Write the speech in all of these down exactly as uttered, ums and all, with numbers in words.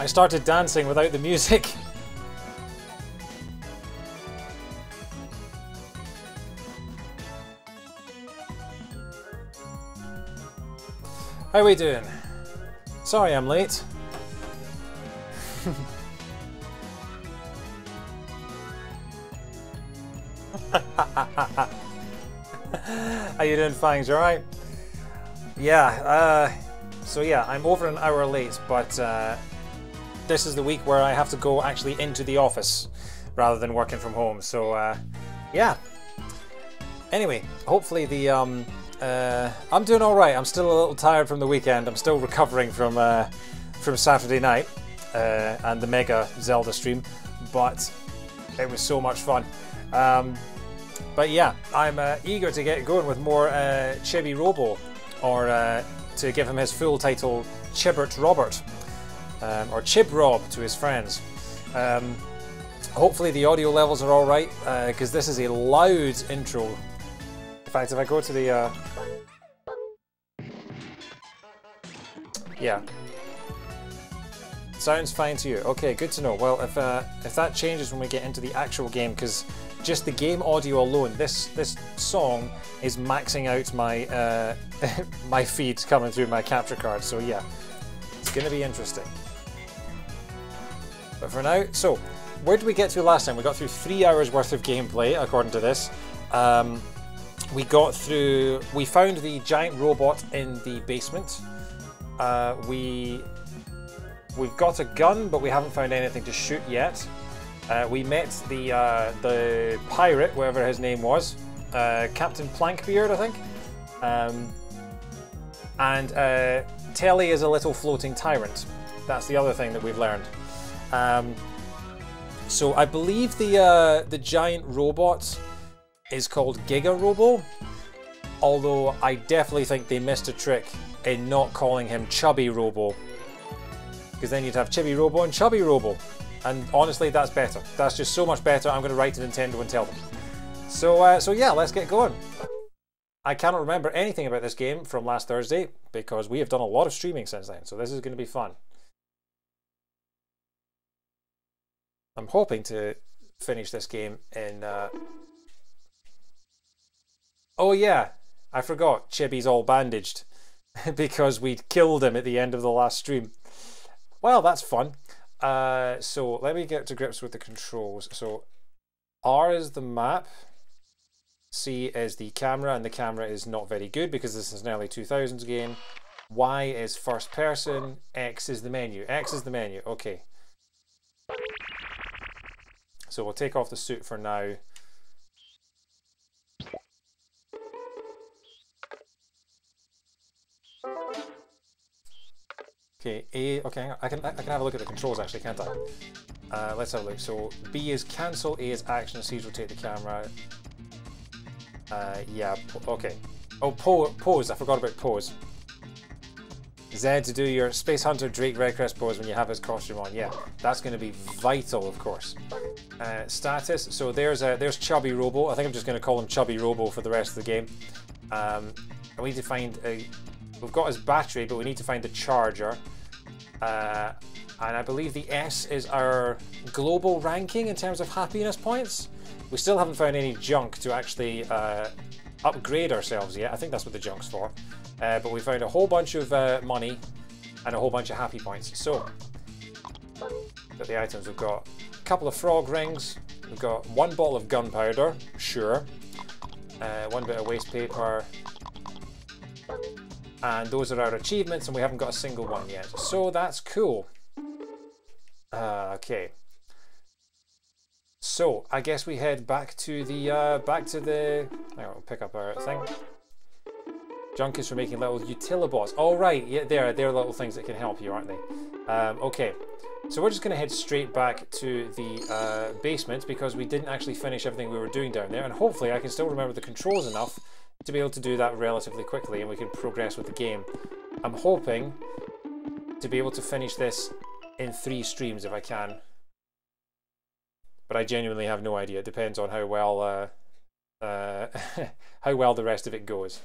I started dancing without the music. How we doing? Sorry I'm late. How you doing, Fangs? You alright? Yeah, uh, so yeah, I'm over an hour late, but uh, this is the week where I have to go actually into the office rather than working from home, so uh, yeah. Anyway, hopefully the, um, uh, I'm doing alright. I'm still a little tired from the weekend. I'm still recovering from, uh, from Saturday night uh, and the Mega Zelda stream, but it was so much fun. Um, but yeah, I'm uh, eager to get going with more uh, Chibi Robo, or uh, to give him his full title, Chibert Robert, um, or Chib Rob to his friends. Um, hopefully the audio levels are all right, because uh, this is a loud intro. In fact, if I go to the, uh... yeah, sounds fine to you. Okay, good to know. Well, if uh, if that changes when we get into the actual game, because just the game audio alone, this this song is maxing out my uh, my feed coming through my capture card. So yeah, it's gonna be interesting. But for now, so where did we get to last time? We got through three hours worth of gameplay, according to this. Um, we got through. We found the giant robot in the basement. Uh, we we've got a gun, but we haven't found anything to shoot yet. Uh, we met the uh, the pirate, whatever his name was, uh, Captain Plankbeard, I think. Um, and uh, Telly is a little floating tyrant. That's the other thing that we've learned. Um, so I believe the uh, the giant robot is called Giga Robo, although I definitely think they missed a trick in not calling him Chubby Robo, because then you'd have Chibi Robo and Chubby Robo. And honestly, that's better. That's just so much better. I'm going to write to Nintendo and tell them. So, uh, so yeah, let's get going. I cannot remember anything about this game from last Thursday because we have done a lot of streaming since then. So this is going to be fun. I'm hoping to finish this game in... Uh... Oh yeah, I forgot. Chibi's all bandaged because we'd killed him at the end of the last stream. Well, that's fun. Uh, so let me get to grips with the controls. So R is the map, C is the camera, and the camera is not very good because this is an early two thousands game. Y is first person, X is the menu. X is the menu, okay. So we'll take off the suit for now. Okay, A, okay, hang on. I can, I can have a look at the controls actually, can't I? Uh, let's have a look. So B is cancel, A is action, C is rotate the camera. Uh, yeah, okay. Oh, po pose, I forgot about pose. Z to do your Space Hunter Drake Redcrest pose when you have his costume on. Yeah, that's going to be vital, of course. Uh, status, so there's a, there's Chubby Robo. I think I'm just going to call him Chubby Robo for the rest of the game. Um, I need to find a... We've got his battery, but we need to find the charger. Uh, and I believe the S is our global ranking in terms of happiness points. We still haven't found any junk to actually uh, upgrade ourselves yet. I think that's what the junk's for. Uh, but we found a whole bunch of uh, money and a whole bunch of happy points. So, got the items. We've got a couple of frog rings. We've got one bottle of gunpowder, sure. Uh, one bit of waste paper. And those are our achievements, and we haven't got a single one yet. So that's cool. Uh, okay. So I guess we head back to the uh, back to the. Hang on, we'll pick up our thing. Junk is for making little utilibots. All right, yeah, they're they're little things that can help you, aren't they? Um, okay. So we're just going to head straight back to the uh, basement because we didn't actually finish everything we were doing down there, and hopefully I can still remember the controls enough to be able to do that relatively quickly, and we can progress with the game. I'm hoping to be able to finish this in three streams if I can, but I genuinely have no idea. It depends on how well uh, uh, how well the rest of it goes.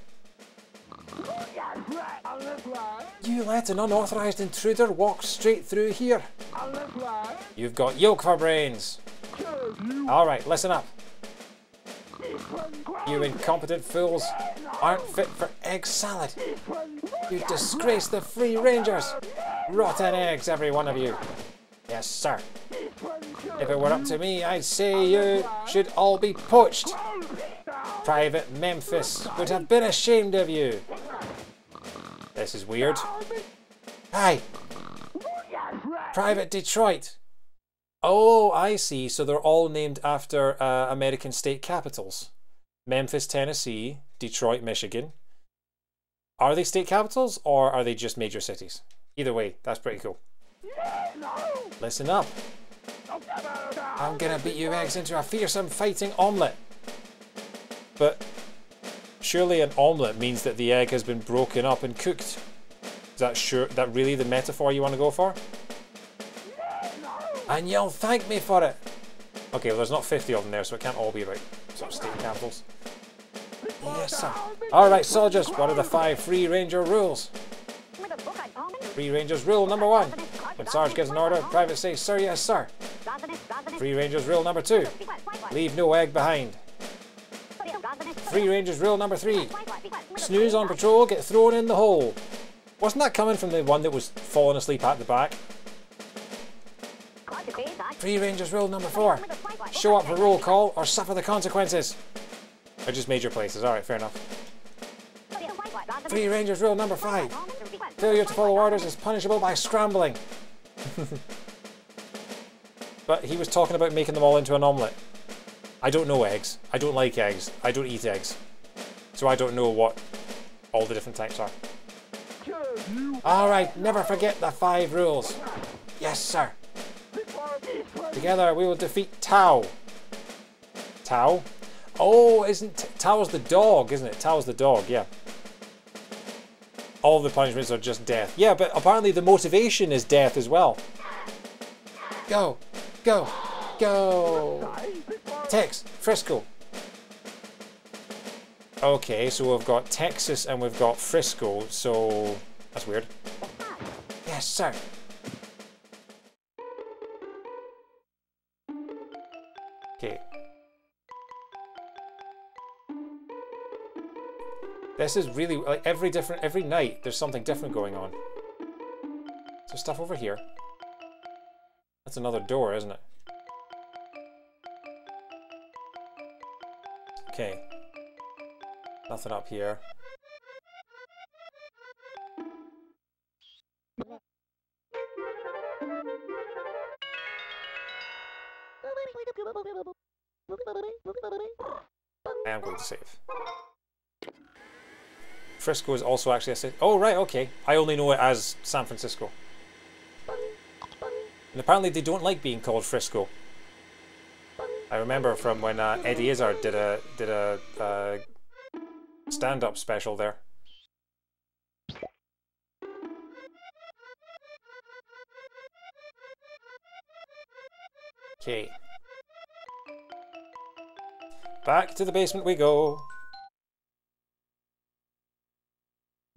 You let an unauthorized intruder walk straight through here. You've got yolk for brains. Alright, listen up. You incompetent fools aren't fit for egg salad. You disgrace the free rangers. Rotten eggs, every one of you. Yes, sir. If it were up to me, I'd say you should all be poached. Private Memphis would have been ashamed of you. This is weird. Hi. Private Detroit. Oh, I see. So they're all named after uh, American state capitals. Memphis, Tennessee, Detroit, Michigan. Are they state capitals or are they just major cities? Either way, that's pretty cool. Listen up. I'm gonna beat you eggs into a fearsome fighting omelette. But surely an omelette means that the egg has been broken up and cooked. Is that sure? That really the metaphor you want to go for? And you'll thank me for it. Okay, well there's not fifty of them there, so it can't all be right. Sort of state capitals. Yes, sir. All right, soldiers. What are the five Free Ranger rules? Free Rangers rule number one. When Sarge gives an order, Private says, "Sir, yes, sir." Free Rangers rule number two. Leave no egg behind. Free Rangers rule number three. Snooze on patrol, get thrown in the hole. Wasn't that coming from the one that was falling asleep at the back? Free Rangers rule number four. Show up for roll call or suffer the consequences. Or just major places, alright, fair enough. Free Rangers rule number five. Failure to follow orders is punishable by scrambling. But he was talking about making them all into an omelette. I don't know eggs. I don't like eggs. I don't eat eggs. So I don't know what all the different types are. Alright, never forget the five rules. Yes, sir. Together we will defeat Tau. Tau? Oh, isn't Tau's the dog, isn't it? Tau's the dog, yeah. All the punishments are just death. Yeah, but apparently the motivation is death as well. Go, go, go. Tex, Frisco. Okay, so we've got Texas and we've got Frisco, so that's weird. Yes, sir. Okay. This is really like every different every night there's something different going on. So stuff over here. That's another door, isn't it? Okay, nothing up here. I am going to save. Frisco is also actually a city. Oh right, okay. I only know it as San Francisco. And apparently they don't like being called Frisco. I remember from when uh, Eddie Izzard did a did a uh, stand-up special there. Okay. Back to the basement we go.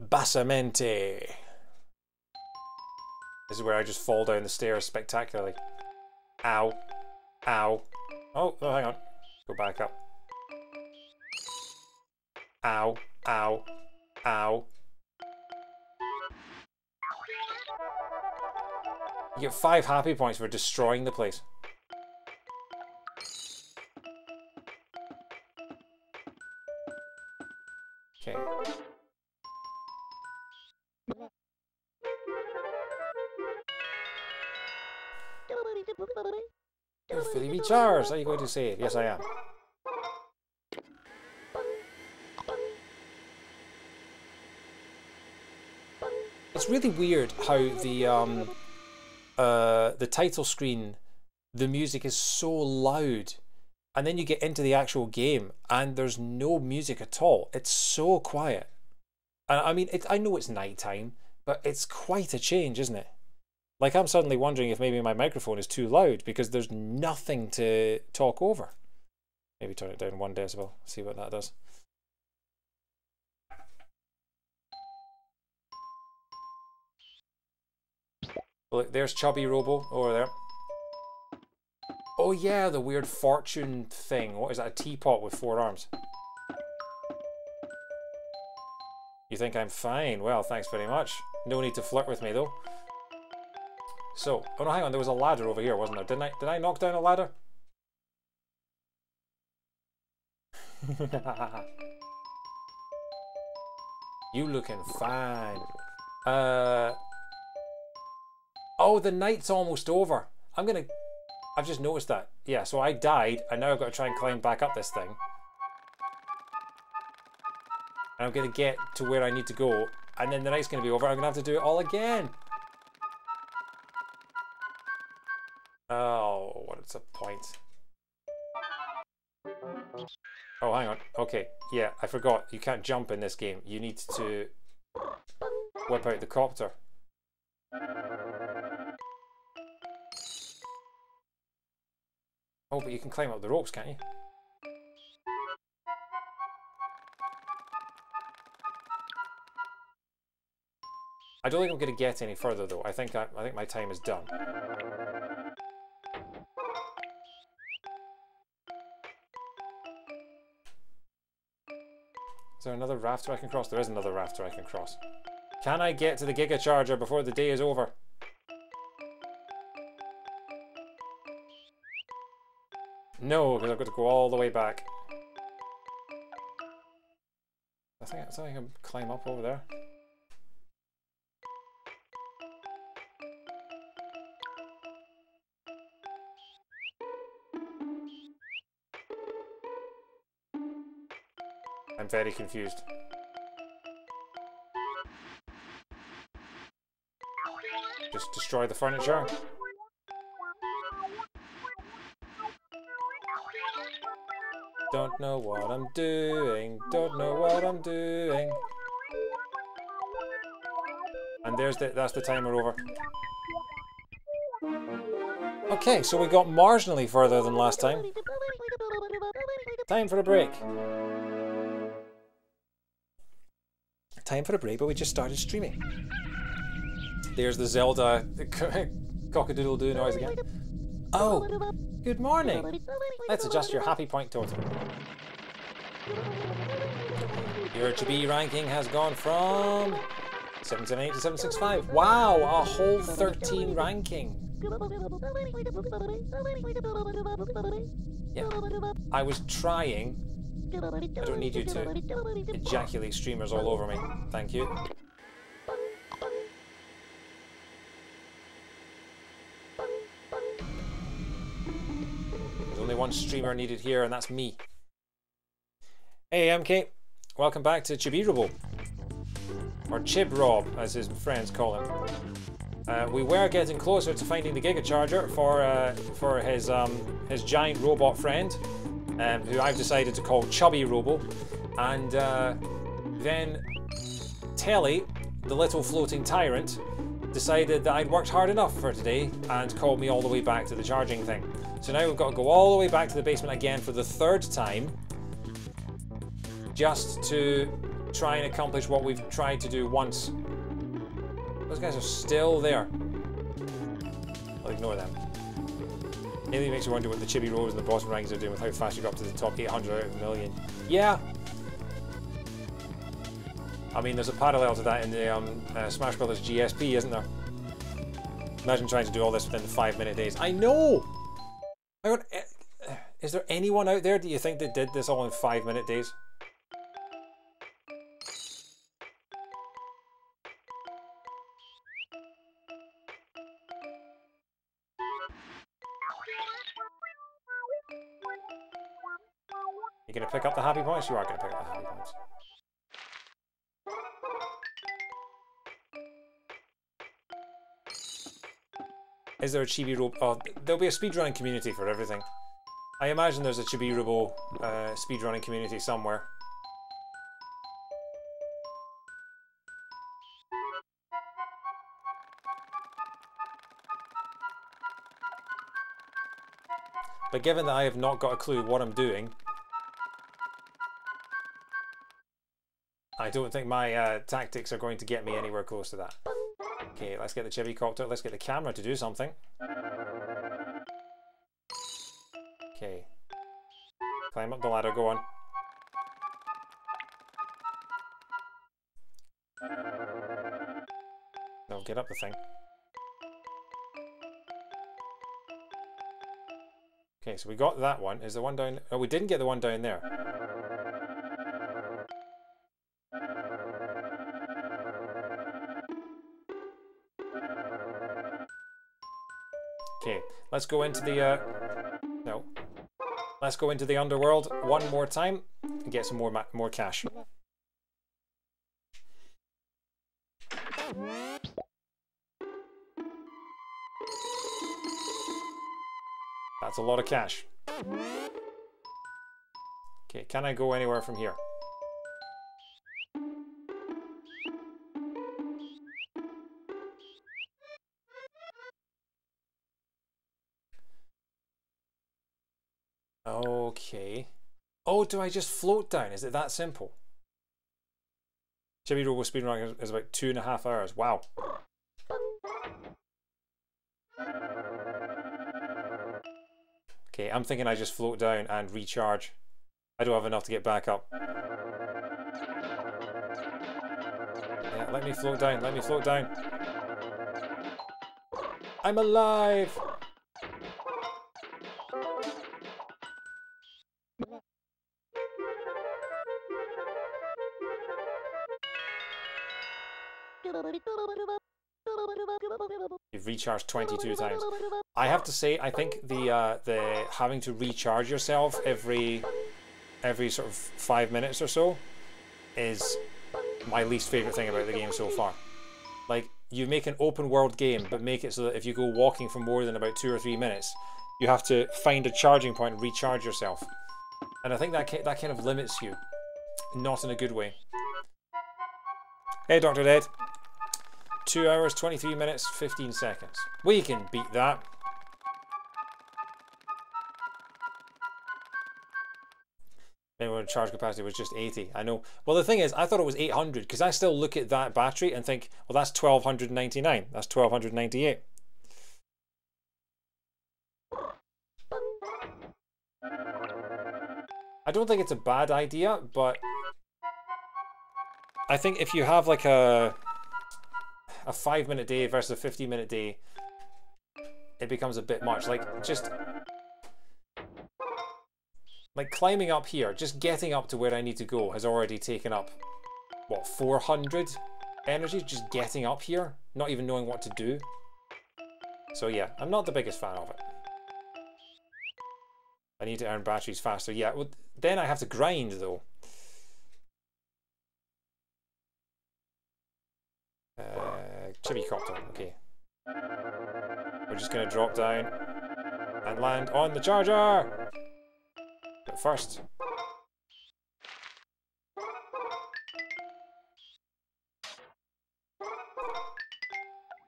Basamente. This is where I just fall down the stairs spectacularly. Ow. Ow. Oh, oh, hang on. Go back up. Ow, ow, ow. You get five happy points for destroying the place. Okay. Philly Charles, are you going to save? Yes, I am. It's really weird how the um, uh, the title screen, the music is so loud, and then you get into the actual game and there's no music at all. It's so quiet. And I mean, it, I know it's nighttime, but it's quite a change, isn't it? Like, I'm suddenly wondering if maybe my microphone is too loud because there's nothing to talk over. Maybe turn it down one decibel, see what that does. Look, there's Chubby Robo over there. Oh yeah, the weird fortune thing. What is that? A teapot with four arms. You think I'm fine? Well, thanks very much. No need to flirt with me, though. So, oh no, hang on, there was a ladder over here, wasn't there? Didn't I, did I knock down a ladder? You looking fine. Uh, oh, the night's almost over. I'm gonna... I've just noticed that. Yeah, so I died, and now I've got to try and climb back up this thing. And I'm gonna get to where I need to go, and then the night's gonna be over. I'm gonna have to do it all again. Oh, what's the point? Oh, hang on. Okay, yeah, I forgot. You can't jump in this game. You need to whip out the copter. Oh, but you can climb up the ropes, can't you? I don't think I'm going to get any further, though. I think I, I think my time is done. Is there another rafter I can cross? There is another rafter I can cross. Can I get to the Giga Charger before the day is over? No, because I've got to go all the way back. I think I can climb up over there. I'm very confused. Just destroy the furniture. Don't know what I'm doing. Don't know what I'm doing. And there's the, that's the timer over. Okay, so we got marginally further than last time. Time for a break. Time for a break, but we just started streaming. There's the Zelda cock-a-doodle-doo noise again. Oh, good morning. Let's adjust your happy point total. Your Chibi ranking has gone from seven seven eight to seven six five. Wow, a whole thirteen ranking. Yeah, I was trying. I don't need you to ejaculate streamers all over me. Thank you. There's only one streamer needed here, and that's me. Hey, M K. Welcome back to Chibirobo. Or Chibrob, as his friends call him. Uh, we were getting closer to finding the Giga Charger for, uh, for his, um, his giant robot friend. Um, who I've decided to call Chubby Robo, and uh, then Telly, the little floating tyrant, decided that I'd worked hard enough for today and called me all the way back to the charging thing. So now we've got to go all the way back to the basement again for the third time, just to try and accomplish what we've tried to do once. Those guys are still there. I'll ignore them. It makes you wonder what the Chibi Robos in the bottom rankings are doing with how fast you got up to the top eight hundred out of a million. Yeah. I mean, there's a parallel to that in the um, uh, Smash Brothers G S P, isn't there? Imagine trying to do all this within five minute days. I know! I don't, uh, is there anyone out there, do you think, that did this all in five minute days? You're going to pick up the happy points? You are going to pick up the happy points. Is there a Chibi Robo? Oh, there'll be a speedrunning community for everything. I imagine there's a Chibi Robo uh, speedrunning community somewhere. But given that I have not got a clue what I'm doing, I don't think my uh, tactics are going to get me anywhere close to that. Okay, let's get the chivvycopter. Let's get the camera to do something. Okay. Climb up the ladder, go on. No, get up the thing. Okay, so we got that one. Is the one down... Oh, we didn't get the one down there. Okay, let's go into the... Uh... No. Let's go into the underworld one more time and get some more ma more cash. That's a lot of cash. Okay, can I go anywhere from here? Okay. Oh, do I just float down? Is it that simple? Chibi Robo speedrunning is about two and a half hours. Wow. Okay, I'm thinking I just float down and recharge. I don't have enough to get back up. Yeah, let me float down, let me float down. I'm alive! You've recharged twenty-two times. I have to say, I think the uh, the having to recharge yourself every every sort of five minutes or so is my least favorite thing about the game so far. Like, you make an open world game, but make it so that if you go walking for more than about two or three minutes, you have to find a charging point and recharge yourself. And I think that that kind of limits you, not in a good way. Hey, Doctor Dead. two hours, twenty-three minutes, fifteen seconds. We can beat that. Anyway, charge capacity was just eighty. I know. Well, the thing is, I thought it was eight hundred because I still look at that battery and think, well, that's twelve ninety-nine. That's twelve ninety-eight. I don't think it's a bad idea, but I think if you have like a a five minute day versus a fifteen minute day, it becomes a bit much. Like, just like climbing up here, just getting up to where I need to go has already taken up what, four hundred energy just getting up here, not even knowing what to do. So yeah, I'm not the biggest fan of it. I need to earn batteries faster. Yeah, well, then I have to grind though. Uh, Chivvycopter, okay. We're just going to drop down and land on the charger! But first...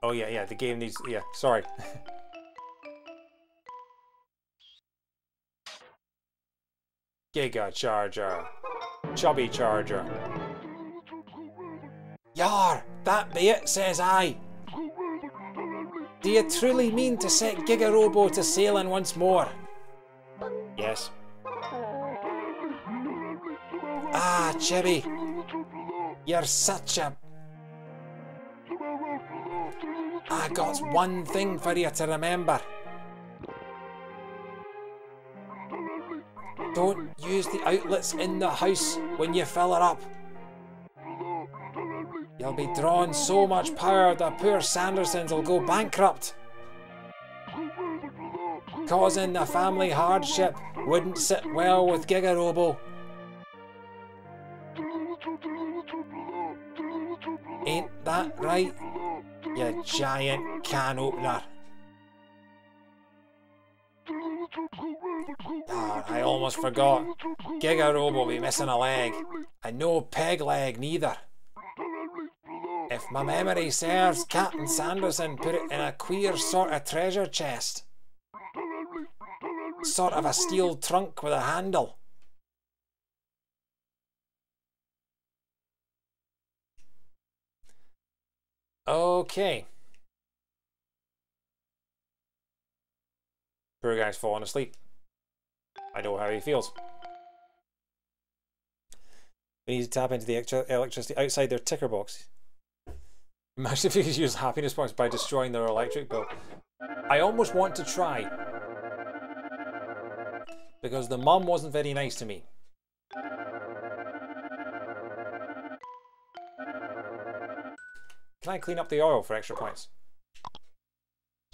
Oh yeah, yeah, the game needs... yeah, sorry. Giga Charger. Chubby Charger. Yar! That be it, says I. Do you truly mean to set Giga Robo to sailing once more? Yes. Ah, Chibi. You're such a... I got one thing for you to remember. Don't use the outlets in the house when you fill her up. You'll be drawing so much power that poor Sandersons will go bankrupt. Causing the family hardship wouldn't sit well with Giga Robo. Ain't that right, you giant can opener? Ah, I almost forgot. Giga Robo will be missing a leg. And no peg leg neither. If my memory serves, Captain Sanderson put it in a queer sort of treasure chest. Sort of a steel trunk with a handle. Okay. Poor guy's falling asleep. I know how he feels. We need to tap into the extra electricity outside their ticker box. Imagine if you could use happiness points by destroying their electric bill. I almost want to try. Because the mum wasn't very nice to me. Can I clean up the oil for extra points?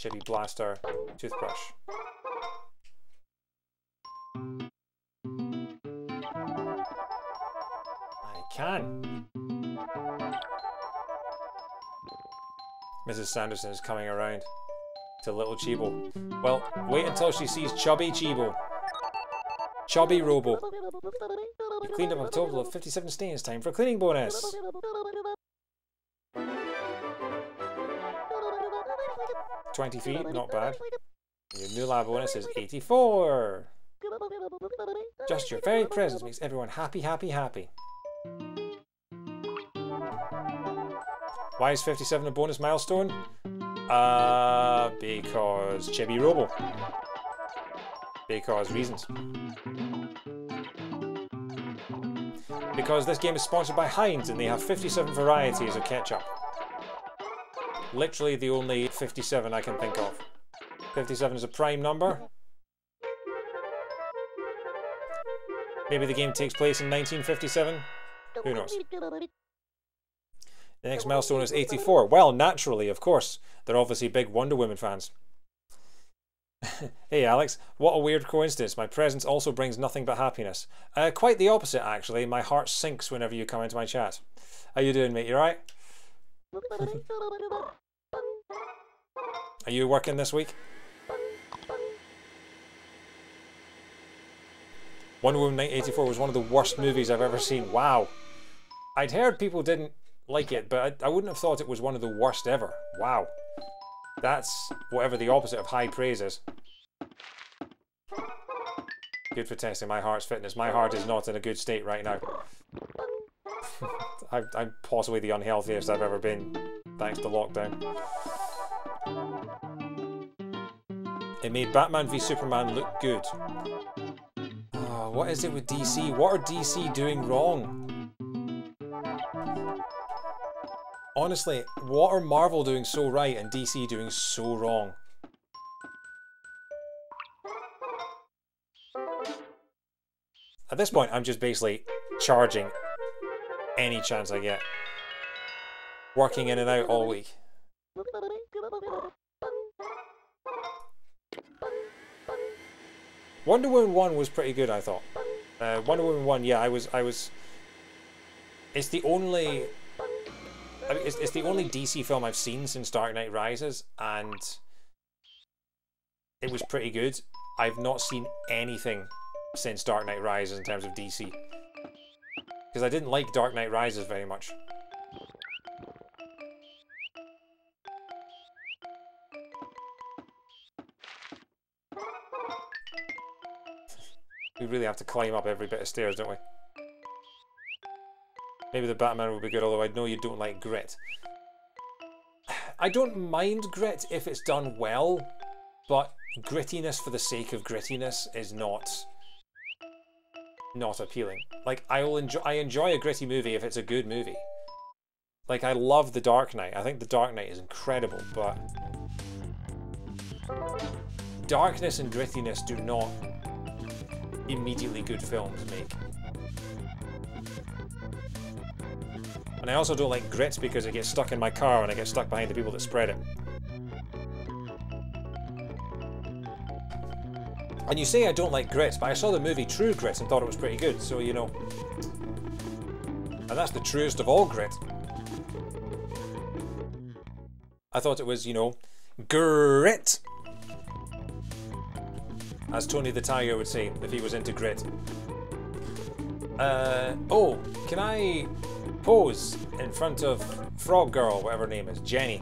Chibi blaster, toothbrush. I can. Missus Sanderson is coming around to little Chibo. Well, wait until she sees chubby Chibo. Chubby Robo. You cleaned up a total of fifty-seven stains. Time for a cleaning bonus. twenty-three, not bad. Your new lab bonus is eighty-four. Just your very presence makes everyone happy, happy, happy. Why is fifty-seven a bonus milestone? Uh, because Chibi Robo. Because reasons. Because this game is sponsored by Heinz and they have fifty-seven varieties of ketchup. Literally the only fifty-seven I can think of. fifty-seven is a prime number. Maybe the game takes place in nineteen fifty-seven? Who knows? The next milestone is eighty-four. Well, naturally, of course. They're obviously big Wonder Woman fans. Hey Alex, what a weird coincidence. My presence also brings nothing but happiness. Uh, quite the opposite, actually. My heart sinks whenever you come into my chat. How you doing, mate? You alright? Are you working this week? Wonder Woman nineteen eighty-four was one of the worst movies I've ever seen. Wow. I'd heard people didn't like it, but I, I wouldn't have thought it was one of the worst ever. Wow. That's whatever the opposite of high praise is. Good for testing my heart's fitness. My heart is not in a good state right now. I, I'm possibly the unhealthiest I've ever been, thanks to lockdown. It made Batman v Superman look good. Oh, what is it with D C? What are D C doing wrong? Honestly, what are Marvel doing so right and D C doing so wrong? At this point, I'm just basically charging any chance I get. Working in and out all week. Wonder Woman one was pretty good, I thought. Uh, Wonder Woman one, yeah, I was, I was... It's the only... I mean, it's, it's the only D C film I've seen since Dark Knight Rises, and it was pretty good. I've not seen anything since Dark Knight Rises in terms of D C. Because I didn't like Dark Knight Rises very much. We really have to climb up every bit of stairs, don't we? Maybe the Batman would be good, although I know you don't like grit. I don't mind grit if it's done well, but grittiness for the sake of grittiness is not not appealing. Like, I will enjoy I enjoy a gritty movie if it's a good movie. Like, I love The Dark Knight. I think The Dark Knight is incredible, but darkness and grittiness do not immediately good films make. And I also don't like grits because it gets stuck in my car and I get stuck behind the people that spread it. And you say I don't like grits, but I saw the movie True Grit and thought it was pretty good, so you know. And that's the truest of all grit. I thought it was, you know, grit. As Tony the Tiger would say, if he was into grit. Uh, oh, can I... pose in front of Frog Girl, whatever her name is, Jenny.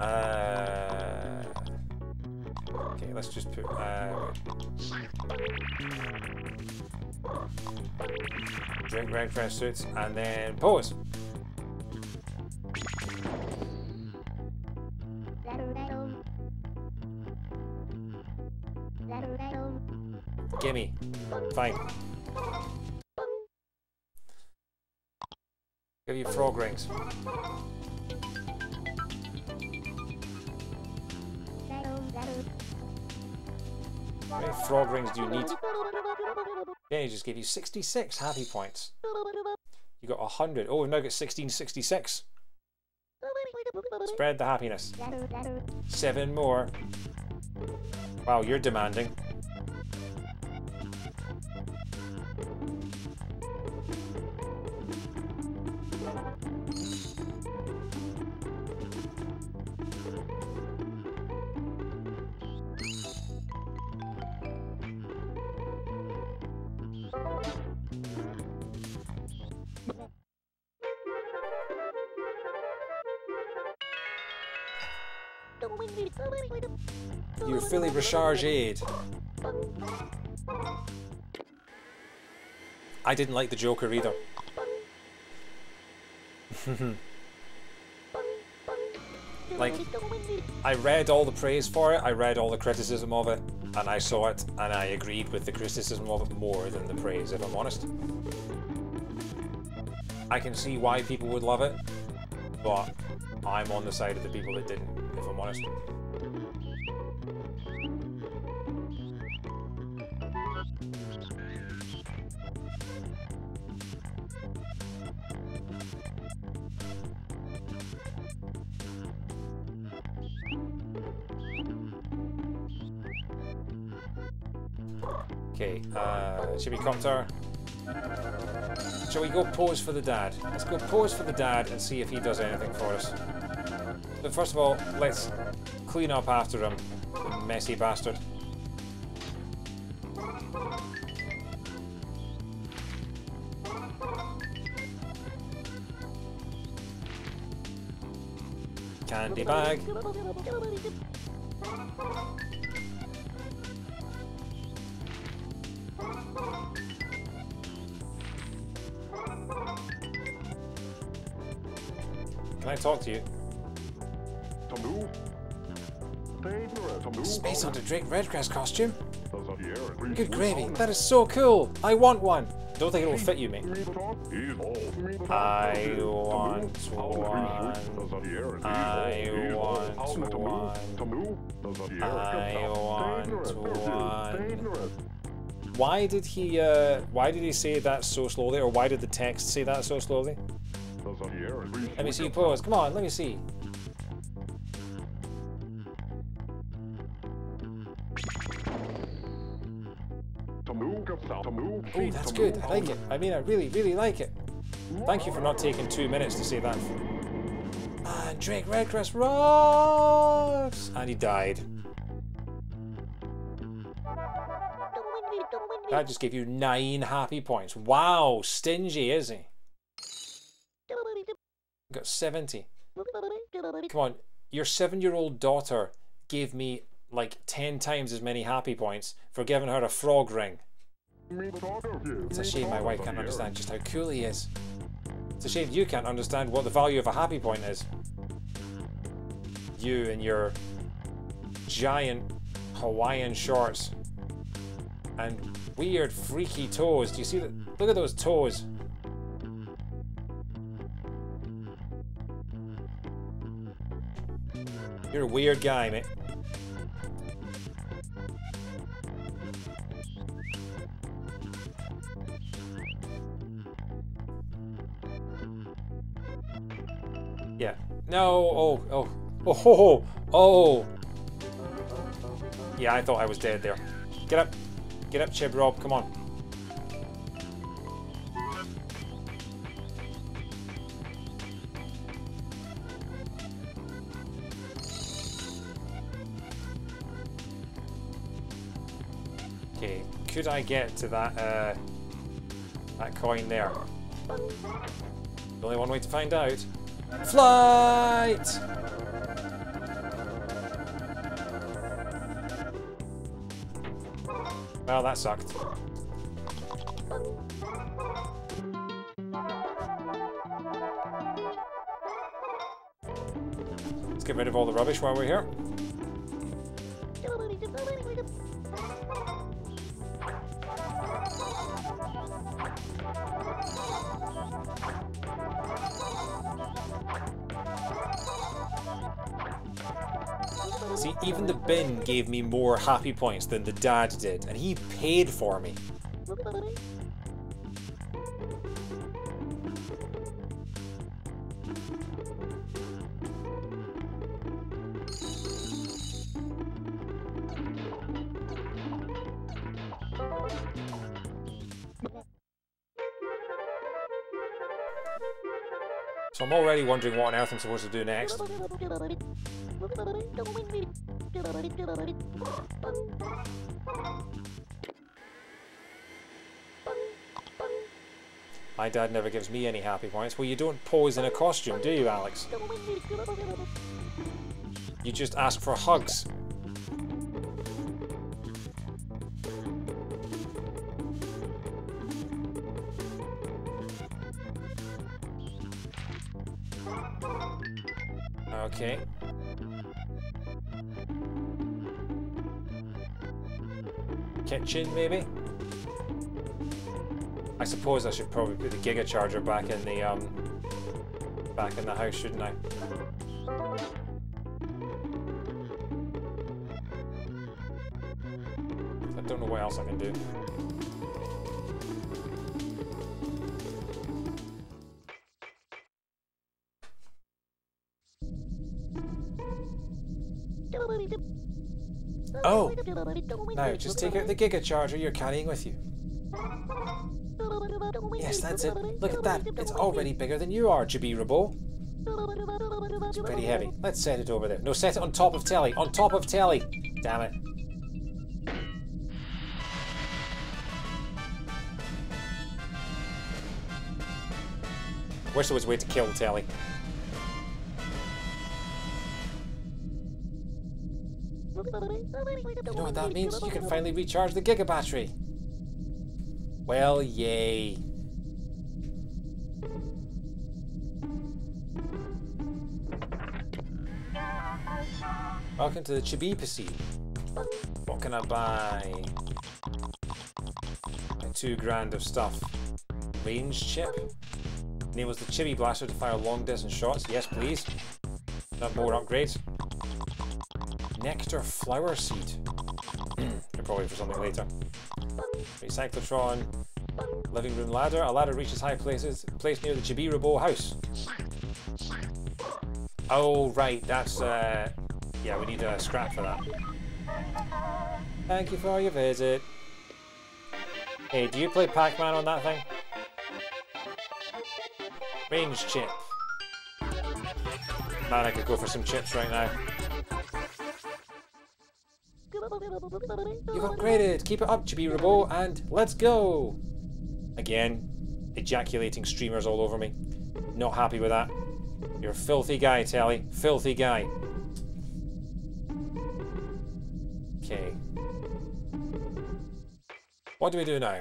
Uh, okay, let's just put. Uh, drink red fresh suits and then pose. gimme. Fine. Give you frog rings. How many frog rings do you need? Yeah, he just gave you sixty-six happy points. You got one hundred. Oh, we've now got sixteen sixty-six. Spread the happiness. Seven more. Wow, you're demanding. You're fully recharged. I didn't like the Joker either. Like, I read all the praise for it, I read all the criticism of it, and I saw it, and I agreed with the criticism of it more than the praise, if I'm honest. I can see why people would love it, but I'm on the side of the people that didn't, if I'm honest. Okay, uh, should we come to her? Shall we go pose for the dad? Let's go pose for the dad and see if he does anything for us. But first of all, let's clean up after him, the messy bastard. Candy bag. Can I talk to you? Space Hunter Drake Redgrass costume? Good gravy, that is so cool! I want one! Don't think it will fit you, mate. I want one. I want one. I want one. Why did he, uh, why did he say that so slowly? Or why did the text say that so slowly? Let me see you pose. Come on, let me see. Oh, that's good. I like it. I mean, I really, really like it. Thank you for not taking two minutes to say that. And Drake Redgrass rocks! And he died. That just gave you nine happy points. Wow, stingy, is he? Got seventy. Come on, your seven-year-old daughter gave me like ten times as many happy points for giving her a frog ring. It's a shame my wife can't understand just how cool he is. It's a shame you can't understand what the value of a happy point is. You and your giant Hawaiian shorts. And weird, freaky toes. Do you see that? Look at those toes. You're a weird guy, mate. Yeah. No. Oh. Oh. Oh. Oh. Oh. Yeah, I thought I was dead there. Get up. Get up, Chib Rob, come on. Okay, could I get to that uh, that coin there? There's only one way to find out. Flight! Well, that sucked. Let's get rid of all the rubbish while we're here. See, even the bin gave me more happy points than the dad did, and he paid for me. So I'm already wondering what on earth I'm supposed to do next. My dad never gives me any happy points. Well, you don't pose in a costume, do you, Alex? You just ask for hugs. Okay. Kitchen, maybe? I suppose I should probably put the Giga Charger back in the um back in the house, shouldn't I? I don't know what else I can do. Oh! Now, just take out the Giga Charger you're carrying with you. Yes, that's it. Look at that. It's already bigger than you are, Chibi-Robo. It's pretty heavy. Let's set it over there. No, set it on top of Telly. On top of Telly! Damn it. Wish there was a way to kill Telly. You know what that means? You can finally recharge the Giga Battery! Well, yay! Welcome to the Chibi-Pasi. What can I buy? Like two grand of stuff. Range chip? Enables the Chibi Blaster to fire long distance shots. Yes, please. Not more upgrades. Nectar Flower Seed. Probably for something later. Recyclotron. Living Room Ladder. A ladder reaches high places. Placed near the Chibi-Robo house. Oh, right. That's, uh... yeah, we need a scrap for that. Thank you for your visit. Hey, do you play Pac-Man on that thing? Range chip. Man, I could go for some chips right now. You've upgraded! Keep it up, Chibi-Robo, and let's go! Again, ejaculating streamers all over me. Not happy with that. You're a filthy guy, Telly. Filthy guy. Okay. What do we do now?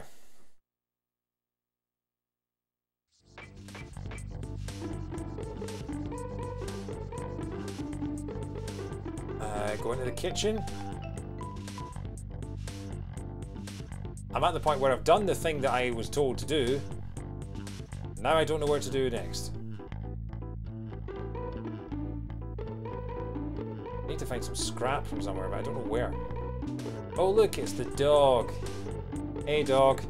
Uh, go into the kitchen. I'm at the point where I've done the thing that I was told to do. Now I don't know where to do next. I need to find some scrap from somewhere, but I don't know where. Oh look, it's the dog. Hey dog.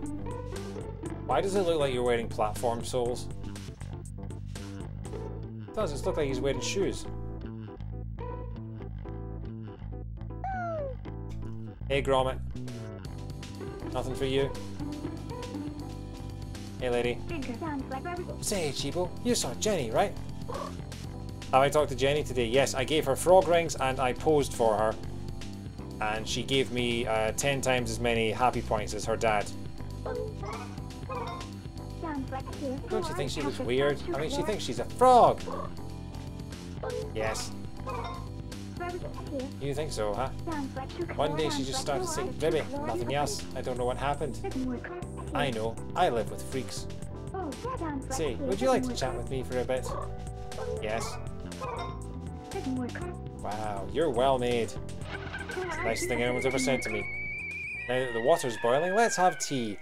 Why does it look like you're wearing platform soles? It does, it look like he's wearing shoes. Hey Grommet. Nothing for you. Hey, lady. Say, Chibo, you saw Jenny, right? Have I talked to Jenny today? Yes, I gave her frog rings and I posed for her. And she gave me uh, ten times as many happy points as her dad. Don't you think she was weird? I mean, she thinks she's a frog. Yes. You think so, huh? One day she just started saying Ribby, nothing else. I don't know what happened. I know, I live with freaks. Say, would you like to chat with me for a bit? Yes. Wow, you're well made. It's the nicest thing anyone's ever said to me. Now that the water's boiling, let's have tea.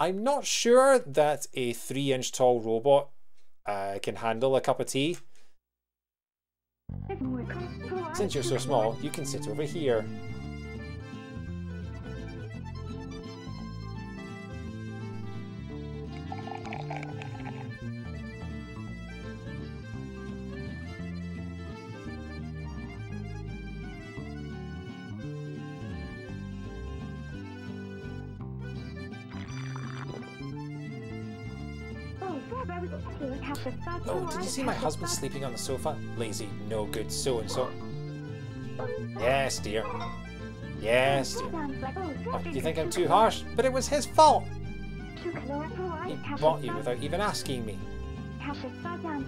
I'm not sure that a three inch tall robot uh, can handle a cup of tea. Since you're so small, you can sit over here. Oh, did you see my husband sleeping on the sofa? Lazy, no good so-and-so. Yes, dear. Yes, dear. Oh, you think I'm too harsh? But it was his fault! He bought you without even asking me.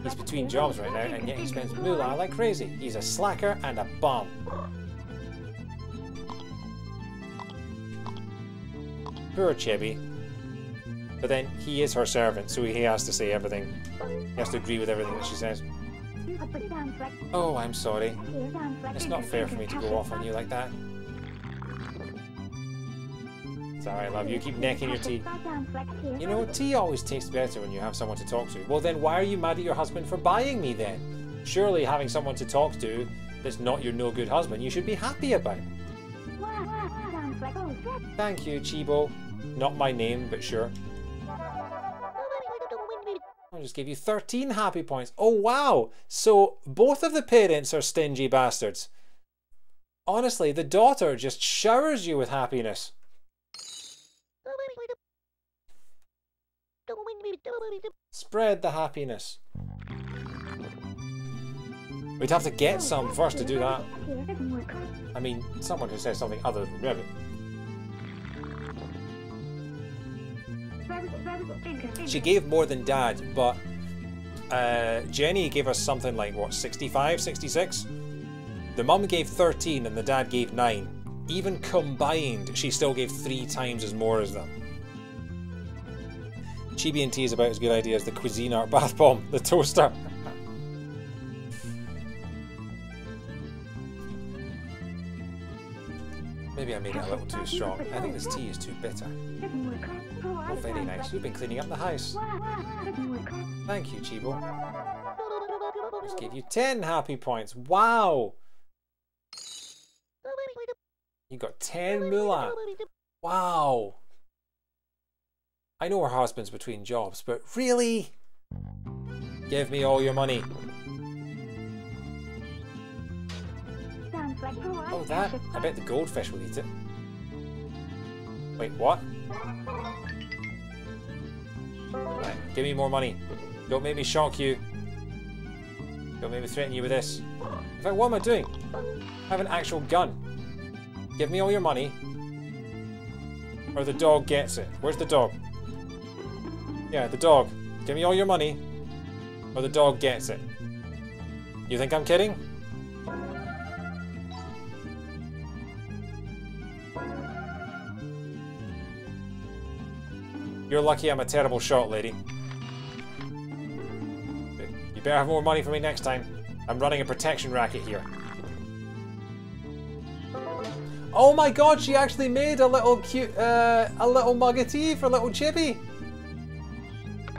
He's between jobs right now, and yet he spends moolah like crazy. He's a slacker and a bum. Poor Chibi. But then, he is her servant, so he has to say everything. He has to agree with everything that she says. Oh, I'm sorry. It's not fair for me to go off on you like that. Sorry, love, you keep necking your tea. You know, tea always tastes better when you have someone to talk to. Well then, why are you mad at your husband for buying me then? Surely having someone to talk to that's not your no-good husband, you should be happy about. Thank you, Chibo. Not my name, but sure. I'll just give you thirteen happy points. Oh wow! So both of the parents are stingy bastards. Honestly, the daughter just showers you with happiness. Spread the happiness. We'd have to get some first to do that. I mean, someone who says something other than Ribbit. She gave more than Dad, but uh, Jenny gave us something like, what, sixty-five, sixty-six? The mum gave thirteen and the dad gave nine. Even combined, she still gave three times as more as them. Chibi and tea is about as good idea as the cuisine art bath bomb, the toaster. Maybe I made it a little too strong. I think this tea is too bitter. Oh, very nice. You've been cleaning up the house. Thank you, Chibo. I just gave you ten happy points. Wow! You got ten moolah. Wow! I know her husband's between jobs, but really? Give me all your money. Oh, that? I bet the goldfish will eat it. Wait, what? Right, give me more money. Don't make me shock you. Don't make me threaten you with this. In fact, what am I doing? I have an actual gun. Give me all your money. Or the dog gets it. Where's the dog? Yeah, the dog. Give me all your money. Or the dog gets it. You think I'm kidding? You're lucky I'm a terrible shot, lady. You better have more money for me next time. I'm running a protection racket here. Oh my god, she actually made a little cute, uh, a little mug of tea for little Chibi.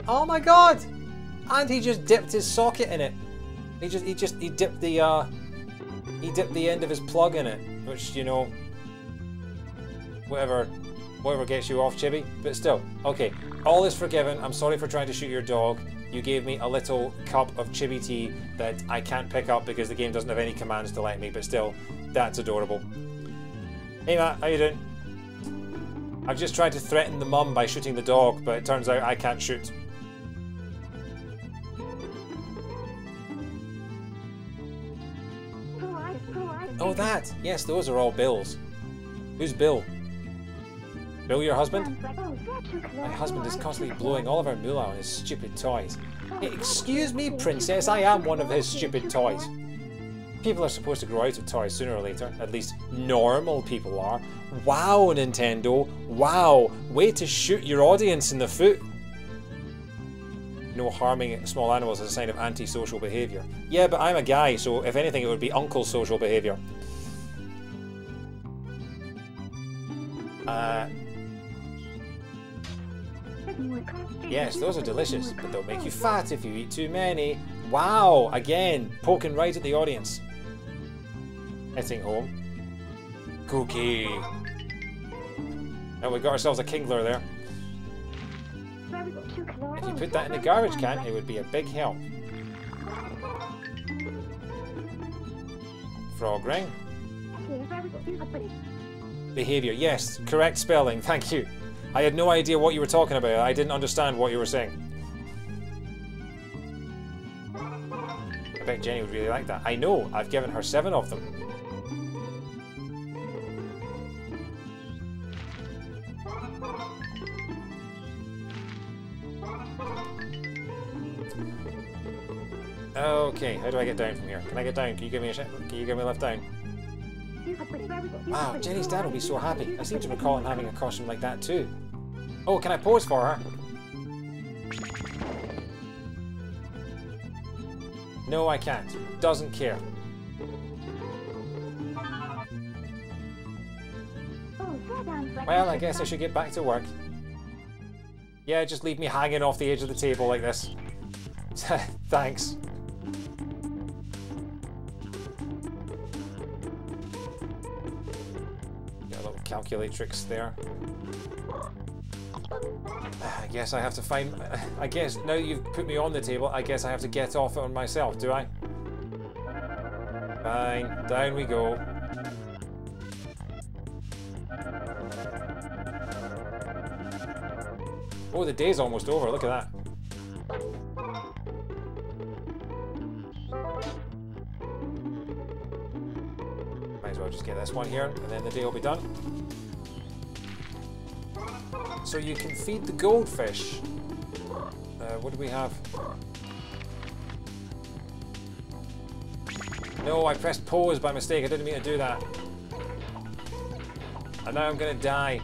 Oh my god! And he just dipped his socket in it. He just, he just, he dipped the, uh, he dipped the end of his plug in it, which, you know, whatever. Whatever gets you off, Chibi, but still. Okay, all is forgiven. I'm sorry for trying to shoot your dog. You gave me a little cup of Chibi tea that I can't pick up because the game doesn't have any commands to let me, but still, that's adorable. Hey Matt, how you doing? I've just tried to threaten the mum by shooting the dog, but it turns out I can't shoot. Oh, that! Yes, those are all Bill's. Who's Bill? Bill, your husband? My husband is constantly blowing all of our moolah on his stupid toys. Excuse me, princess, I am one of his stupid toys. People are supposed to grow out of toys sooner or later. At least normal people are. Wow, Nintendo. Wow. Way to shoot your audience in the foot. No, harming small animals is a sign of antisocial behaviour. Yeah, but I'm a guy, so if anything, it would be uncle social behaviour. Uh... Yes, those are delicious, but they'll make you fat if you eat too many. Wow, again, poking right at the audience. Heading home. Cookie. And we got ourselves a Kingler there. If you put that in the garbage can, it would be a big help. Frog ring. Behaviour. Yes, correct spelling. Thank you. I had no idea what you were talking about. I didn't understand what you were saying. I bet Jenny would really like that. I know. I've given her seven of them. Okay, how do I get down from here? Can I get down? Can you give me a shit? Can you give me a lift down? Wow, Jenny's dad will be so happy. I seem to recall him having a costume like that too. Oh, can I pose for her? No, I can't. Doesn't care. Well, I guess I should get back to work. Yeah, just leave me hanging off the edge of the table like this. Thanks. Got a little calculatrix there. I guess I have to find... I guess now you've put me on the table, I guess I have to get off it on myself, do I? Fine. Down we go. Oh, the day's almost over. Look at that. Just get this one here, and then the day will be done. So you can feed the goldfish. Uh, what do we have? No, I pressed pause by mistake. I didn't mean to do that. And now I'm gonna die.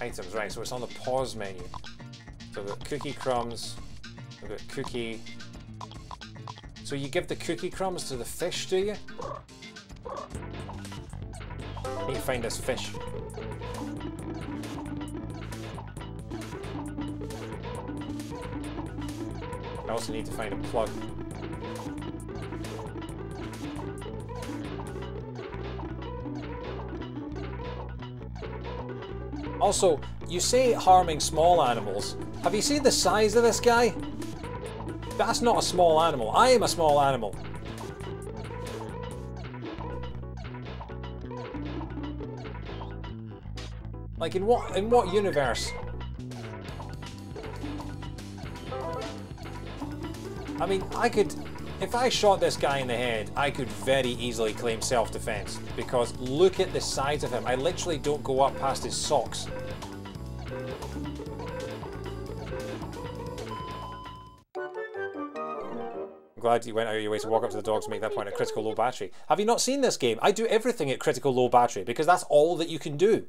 Items, right, so it's on the pause menu. So we've got cookie crumbs, we've got cookie. So you give the cookie crumbs to the fish, do you? I need to find this fish. I also need to find a plug. Also, you say harming small animals. Have you seen the size of this guy? That's not a small animal. I am a small animal. Like in what in what universe? I mean, I could, if I shot this guy in the head, I could very easily claim self-defense because look at the size of him. I literally don't go up past his socks. I'm glad you went out of your way to walk up to the dogs and make that point at critical low battery. Have you not seen this game? I do everything at critical low battery because that's all that you can do.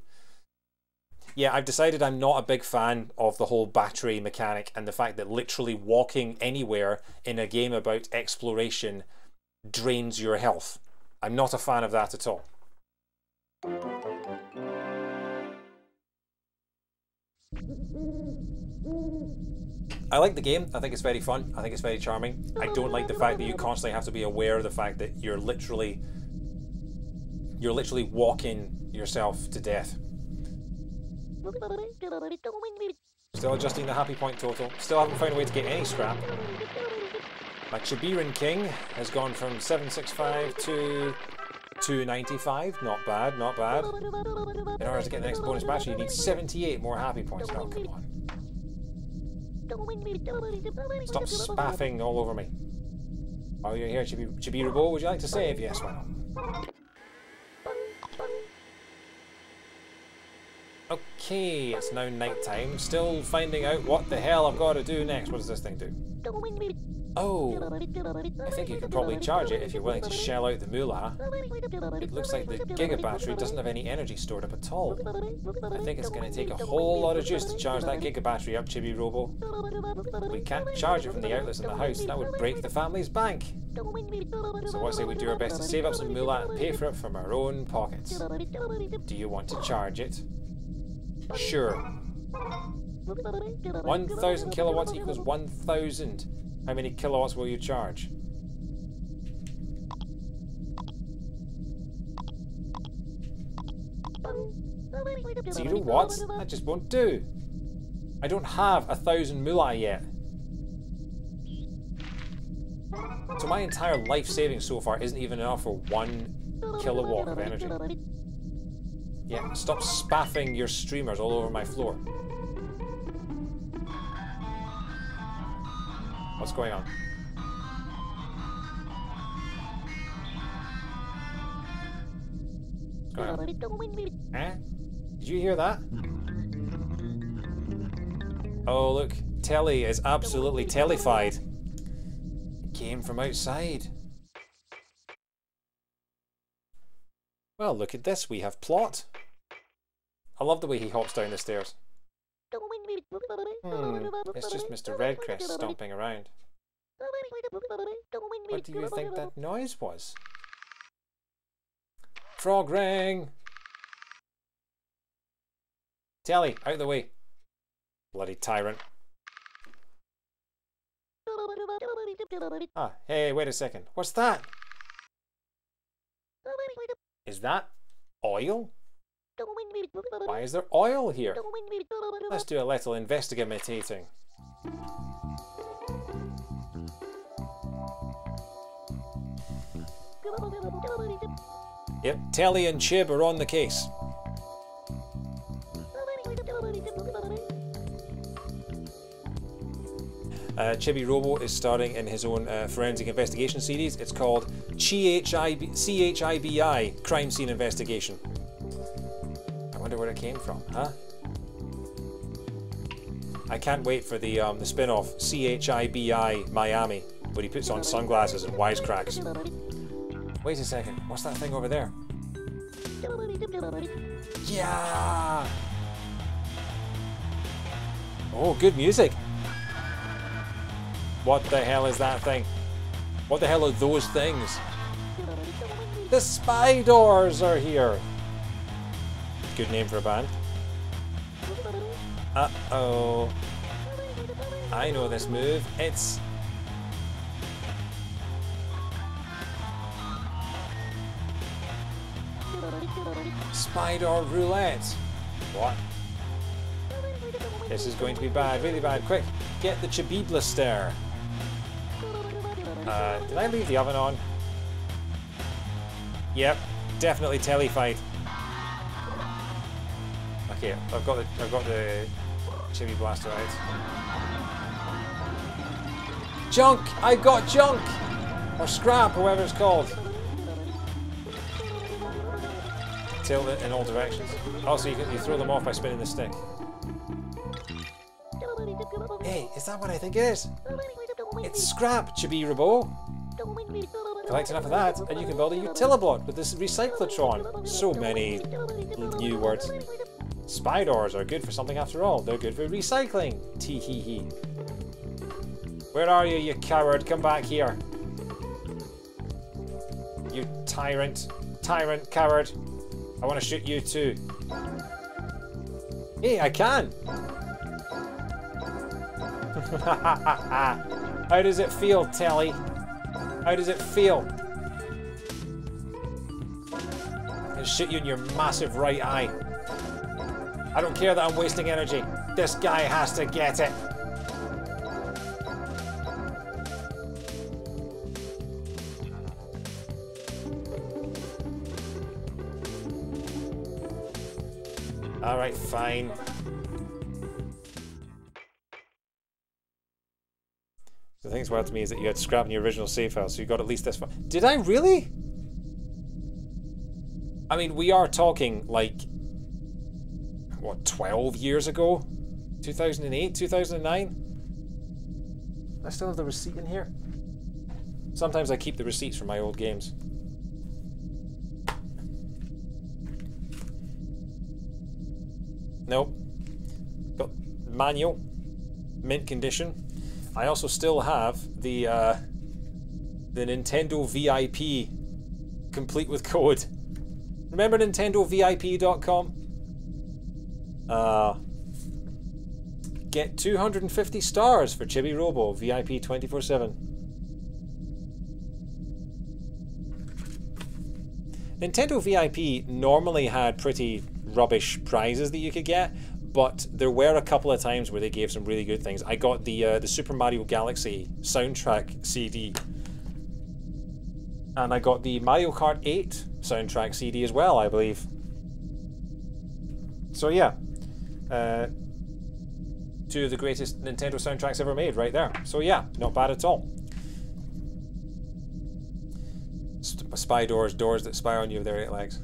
Yeah, I've decided I'm not a big fan of the whole battery mechanic and the fact that literally walking anywhere in a game about exploration drains your health. I'm not a fan of that at all. I like the game. I think it's very fun. I think it's very charming. I don't like the fact that you constantly have to be aware of the fact that you're literally you're literally walking yourself to death. Still adjusting the happy point total. Still haven't found a way to get any scrap. My Chibirin King has gone from seven sixty-five to two ninety-five. Not bad, not bad. In order to get the next bonus batch, you need seventy-eight more happy points. Oh, come on. Stop spaffing all over me. Oh, you're here, Chibi Chibirubo. Would you like to save? Yes, why not? Okay, it's now night time. Still finding out what the hell I've got to do next. What does this thing do? Oh, I think you can probably charge it if you're willing to shell out the moolah. It looks like the Giga Battery doesn't have any energy stored up at all. I think it's going to take a whole lot of juice to charge that Giga Battery up, Chibi-Robo. We can't charge it from the outlets in the house. That would break the family's bank. So what say we do our best to save up some moolah and pay for it from our own pockets. Do you want to charge it? Sure. one thousand kilowatts equals one thousand. How many kilowatts will you charge? Zero watts? That just won't do. I don't have a thousand moolah yet. So my entire life savings so far isn't even enough for one kilowatt of energy. Yeah, stop spaffing your streamers all over my floor. What's going on? What's going on? Eh? Did you hear that? Oh look, Telly is absolutely tellified. It came from outside. Well, look at this, we have plot. I love the way he hops down the stairs. Hmm, it's just Mister Redcrest stomping around. What do you think that noise was? Frog ring! Telly, out of the way. Bloody tyrant. Ah, hey, wait a second. What's that? Is that oil? Why is there oil here? Let's do a little investigating. Yep, Telly and Chib are on the case. Uh, Chibi Robo is starting in his own uh, forensic investigation series. It's called C H I B I Crime Scene Investigation. I wonder where it came from, huh? I can't wait for the um, the spin-off C H I B I Miami, where he puts on sunglasses and wisecracks. Wait a second, what's that thing over there? Yeah! Oh, good music! What the hell is that thing? What the hell are those things? The Spidors are here! Good name for a band. Uh-oh. I know this move. It's... Spidor Roulette. What? This is going to be bad, really bad. Quick, get the Chibibla Stare. Uh, did I leave the oven on? Yep, definitely telly fight. Okay, I've got the I've got the Chibi Blaster out. Junk! I got junk! Or scrap, or whatever it's called. Tilt it in all directions. Also, you can you throw them off by spinning the stick. Hey, is that what I think it is? It's scrap, Chibi-Robo! Collect enough of that, and you can build a utiliblock with this Recyclotron. So many new words. Spidors are good for something after all. They're good for recycling. Tee hee hee. Where are you, you coward? Come back here. You tyrant. Tyrant, coward. I want to shoot you too. Hey, I can! How does it feel, Telly? How does it feel? I'll shoot you in your massive right eye. I don't care that I'm wasting energy. This guy has to get it. Alright, fine. The thing's wild to me is that you had scrap in your original save file, so you got at least this far. Did I really? I mean, we are talking like, what, twelve years ago? two thousand eight, two thousand nine? I still have the receipt in here. Sometimes I keep the receipts from my old games. Nope. Got manual. Mint condition. I also still have the uh, the Nintendo V I P complete with code. Remember Nintendo V I P dot com? Uh, Get two hundred fifty stars for Chibi-Robo V I P twenty-four seven. Nintendo V I P normally had pretty rubbish prizes that you could get, but there were a couple of times where they gave some really good things. I got the uh, the Super Mario Galaxy soundtrack C D, and I got the Mario Kart eight soundtrack C D as well, I believe. So yeah, uh, two of the greatest Nintendo soundtracks ever made right there. So yeah, not bad at all. Spy doors, doors that spy on you with their eight legs.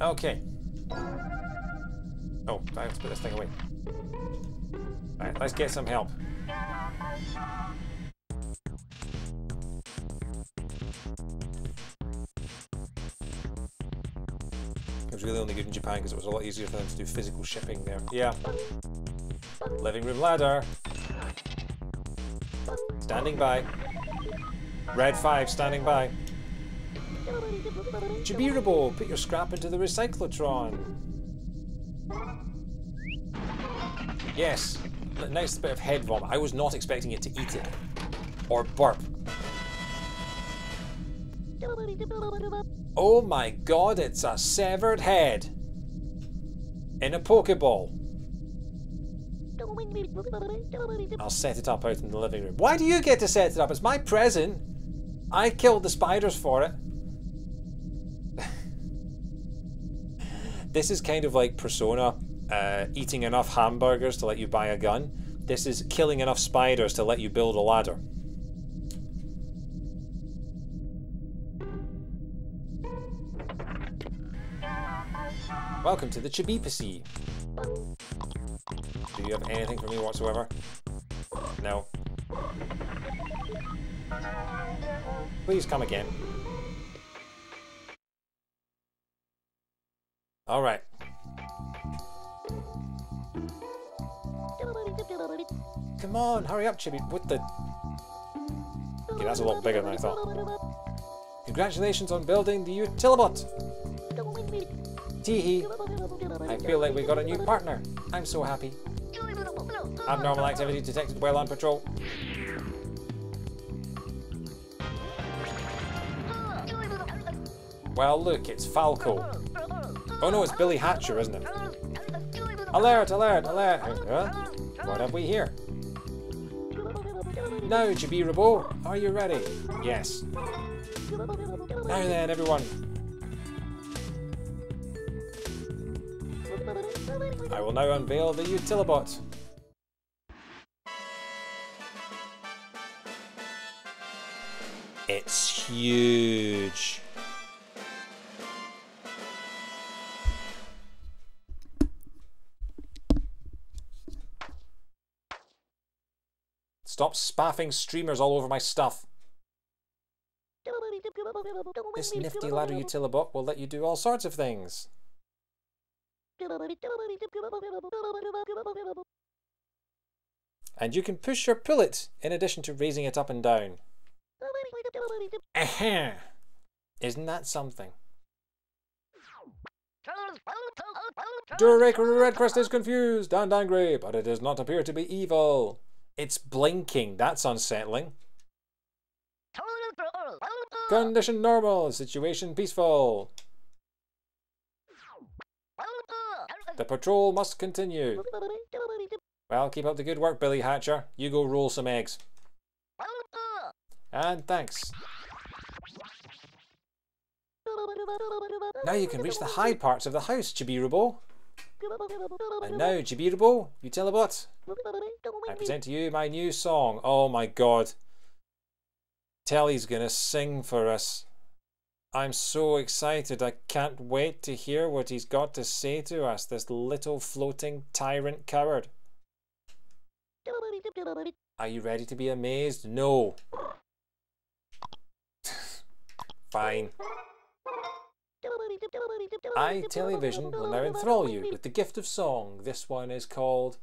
Okay. Oh, I have to put this thing away. Alright, let's get some help. It was really only good in Japan because it was a lot easier for them to do physical shipping there. Yeah. Living room ladder. Standing by. Red five, standing by. Chibi-Robo, put your scrap into the recyclotron. Yes, nice bit of head vomit. I was not expecting it to eat it or burp. Oh my god, it's a severed head in a Pokeball. I'll set it up out in the living room. Why do you get to set it up? It's my present. I killed the spiders for it. This is kind of like Persona, uh, eating enough hamburgers to let you buy a gun. This is killing enough spiders to let you build a ladder. Welcome to the Chibi-Pasi. Do you have anything for me whatsoever? No. Please come again. All right. Come on, hurry up, Chibi. What the? Okay, that's a lot bigger than I thought. Congratulations on building the Utilibot. Teehee. I feel like we got a new partner. I'm so happy. Abnormal activity detected while on patrol. Well, look, it's Falco. Oh no, it's Billy Hatcher, isn't it? Alert, alert, alert! Huh? What have we here? Now, Chibi-Robo, are you ready? Yes. Now then, everyone. I will now unveil the Utilibot. It's huge. Stop spaffing streamers all over my stuff. This nifty ladder Utilibot will let you do all sorts of things. And you can push or pull it, in addition to raising it up and down. Ahem. Isn't that something? Durek Redcrest is confused and angry, but it does not appear to be evil. It's blinking. That's unsettling. Condition normal. Situation peaceful. The patrol must continue. Well, keep up the good work, Billy Hatcher. You go roll some eggs. And thanks. Now you can reach the high parts of the house, Chibi-Robo. And now, Chibi-Robo, Utilibot, I present to you my new song. Oh my god. Telly's gonna sing for us. I'm so excited. I can't wait to hear what he's got to say to us, this little floating tyrant coward. Are you ready to be amazed? No. Fine. I, Television, will now enthrall you with the gift of song. This one is called...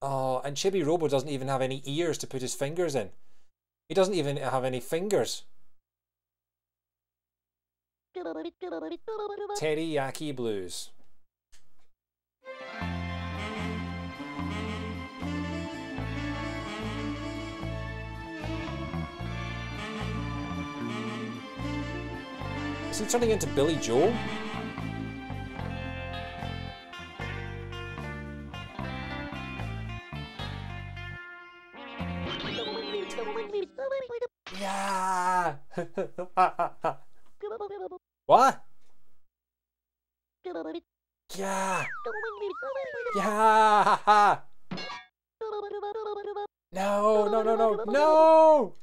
Oh, and Chibi-Robo doesn't even have any ears to put his fingers in. He doesn't even have any fingers. Teriyaki Blues. Is he turning into Billy Joel? Yeah. What? Yeah. Yeah. No, no, no, no, no.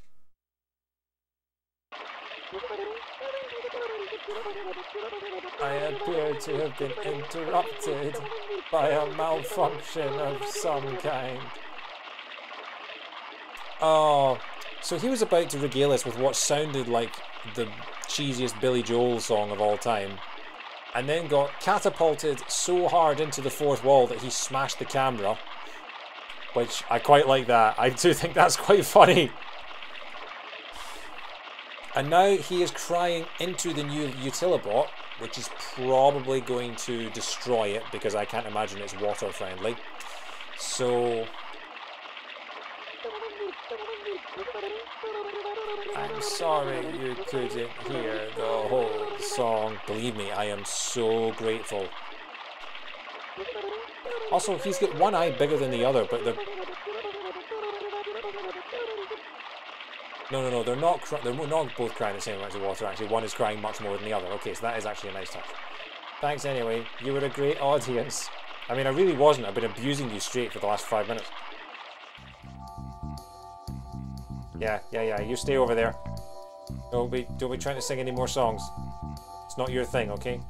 I appear to have been interrupted by a malfunction of some kind. Oh, so he was about to regale us with what sounded like the cheesiest Billy Joel song of all time, and then got catapulted so hard into the fourth wall that he smashed the camera, which I quite like that. I do think that's quite funny. And now he is crying into the new Utilibot, which is probably going to destroy it because I can't imagine it's water friendly. So I'm sorry you couldn't hear the whole song. Believe me, I am so grateful. Also, he's got one eye bigger than the other, but they're... No, no, no, they're not cry they're not both crying the same amount of water, actually. One is crying much more than the other. Okay, so that is actually a nice touch. Thanks anyway. You were a great audience. I mean, I really wasn't. I've been abusing you straight for the last five minutes. Yeah, yeah, yeah, you stay over there. Don't be, don't be trying to sing any more songs. It's not your thing, okay?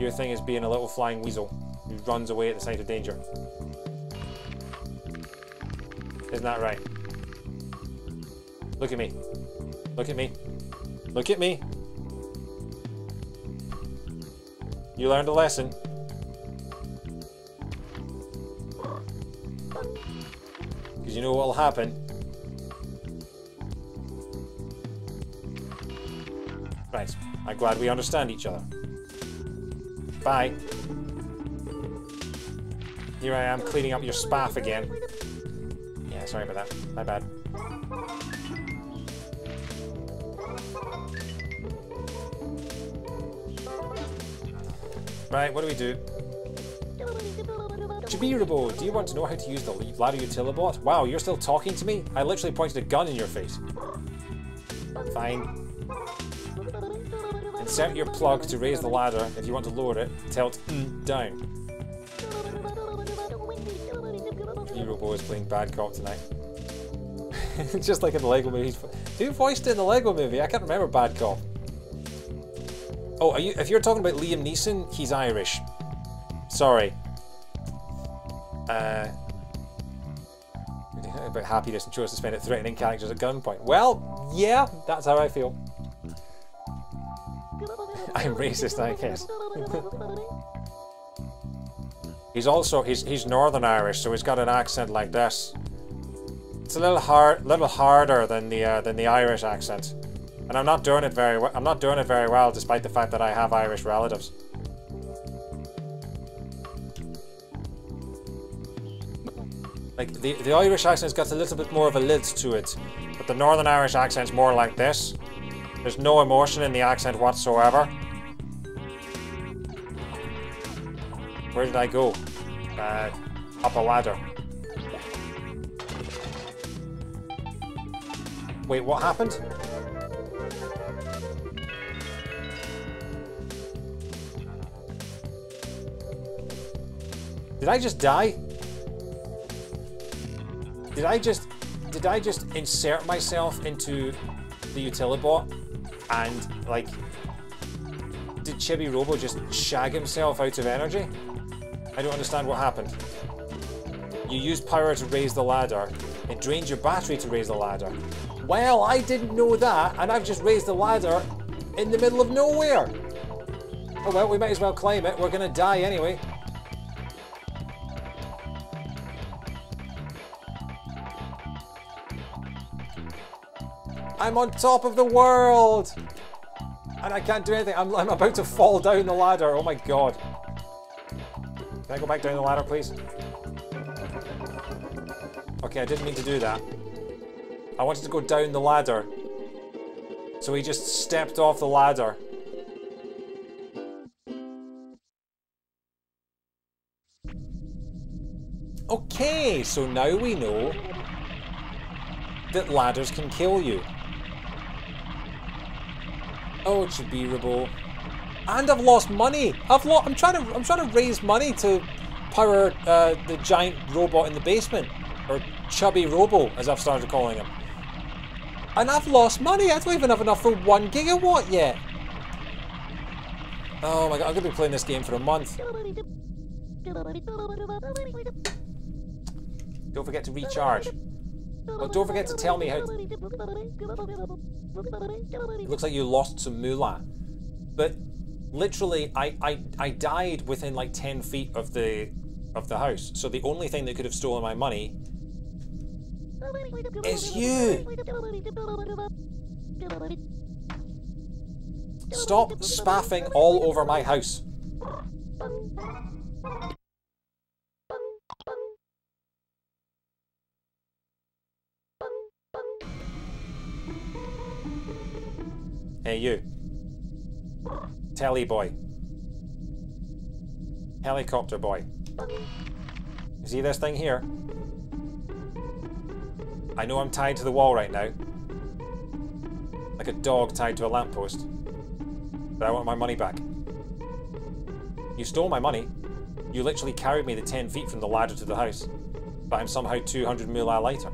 Your thing is being a little flying weasel who runs away at the sight of danger. Isn't that right? Look at me. Look at me. Look at me. You learned a lesson. Because you know what'll happen. Right. I'm glad we understand each other. Bye. Here I am cleaning up your spaff again. Yeah, sorry about that. My bad. Right, what do we do? Jabirabo, do you want to know how to use the Ladder Utilibot? Wow, you're still talking to me? I literally pointed a gun in your face. Fine. Insert your plug to raise the ladder. If you want to lower it, tilt mm, down. Jabirabo is playing bad cop tonight. Just like in the Lego movie. Who voiced it in the Lego movie? I can't remember bad cop. Oh, are you, if you're talking about Liam Neeson, he's Irish. Sorry. Uh, about happiness and chose to spend it threatening characters at gunpoint. Well, yeah, that's how I feel. I'm racist, I guess. He's also he's he's Northern Irish, so he's got an accent like this. It's a little hard, little harder than the uh, than the Irish accent. And I'm not doing it very well. I'm not doing it very well, despite the fact that I have Irish relatives. Like the the Irish accent's got a little bit more of a lid to it, but the Northern Irish accent's more like this. There's no emotion in the accent whatsoever. Where did I go? Uh, up a ladder. Wait, what happened? Did I just die? Did I just... Did I just insert myself into the Utilibot and, like... Did Chibi-Robo just shag himself out of energy? I don't understand what happened. You used power to raise the ladder. It drained your battery to raise the ladder. Well, I didn't know that, and I've just raised the ladder in the middle of nowhere! Oh well, we might as well climb it. We're gonna die anyway. I'm on top of the world! And I can't do anything. I'm, I'm about to fall down the ladder. Oh my god. Can I go back down the ladder, please? Okay, I didn't mean to do that. I wanted to go down the ladder. So he just stepped off the ladder Okay, so now we know that ladders can kill you. Oh, it should be rebuilt. And I've lost money. I've lost. I'm trying to. I'm trying to raise money to power uh, the giant robot in the basement, or chubby robo, as I've started calling him. And I've lost money. I don't even have enough for one gigawatt yet. Oh my god! I'm gonna be playing this game for a month. Don't forget to recharge. Well, don't forget to tell me how. It looks like you lost some moolah, but. Literally, I, I I died within like ten feet of the of the house. So the only thing that could have stolen my money is you. Stop spaffing all over my house. Hey you. Telly boy. Helicopter boy. You see this thing here? I know I'm tied to the wall right now. Like a dog tied to a lamppost. But I want my money back. You stole my money. You literally carried me the ten feet from the ladder to the house. But I'm somehow two hundred moolah lighter.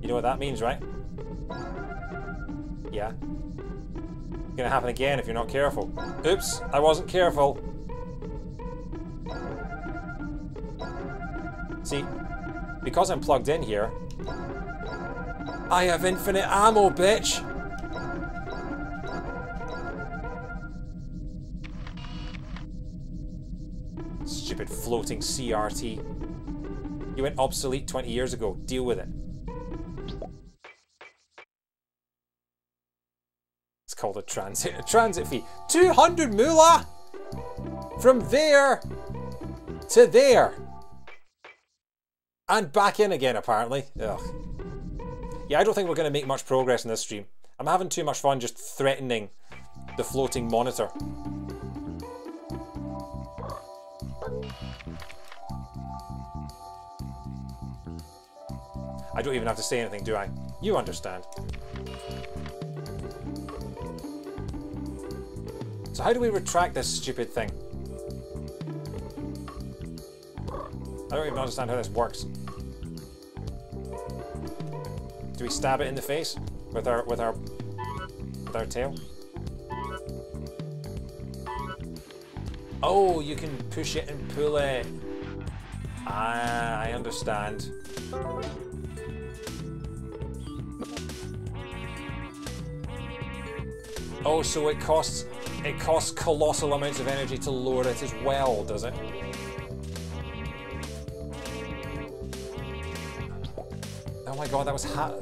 You know what that means, right? Yeah. Gonna happen again if you're not careful. Oops, I wasn't careful. See, because I'm plugged in here, I have infinite ammo, bitch! Stupid floating C R T. You went obsolete twenty years ago. Deal with it. Called a transit a transit fee. two hundred moolah from there to there and back in again apparently. Ugh. Yeah, I don't think we're going to make much progress in this stream. I'm having too much fun just threatening the floating monitor. I don't even have to say anything, do I? You understand. So how do we retract this stupid thing? I don't even understand how this works. Do we stab it in the face with our with our with our tail? Oh, you can push it and pull it. Ah, I understand. Oh, so it costs. It costs colossal amounts of energy to lower it as well, does it? Oh my god, that was ha-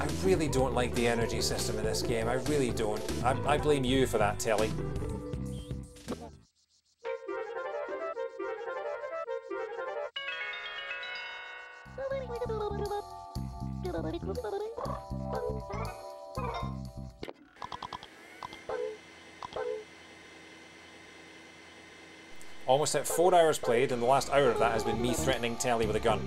I really don't like the energy system in this game, I really don't. I, I blame you for that, Telly. Almost at four hours played, and the last hour of that has been me threatening Telly with a gun.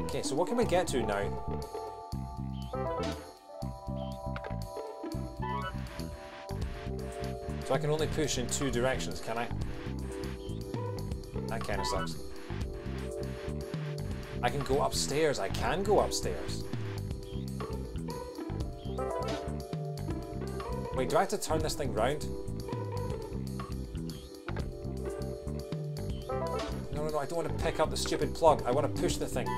Okay, so what can we get to now? So I can only push in two directions, can I? That kind of sucks. I can go upstairs, I can go upstairs. Wait, do I have to turn this thing round? I don't want to pick up the stupid plug. I want to push the thing.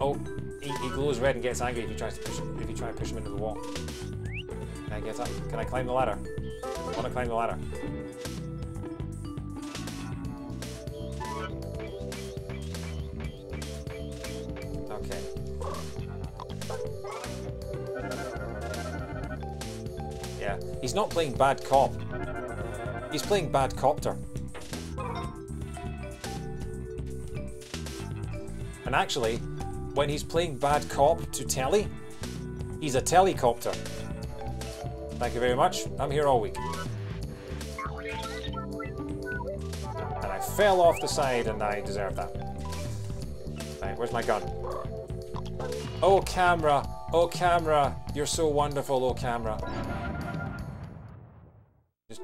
Oh, he, he glows red and gets angry if you try to push him, if you try and push him into the wall. Can I get up? Can I climb the ladder? I want to climb the ladder. Okay. Yeah, he's not playing bad cop. He's playing bad copter. And actually, when he's playing bad cop to Telly, he's a telecopter. Thank you very much. I'm here all week. And I fell off the side and I deserve that. Alright, where's my gun? Oh, camera! Oh, camera! You're so wonderful, oh, camera. Just...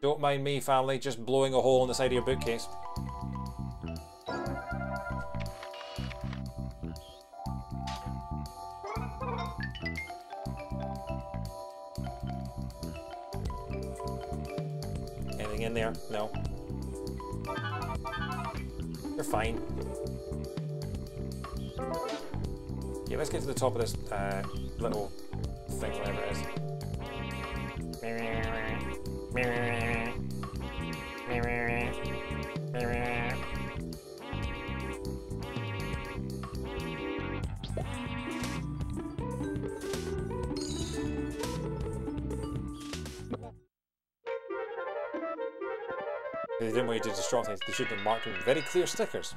Don't mind me, family. Just blowing a hole in the side of your bookcase. Anything in there? No. You're fine. Yeah, let's get to the top of this uh, little thing, whatever it is. They didn't want you to destroy things, they should have marked them with very clear stickers.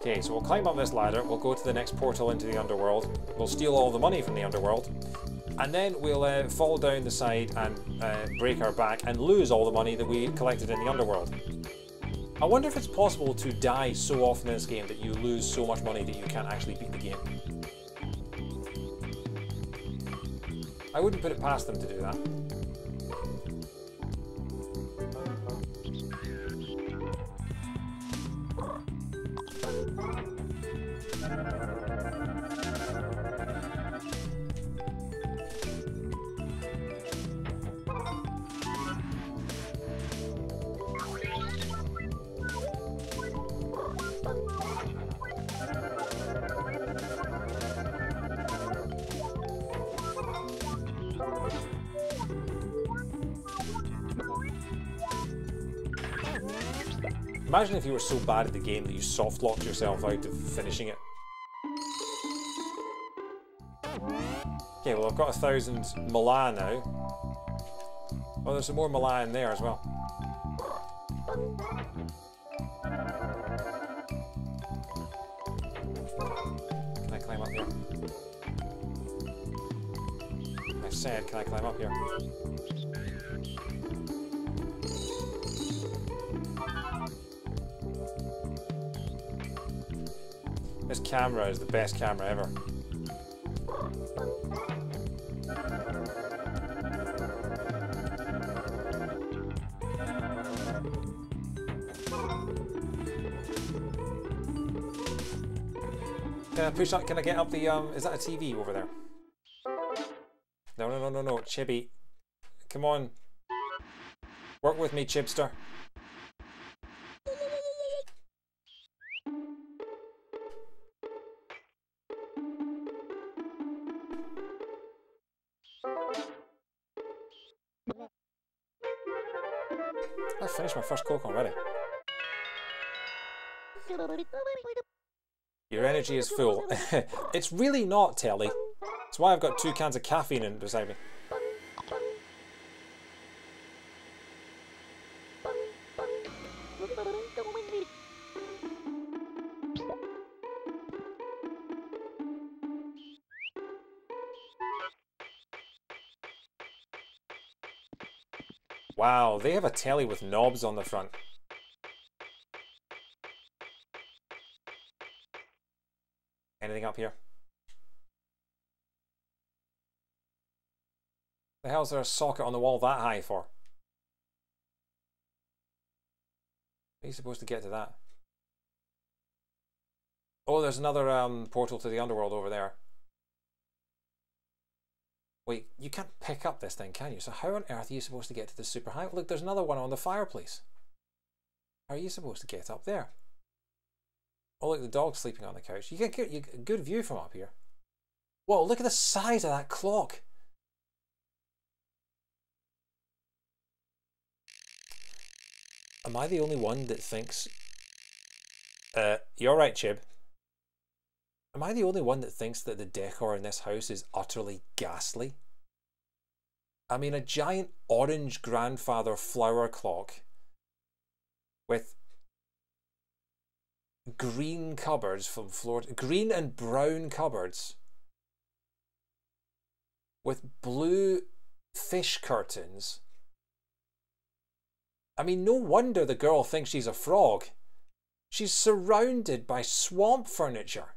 Okay, so we'll climb up this ladder, we'll go to the next portal into the underworld, we'll steal all the money from the underworld, and then we'll uh, fall down the side and uh, break our back and lose all the money that we collected in the underworld. I wonder if it's possible to die so often in this game that you lose so much money that you can't actually beat the game. I wouldn't put it past them to do that. Imagine if you were so bad at the game that you soft-locked yourself out of finishing it. Okay, well I've got a thousand Milan now. Oh, there's some more Milan in there as well. Can I climb up here? I said, can I climb up here? This camera is the best camera ever. Can I push up? Can I get up the um? Is that a T V over there? No, no, no, no, no, Chibi. Come on. Work with me, Chibster. I finished my first Coke already. Your energy is full. It's really not, Telly. That's why I've got two cans of caffeine in beside me. Wow, they have a telly with knobs on the front. Anything up here? The hell is there a socket on the wall that high for? How are you supposed to get to that? Oh, there's another um, portal to the underworld over there. Wait, you can't pick up this thing, can you? So how on earth are you supposed to get to the super high? Look, there's another one on the fireplace. How are you supposed to get up there? Oh, look, the dog's sleeping on the couch. You get a good view from up here. Whoa, look at the size of that clock. Am I the only one that thinks Uh, you're right, Chib. Am I the only one that thinks that the decor in this house is utterly ghastly? I mean, a giant orange grandfather flower clock with green cupboards from floor to green and brown cupboards with blue fish curtains. I mean, no wonder the girl thinks she's a frog. She's surrounded by swamp furniture.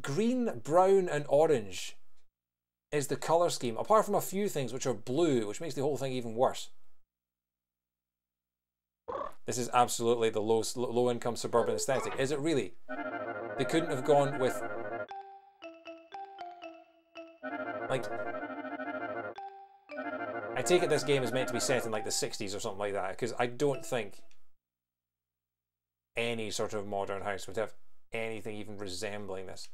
Green, brown and orange is the colour scheme, apart from a few things which are blue, which makes the whole thing even worse. This is absolutely the low, low-income suburban aesthetic. Is it really? They couldn't have gone with... Like... I take it this game is meant to be set in like the sixties or something like that, because I don't think any sort of modern house would have anything even resembling this.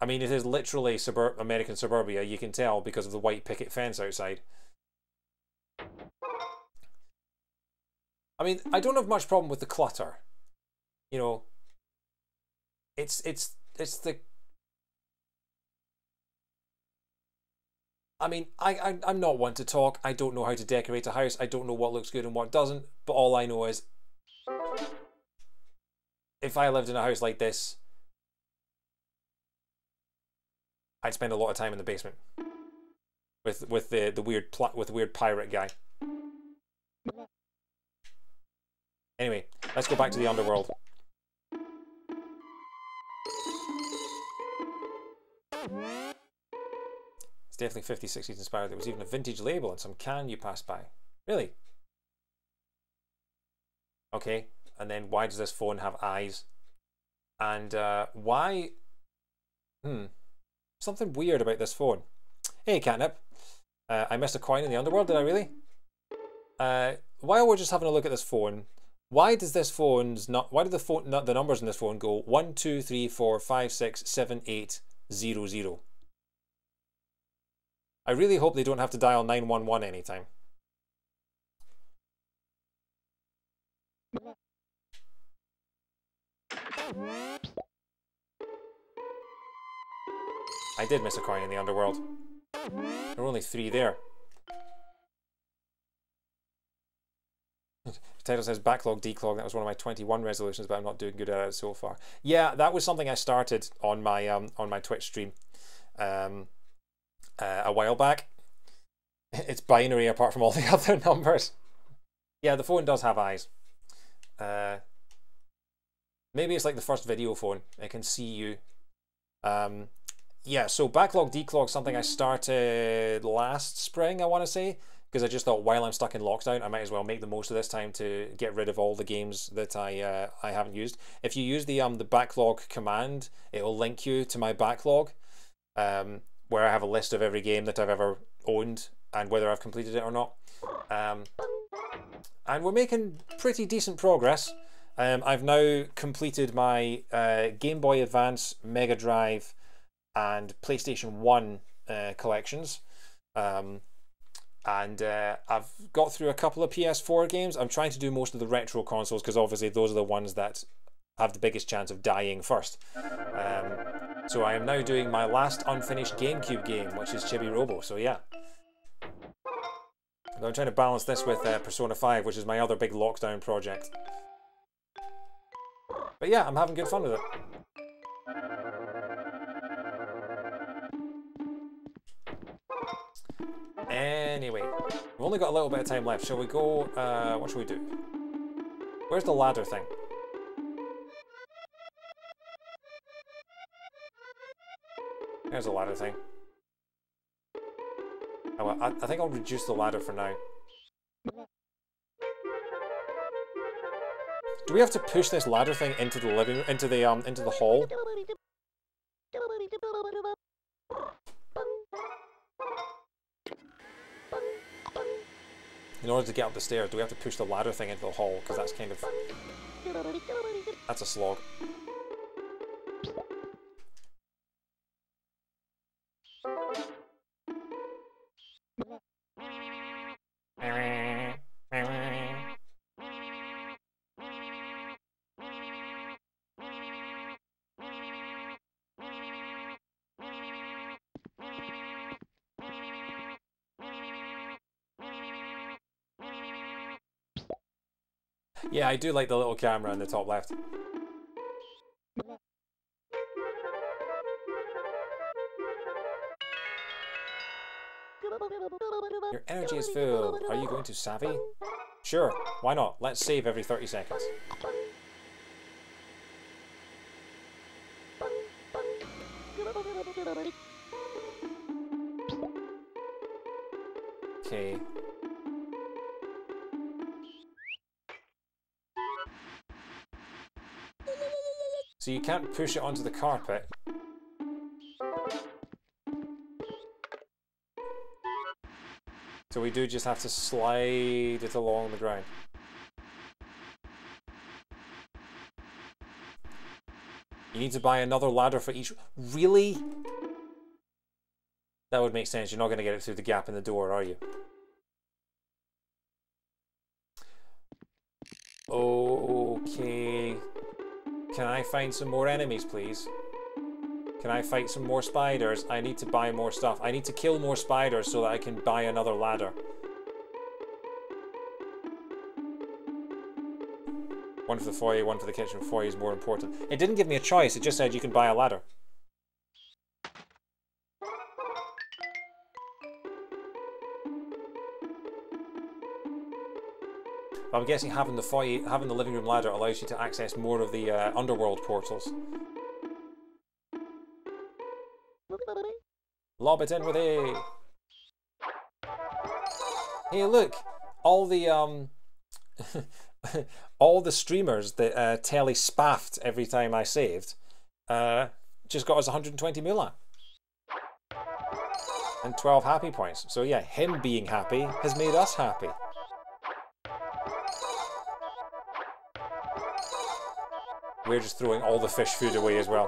I mean, it is literally suburb American suburbia, you can tell because of the white picket fence outside. I mean, I don't have much problem with the clutter. You know, it's it's it's the I mean, I, I I'm not one to talk. I don't know how to decorate a house. I don't know what looks good and what doesn't, but all I know is if I lived in a house like this, I'd spend a lot of time in the basement with with the the weird pl with the weird pirate guy. Anyway, let's go back to the underworld. It's definitely fifties, sixties inspired. There was even a vintage label on some can you passed by. Really? Okay, and then why does this phone have eyes? And uh, why... Hmm. Something weird about this phone. Hey, Catnip. Uh, I missed a coin in the underworld, did I really? Uh, while we're just having a look at this phone... Why does this phone's not? Why do the phone not the numbers in this phone go one two three four five six seven eight zero zero? I really hope they don't have to dial nine one one anytime. I did miss a coin in the underworld. There were only three there. Title says backlog declog. That was one of my twenty-one resolutions, but I'm not doing good at it so far. Yeah, that was something I started on my um on my Twitch stream um uh, a while back. It's binary apart from all the other numbers. Yeah, the phone does have eyes. Uh maybe it's like the first video phone, it can see you. Um yeah, so backlog declog, something I started last spring, I want to say, because I just thought while I'm stuck in lockdown, I might as well make the most of this time to get rid of all the games that I uh, I haven't used. If you use the um the backlog command, it will link you to my backlog, um, where I have a list of every game that I've ever owned and whether I've completed it or not. Um, and we're making pretty decent progress. Um, I've now completed my uh, Game Boy Advance, Mega Drive, and PlayStation one uh, collections. Um, And uh, I've got through a couple of P S four games. I'm trying to do most of the retro consoles because obviously those are the ones that have the biggest chance of dying first. Um, so I am now doing my last unfinished GameCube game, which is Chibi Robo. So yeah. And I'm trying to balance this with uh, Persona five, which is my other big lockdown project. But yeah, I'm having good fun with it. Anyway, we've only got a little bit of time left. Shall we go? Uh, what shall we do? Where's the ladder thing? There's the ladder thing. Oh, well, I, I think I'll reduce the ladder for now. Do we have to push this ladder thing into the living, into the um, into the hall? In order to get up the stairs, do we have to push the ladder thing into the hall? Because that's kind of... That's a slog. Yeah, I do like the little camera in the top left. Your energy is full. Are you going to savvy? Sure, why not? Let's save every thirty seconds. Okay. So you can't push it onto the carpet. So we do just have to slide it along the ground. You need to buy another ladder for each... Really? That would make sense. You're not going to get it through the gap in the door, are you? Okay... Can I find some more enemies, please? Can I fight some more spiders? I need to buy more stuff. I need to kill more spiders so that I can buy another ladder. One for the foyer, one for the kitchen. Foyer is more important. It didn't give me a choice, it just said you can buy a ladder. I'm guessing having the foyer, having the living room ladder allows you to access more of the uh, underworld portals. Lob it in with a... Hey, look! All the, um... all the streamers that uh, Telly spaffed every time I saved uh, just got us one hundred twenty moolah. And twelve happy points. So yeah, him being happy has made us happy. We're just throwing all the fish food away as well.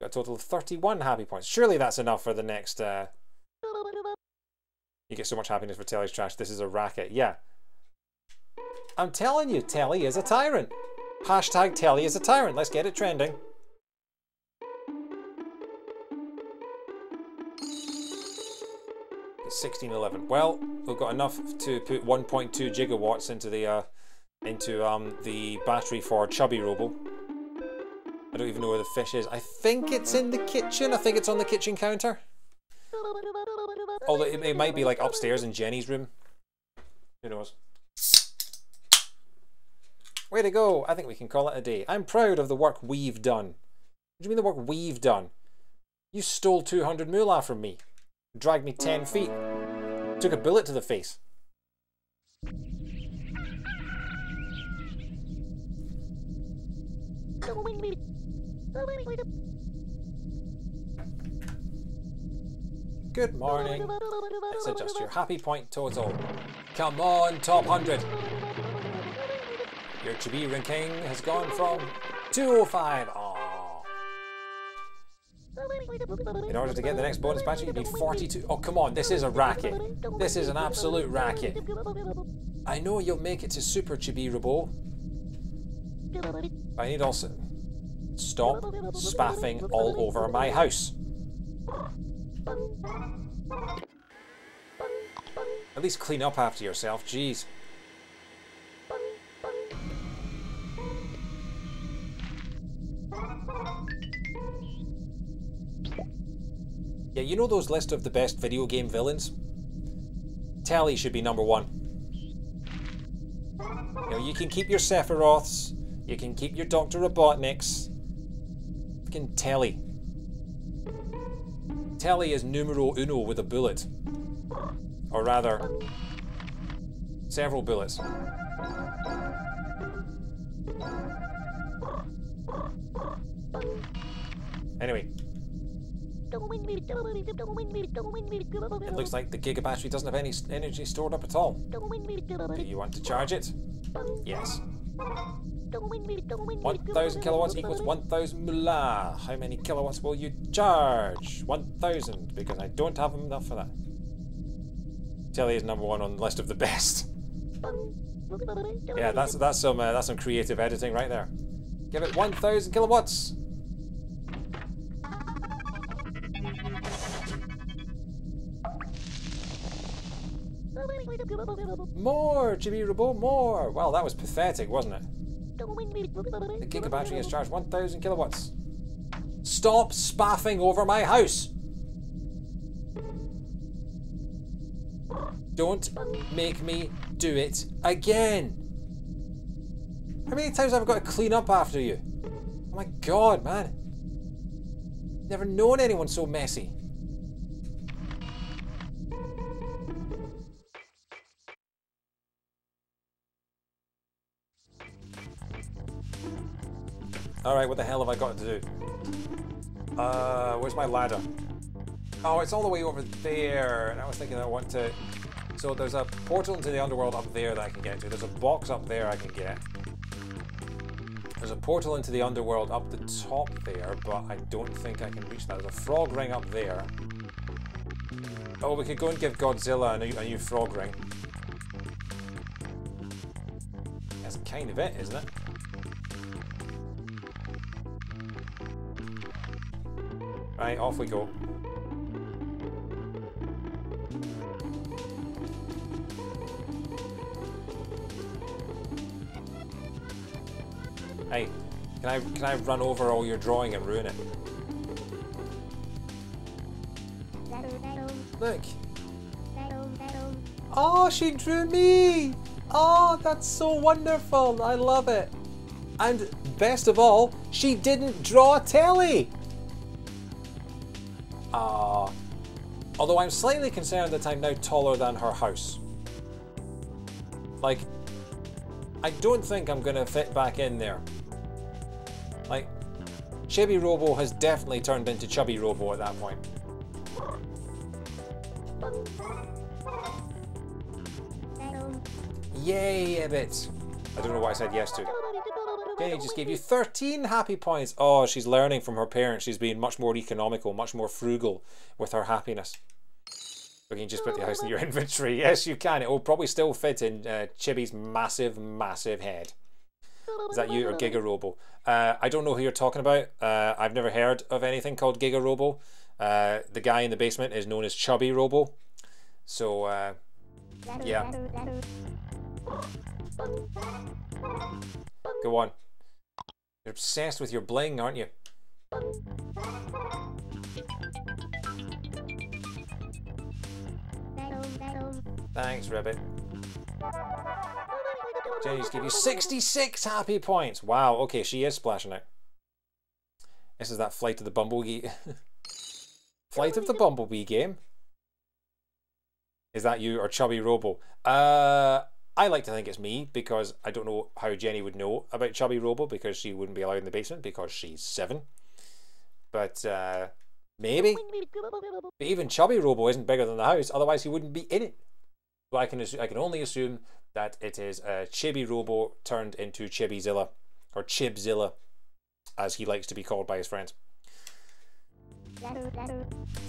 Got a total of thirty-one happy points. Surely that's enough for the next... Uh... You get so much happiness for Telly's trash. This is a racket. Yeah. I'm telling you, Telly is a tyrant. Hashtag Telly is a tyrant. Let's get it trending. It's sixteen eleven. Well, we've got enough to put one point two gigawatts into the... Uh... into um, the battery for Chubby Robo. I don't even know where the fish is. I think it's in the kitchen. I think it's on the kitchen counter. Although it, it might be like upstairs in Jenny's room. Who knows? Way to go. I think we can call it a day. I'm proud of the work we've done. What do you mean the work we've done? You stole two hundred moolah from me. Dragged me ten feet. Took a bullet to the face. Good morning. Let's adjust your happy point total. Come on, top one hundred. Your chibi ranking has gone from two oh five. Aww. In order to get the next bonus battery, you need forty-two. Oh, come on, this is a racket. This is an absolute racket. I know you'll make it to Super Chibi Robo. I need also... Stop spaffing all over my house. At least clean up after yourself, jeez. Yeah, you know those list of the best video game villains? Telly should be number one. You know, you can keep your Sephiroths, you can keep your Doctor Robotniks. Fucking Telly. Telly is numero uno with a bullet. Or rather, several bullets. Anyway. It looks like the Giga Battery doesn't have any energy stored up at all. Do you want to charge it? Yes. one thousand kilowatts equals one thousand moolah. How many kilowatts will you charge? one thousand, because I don't have enough for that. Telly is number one on the list of the best. Yeah, that's that's some uh, that's some creative editing right there. Give it one thousand kilowatts. More, Chibi-Robo, more! Wow, that was pathetic, wasn't it? The Giga Battery has charged one thousand kilowatts. Stop spaffing over my house! Don't make me do it again! How many times have I got to clean up after you? Oh my god, man. Never known anyone so messy. Alright, what the hell have I got to do? Uh, where's my ladder? Oh, it's all the way over there, and I was thinking I want to... So there's a portal into the underworld up there that I can get to. There's a box up there I can get. There's a portal into the underworld up the top there, but I don't think I can reach that. There's a frog ring up there. Oh, we could go and give Godzilla a new, a new frog ring. That's kind of it, isn't it? Right, off we go. Hey, can I can I run over all your drawing and ruin it? Look. Oh, she drew me! Oh, that's so wonderful! I love it. And best of all, she didn't draw Telly. Ah. Uh, although I'm slightly concerned that I'm now taller than her house. Like, I don't think I'm gonna fit back in there. Like, Chibi-Robo has definitely turned into Chubby-Robo at that point. Yay, Ebbets! I don't know why I said yes to. Jenny just gave you thirteen happy points. Oh, she's learning from her parents. She's being much more economical, much more frugal with her happiness. We can just put the house in your inventory. Yes, you can. It will probably still fit in uh, Chibi's massive, massive head. Is that you or Giga-Robo? Uh, I don't know who you're talking about. Uh, I've never heard of anything called Giga-Robo. Uh, the guy in the basement is known as Chubby-Robo. So, uh, yeah. Go on. You're obsessed with your bling, aren't you? Thanks, Ribbit. Jenny's give you sixty-six happy points. Wow, okay, she is splashing out. This is that Flight of the Bumblebee. Flight of the Bumblebee game? Is that you or Chubby-Robo? Uh, I like to think it's me because I don't know how Jenny would know about Chubby-Robo because she wouldn't be allowed in the basement because she's seven. But uh, maybe. But even Chubby-Robo isn't bigger than the house, otherwise he wouldn't be in it. But I can I can only assume that it is a Chibi-Robo turned into Chibizilla, or Chibzilla, as he likes to be called by his friends.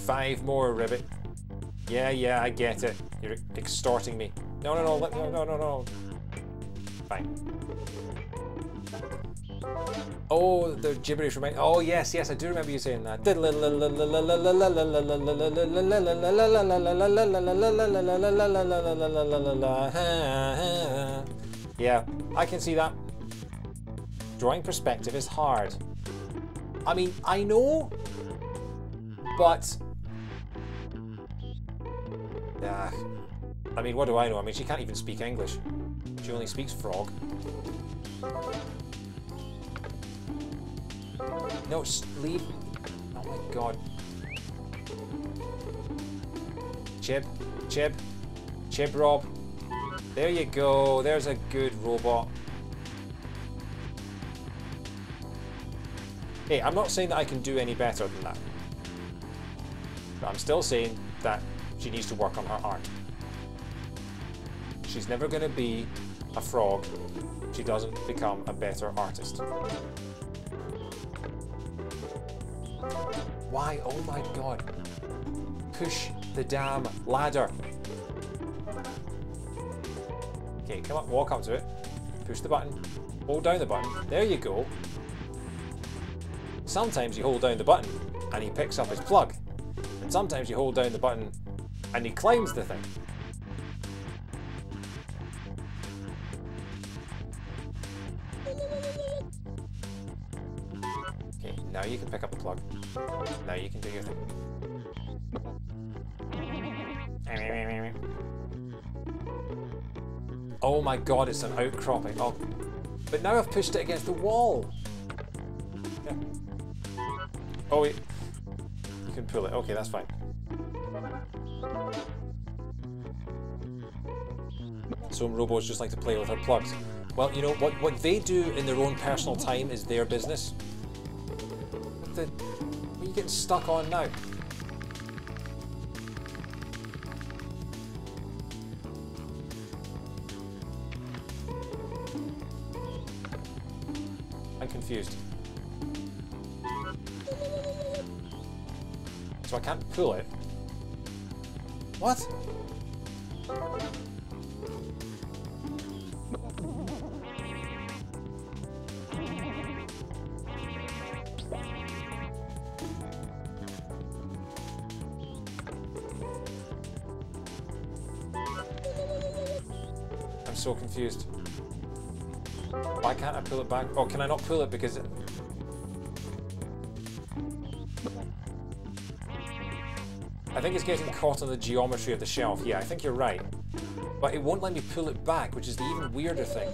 Five more, Ribbit. Yeah, yeah, I get it. You're extorting me. No, no, no, let, no, no, no, no. Fine. Oh, the gibberish remind. Oh yes, yes, I do remember you saying that. Yeah, I can see that. Drawing perspective is hard. I mean, I know, but ah, I mean, what do I know? I mean, she can't even speak English. She only speaks frog. No, leave. Oh my god. Chib, Chib, Chib Rob. There you go, there's a good robot. Hey, I'm not saying that I can do any better than that. But I'm still saying that she needs to work on her art. She's never gonna be a frog. She doesn't become a better artist. Why? Oh my god. Push the damn ladder. Okay, come up, walk up to it. Push the button. Hold down the button. There you go. Sometimes you hold down the button and he picks up his plug. And sometimes you hold down the button and he climbs the thing. Okay, now you can pick up the plug. Now you can do your thing. Oh my god, it's an outcropping. Oh, but now I've pushed it against the wall. Yeah. Oh wait, you can pull it. Okay, that's fine. Some robots just like to play with their plugs. Well, you know what? What they do in their own personal time is their business. What the? What are you getting stuck on now? I'm confused. So I can't pull it. What? I'm so confused. Why can't I pull it back? Oh, can I not pull it because... It... I think it's getting caught on the geometry of the shelf. Yeah, I think you're right. But it won't let me pull it back, which is the even weirder thing.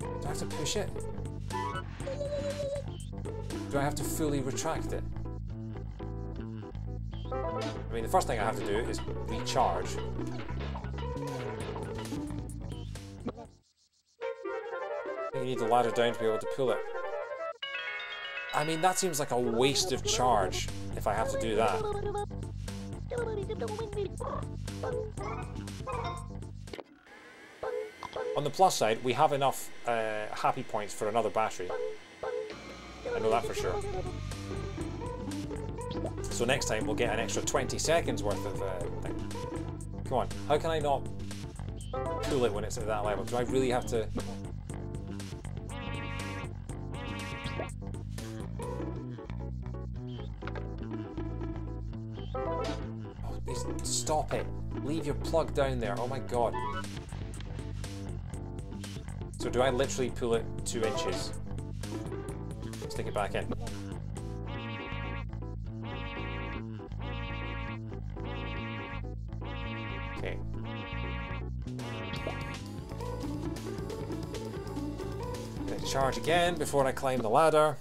Do I have to push it? Do I have to fully retract it? I mean, the first thing I have to do is recharge. You need the ladder down to be able to pull it. I mean, that seems like a waste of charge if I have to do that. On the plus side, we have enough uh, happy points for another battery. I know that for sure. So next time we'll get an extra twenty seconds worth of uh, thing. Come on, how can I not pull it when it's at that level? Do I really have to... Stop it. Leave your plug down there. Oh my god. So do I literally pull it two inches? Stick it back in. Okay. I'm gonna charge again before I climb the ladder.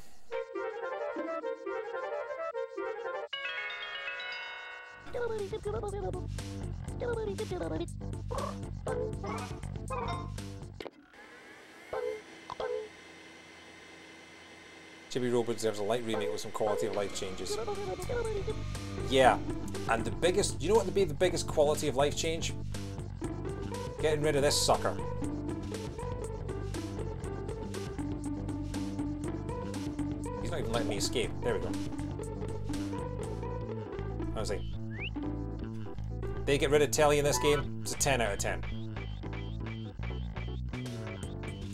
Chibi Robo deserves a light remake with some quality of life changes. Yeah, and the biggest, you know what would be the biggest quality of life change? Getting rid of this sucker. He's not even letting me escape. There we go. I was like, they get rid of telly in this game, it's a ten out of ten.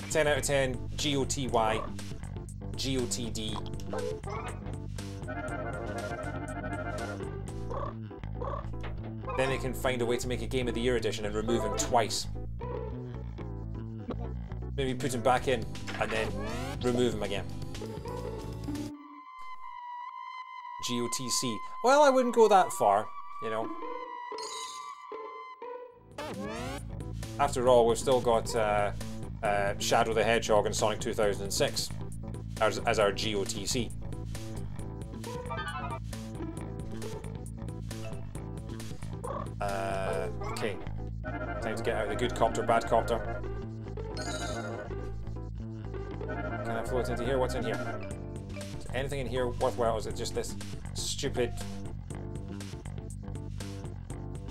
ten out of ten, G O T Y, G O T D. Then they can find a way to make a Game of the Year edition and remove him twice. Maybe put him back in and then remove him again. G O T C. Well, I wouldn't go that far, you know. After all, we've still got uh, uh, Shadow the Hedgehog and Sonic two thousand six as, as our G O T C. Uh, okay, time to get out the good copter, bad copter. Can I float into here? What's in here? Is anything in here worthwhile? Is it just this stupid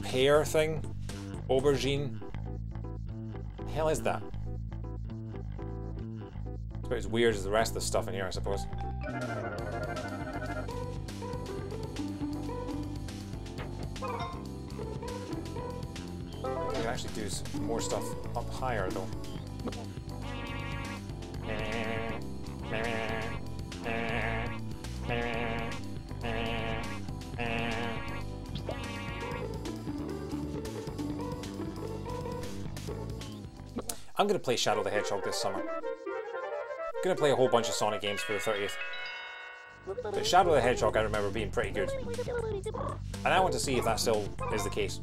pear thing? Aubergine? Hell is that? It's about as weird as the rest of the stuff in here, I suppose. We can actually do some more stuff up higher, though. I'm going to play Shadow the Hedgehog this summer. Gonna play a whole bunch of Sonic games for the thirtieth. But Shadow the Hedgehog I remember being pretty good. And I want to see if that still is the case.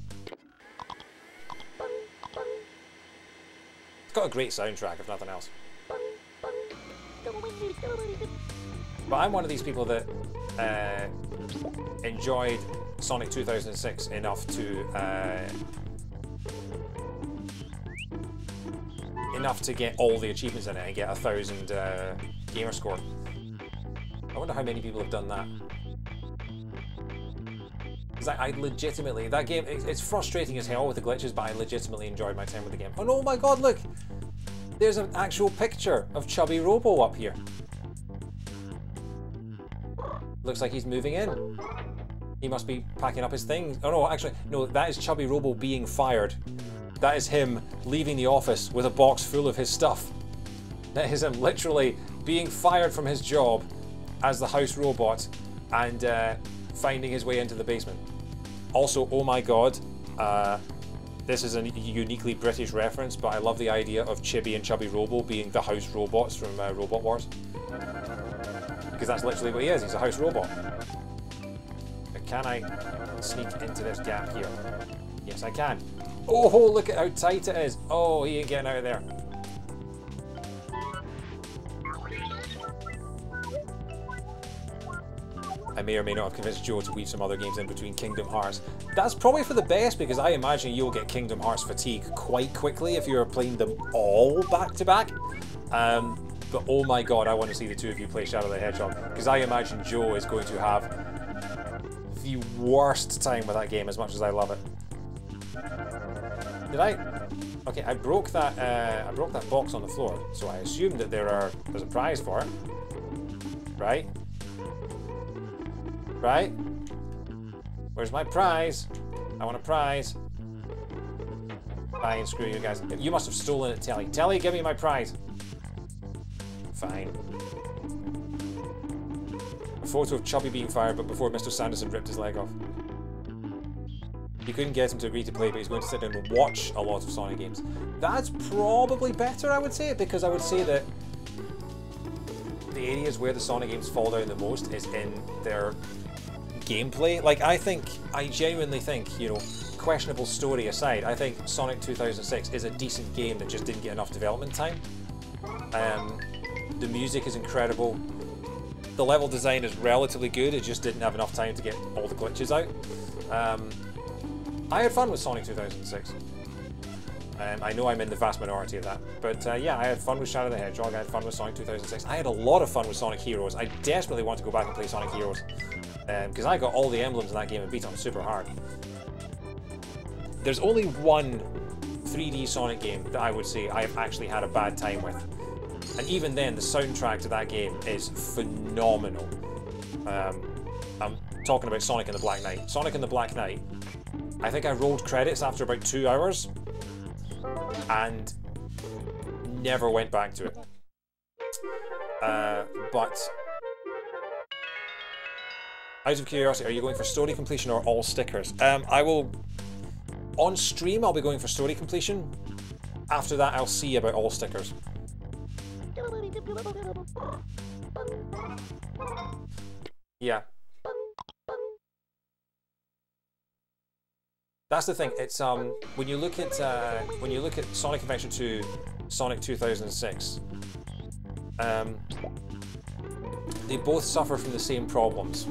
It's got a great soundtrack, if nothing else. But I'm one of these people that uh, enjoyed Sonic two thousand six enough to uh, enough to get all the achievements in it and get a thousand uh, gamer score. I wonder how many people have done that. Because I, I legitimately, that game, it, it's frustrating as hell with the glitches, but I legitimately enjoyed my time with the game. And oh my god, look! There's an actual picture of Chubby Robo up here. Looks like he's moving in. He must be packing up his things. Oh no, actually, no, that is Chubby Robo being fired. That is him leaving the office with a box full of his stuff. That is him literally being fired from his job as the house robot and uh, finding his way into the basement. Also, oh my god, uh, this is a uniquely British reference, but I love the idea of Chibi and Chubby Robo being the house robots from uh, Robot Wars. Because that's literally what he is, he's a house robot. But can I sneak into this gap here? Yes, I can. Oh, oh, look at how tight it is. Oh, he ain't getting out of there. I may or may not have convinced Joe to weave some other games in between Kingdom Hearts. That's probably for the best, because I imagine you'll get Kingdom Hearts fatigue quite quickly if you're playing them all back to back. Um, But oh my god, I want to see the two of you play Shadow the Hedgehog, because I imagine Joe is going to have the worst time with that game, as much as I love it. Did I? Okay, I broke that. Uh, I broke that box on the floor, so I assume that there are there's a prize for it, right? Right? Where's my prize? I want a prize. Fine, screw you guys. You must have stolen it, Telly. Telly, give me my prize. Fine. A photo of Chubby being fired, but before Mister Sanderson ripped his leg off. You couldn't get him to agree to play, but he's going to sit down and watch a lot of Sonic games. That's probably better, I would say, because I would say that the areas where the Sonic games fall down the most is in their gameplay. Like, I think, I genuinely think, you know, questionable story aside, I think Sonic two thousand six is a decent game that just didn't get enough development time. Um... The music is incredible. The level design is relatively good, it just didn't have enough time to get all the glitches out. Um, I had fun with Sonic two thousand six. Um, I know I'm in the vast minority of that. But uh, yeah, I had fun with Shadow the Hedgehog, I had fun with Sonic two thousand six. I had a lot of fun with Sonic Heroes. I desperately want to go back and play Sonic Heroes. Because um, I got all the emblems in that game and beat them super hard. There's only one three D Sonic game that I would say I've actually had a bad time with. And even then, the soundtrack to that game is phenomenal. Um, I'm talking about Sonic and the Black Knight. Sonic and the Black Knight, I think I rolled credits after about two hours and never went back to it. Uh, but out of curiosity, are you going for story completion or all stickers? Um, I will, on stream, I'll be going for story completion. After that, I'll see about all stickers. Yeah. That's the thing. It's um when you look at uh, when you look at Sonic Adventure two, Sonic two thousand six. Um, they both suffer from the same problems,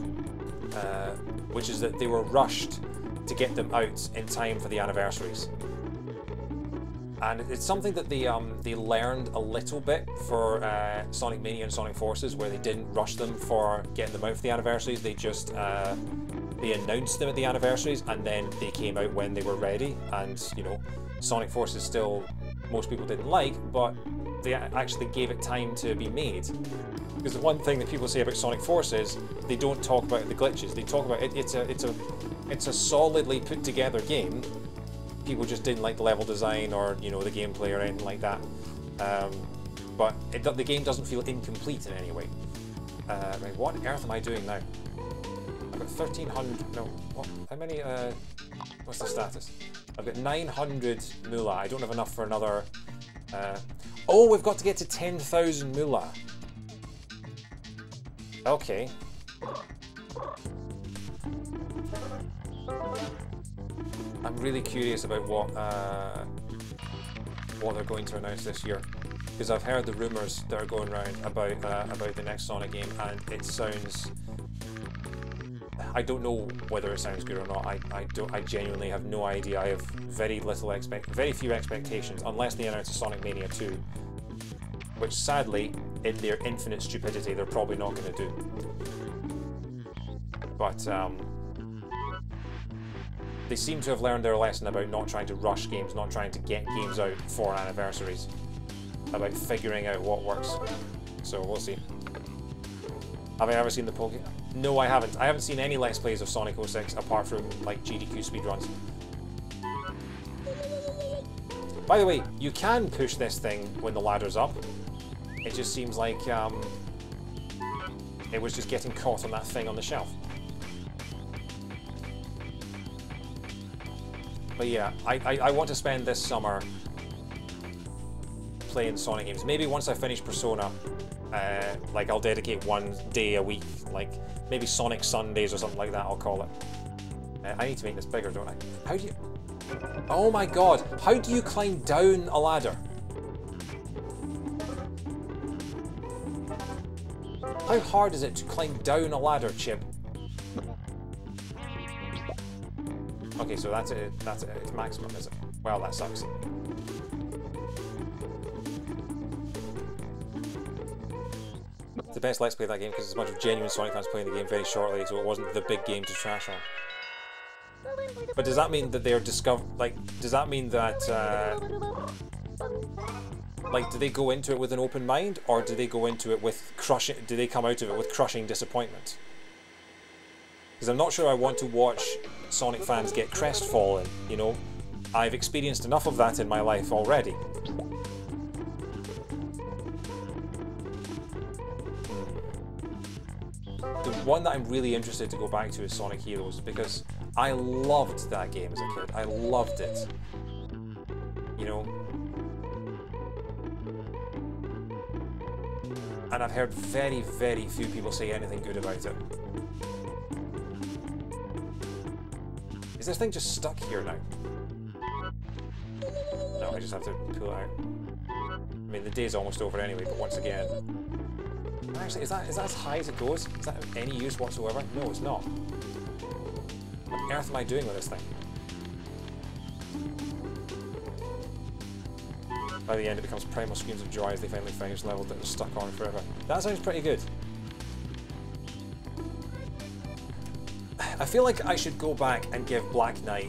uh, which is that they were rushed to get them out in time for the anniversaries. And it's something that they um, they learned a little bit for uh, Sonic Mania and Sonic Forces, where they didn't rush them for getting them out for the anniversaries. They just uh, they announced them at the anniversaries, and then they came out when they were ready. And you know, Sonic Forces still most people didn't like, but they actually gave it time to be made. Because the one thing that people say about Sonic Forces, they don't talk about the glitches. They talk about it, it's a it's a it's a solidly put together game. People just didn't like the level design or, you know, the gameplay or anything like that. Um, but it, the game doesn't feel incomplete in any way. Uh, right, what on earth am I doing now? I've got thirteen hundred... No, what, how many... Uh, what's the status? I've got nine hundred moolah. I don't have enough for another... Uh, oh, we've got to get to ten thousand moolah. Okay. I'm really curious about what uh, what they're going to announce this year, because I've heard the rumors that are going around about uh, about the next Sonic game, and it sounds. I don't know whether it sounds good or not. I, I don't. I genuinely have no idea. I have very little expect, very few expectations, unless they announce Sonic Mania two, which sadly, in their infinite stupidity, they're probably not going to do. But um, they seem to have learned their lesson about not trying to rush games, not trying to get games out for anniversaries, about figuring out what works. So we'll see. Have I ever seen the Poké? No, I haven't. I haven't seen any Let's Plays of Sonic oh six, apart from, like, G D Q speedruns. By the way, you can push this thing when the ladder's up. It just seems like, um... it was just getting caught on that thing on the shelf. But yeah, I, I, I want to spend this summer playing Sonic games. Maybe once I finish Persona, uh, like, I'll dedicate one day a week, like... Maybe Sonic Sundays or something like that, I'll call it. Uh, I need to make this bigger, don't I? How do you... Oh my god! How do you climb down a ladder? How hard is it to climb down a ladder, Chip? Okay, so that's it. That's it. It's maximum, is it? Well, that sucks. The best Let's Play of that game because there's a bunch of genuine Sonic fans playing the game very shortly, so it wasn't the big game to trash on. But does that mean that they're discover like? Does that mean that uh, like? Do they go into it with an open mind, or do they go into it with crushing? Do they come out of it with crushing disappointment? Because I'm not sure I want to watch Sonic fans get crestfallen. You know, I've experienced enough of that in my life already. The one that I'm really interested to go back to is Sonic Heroes, because I loved that game as a kid. I loved it. You know? And I've heard very, very few people say anything good about it. Is this thing just stuck here now? No, I just have to pull it out. I mean, the day's almost over anyway, but once again... Actually, is that, is that as high as it goes? Is that of any use whatsoever? No, it's not. What on earth am I doing with this thing? By the end, it becomes primal screams of joy as they finally finish levels that are stuck on forever. That sounds pretty good. I feel like I should go back and give Black Knight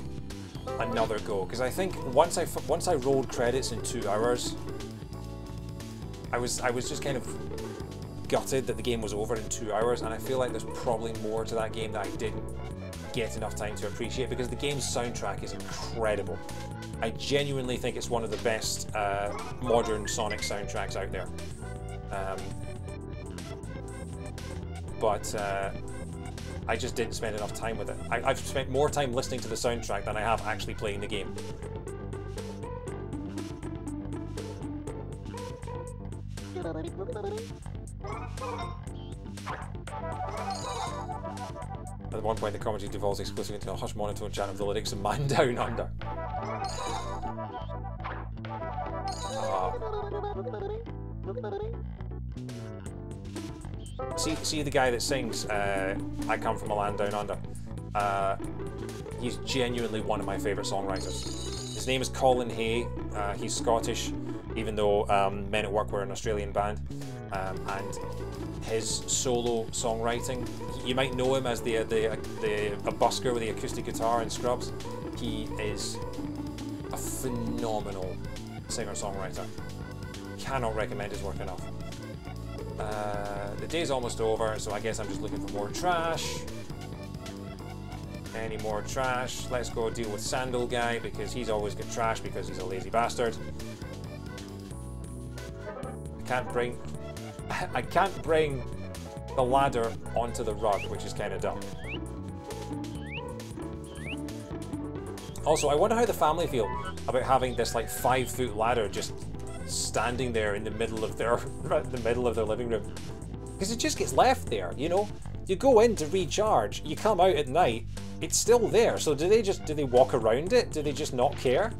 another go, because I think once I f once I rolled credits in two hours, I was I was just kind of. Gutted that the game was over in two hours, and I feel like there's probably more to that game that I didn't get enough time to appreciate, because the game's soundtrack is incredible. I genuinely think it's one of the best uh, modern Sonic soundtracks out there. Um, but uh, I just didn't spend enough time with it. I I've spent more time listening to the soundtrack than I have actually playing the game. At one point, the commentary devolves exclusively into a hushed monotone chant of the lyrics of Man Down Under. Uh, see, see the guy that sings, uh, I Come From a Land Down Under. Uh, he's genuinely one of my favourite songwriters. His name is Colin Hay. Uh, he's Scottish, even though um, Men at Work were an Australian band. Um, and his solo songwriting, you might know him as the, the, the a busker with the acoustic guitar in Scrubs. He is a phenomenal singer-songwriter. Cannot recommend his work enough. Uh, the day's almost over, so I guess I'm just looking for more trash. Any more trash? Let's go deal with Sandal Guy, because he's always got trash because he's a lazy bastard. I can't bring... I can't bring the ladder onto the rug, which is kind of dumb. Also, I wonder how the family feel about having this like five foot ladder just standing there in the middle of their the middle of their living room. because it just gets left there, you know? You go in to recharge, you come out at night, it's still there, so do they just, do they walk around it? Do they just not care?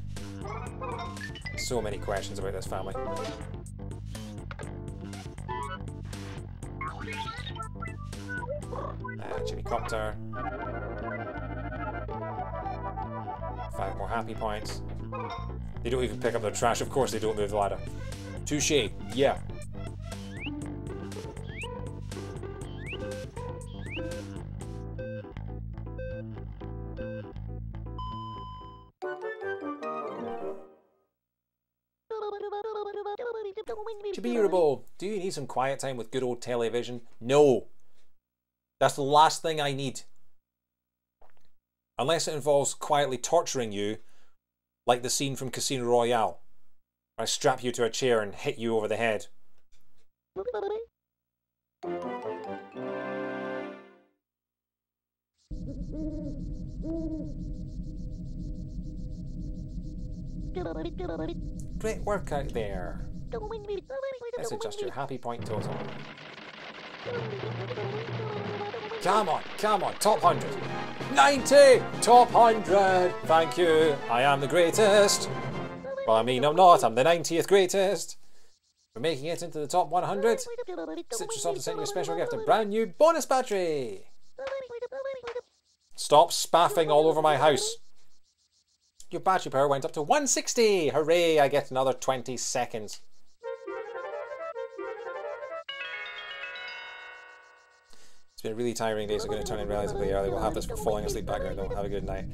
So many questions about this family. Uh, Jimmy Copter. Five more happy points. They don't even pick up their trash, of course they don't move the ladder. Touché, yeah. Chibirubo, do you need some quiet time with good old television? No. That's the last thing I need. Unless it involves quietly torturing you, like the scene from Casino Royale. I strap you to a chair and hit you over the head. Great work out there. Let's adjust your happy point total. Come on, come on, top one hundred! ninety! Top one hundred! Thank you, I am the greatest! Well, I mean, I'm not, I'm the ninetieth greatest! For making it into the top one hundred, Citrussoft sent you a special gift, a brand new bonus battery! Stop spaffing all over my house! Your battery power went up to one sixty! Hooray, I get another twenty seconds. It's been a really tiring day, so I'm going to turn in relatively early. We'll have this for falling asleep background though. Have a good night.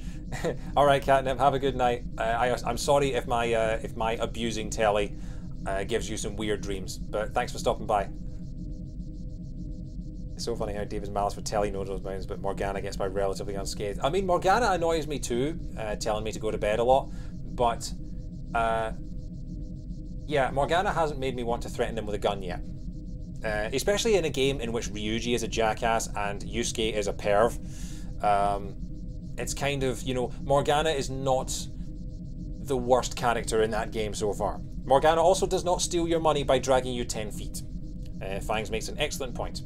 All right, Catnip, have a good night. Uh, I, I'm sorry if my uh, if my abusing telly uh, gives you some weird dreams, but thanks for stopping by. It's so funny how David's malice for telly knows those bounds, but Morgana gets by relatively unscathed. I mean, Morgana annoys me too, uh, telling me to go to bed a lot, but uh, yeah, Morgana hasn't made me want to threaten him with a gun yet. Uh, especially in a game in which Ryuji is a jackass and Yusuke is a perv. Um, it's kind of, you know, Morgana is not the worst character in that game so far. Morgana also does not steal your money by dragging you ten feet. Uh, Fangs makes an excellent point.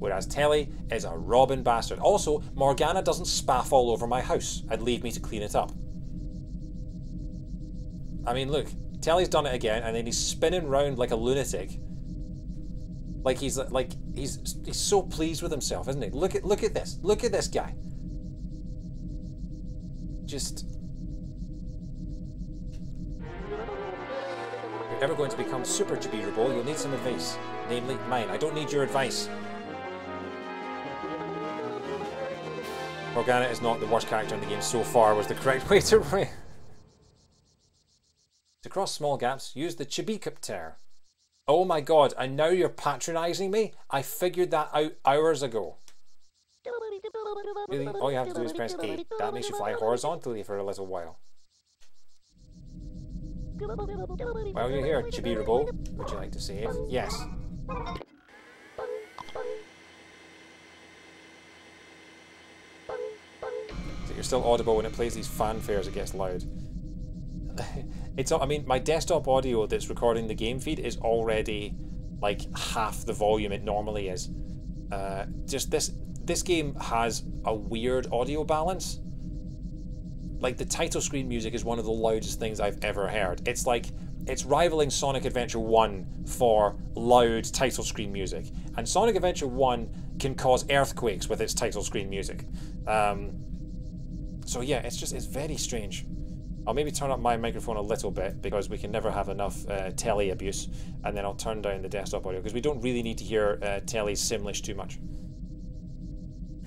Whereas Telly is a robbing bastard. Also, Morgana doesn't spaff all over my house and leave me to clean it up. I mean, look, Telly's done it again and then he's spinning round like a lunatic. Like he's like he's he's so pleased with himself, isn't he? Look at look at this. Look at this guy. Just if you're ever going to become super Chibirubo, you'll need some advice. Namely mine. I don't need your advice. Morgana is not the worst character in the game so far was the correct way to write. To cross small gaps, use the Chibicopter. Oh my god, and now you're patronising me? I figured that out hours ago. Really, all you have to do is press A. That makes you fly horizontally for a little while. While you're here, Chibirubo, would you like to save? Yes. So you're still audible when it plays these fanfares, it gets loud. It's, I mean, my desktop audio that's recording the game feed is already like half the volume it normally is. Uh, just this this game has a weird audio balance. Like the title screen music is one of the loudest things I've ever heard. It's like it's rivaling Sonic Adventure one for loud title screen music, and Sonic Adventure one can cause earthquakes with its title screen music. Um, so yeah, it's just it's very strange. I'll maybe turn up my microphone a little bit because we can never have enough uh, telly abuse, and then I'll turn down the desktop audio because we don't really need to hear uh, telly simlish too much.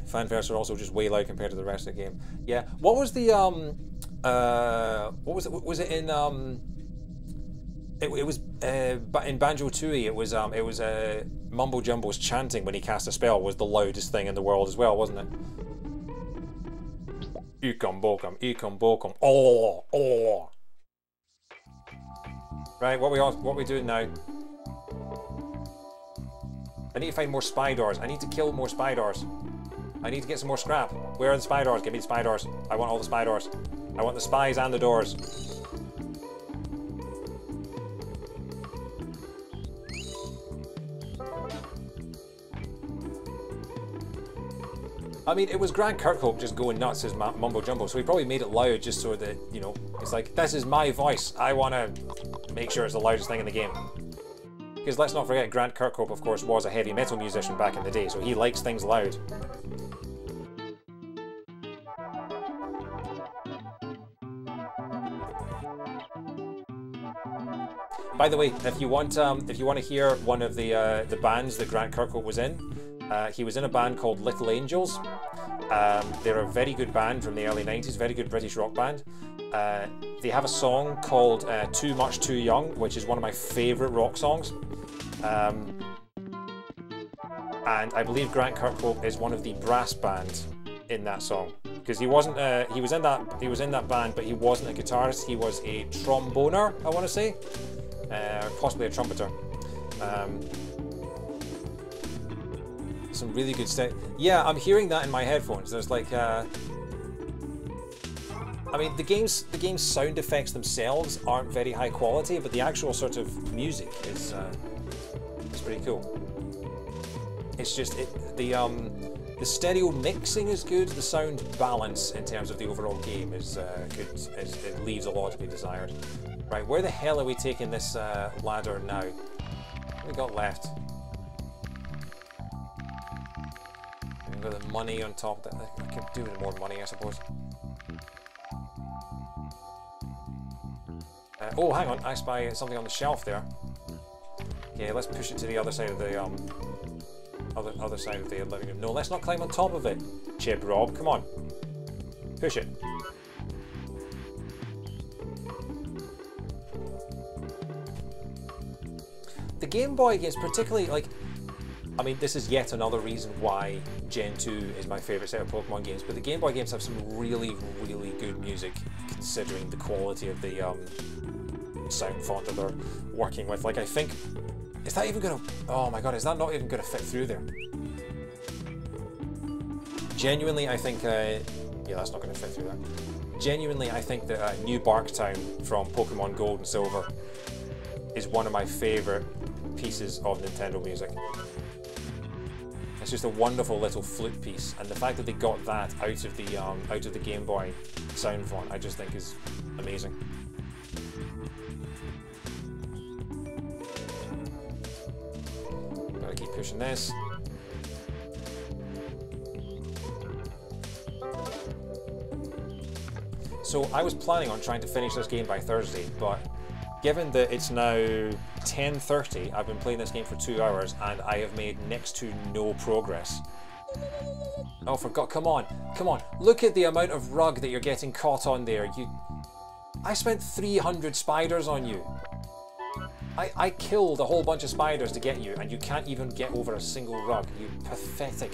Fanfares are also just way loud compared to the rest of the game. Yeah, what was the um, uh, what was it? Was it in um, it, it was uh, in Banjo-Tooie? It was um, it was uh, Mumbo Jumbo's chanting when he cast a spell was the loudest thing in the world as well, wasn't it? Ecom Bocom, Ecom Bocom, oh, oh. Right, what we what we doing now? I need to find more spy doors. I need to kill more spy doors. I need to get some more scrap. Where are the spy doors? Give me the spy doors. I want all the spy doors. I want the spies and the doors. I mean, it was Grant Kirkhope just going nuts as Mumbo Jumbo, so he probably made it loud just so that, you know, it's like, this is my voice, I want to make sure it's the loudest thing in the game. Because let's not forget, Grant Kirkhope, of course, was a heavy metal musician back in the day, so he likes things loud. By the way, if you want, um, if you want to hear one of the uh, the bands that Grant Kirkhope was in, uh, he was in a band called Little Angels. Um, they're a very good band from the early nineties, very good British rock band. Uh, they have a song called uh, Too Much Too Young, which is one of my favourite rock songs. Um, and I believe Grant Kirkhope is one of the brass bands in that song, because he wasn't uh, he was in that he was in that band, but he wasn't a guitarist. He was a tromboner, I want to say. Uh, possibly a trumpeter. Um, some really good stuff. Yeah, I'm hearing that in my headphones. There's like, uh, I mean, the game's the game's sound effects themselves aren't very high quality, but the actual sort of music is uh, is pretty cool. It's just it, the um, the stereo mixing is good. The sound balance in terms of the overall game is uh, good. It, it leaves a lot to be desired. Right, where the hell are we taking this uh, ladder now? What we got left? We've got the money on top. That I can do with more money, I suppose. Uh, oh, hang on! I spy something on the shelf there. Okay, let's push it to the other side of the um, other other side of the living room. No, let's not climb on top of it, Chib Rob. Come on, push it. The Game Boy games, particularly, like, I mean, this is yet another reason why Gen two is my favourite set of Pokemon games, but the Game Boy games have some really, really good music, considering the quality of the um, sound font that they're working with. Like, I think, is that even gonna, oh my god, is that not even gonna fit through there? Genuinely, I think, uh, yeah, that's not gonna fit through there. Genuinely, I think that uh, New Barktown from Pokemon Gold and Silver is one of my favourite pieces of Nintendo music. It's just a wonderful little flute piece, and the fact that they got that out of the um, out of the Game Boy sound font, I just think is amazing. Gotta keep pushing this. So I was planning on trying to finish this game by Thursday, but given that it's now ten thirty, I've been playing this game for two hours and I have made next to no progress. Oh, for God, come on, come on. Look at the amount of rug that you're getting caught on there. You, I spent three hundred spiders on you. I, I killed a whole bunch of spiders to get you and you can't even get over a single rug. You pathetic.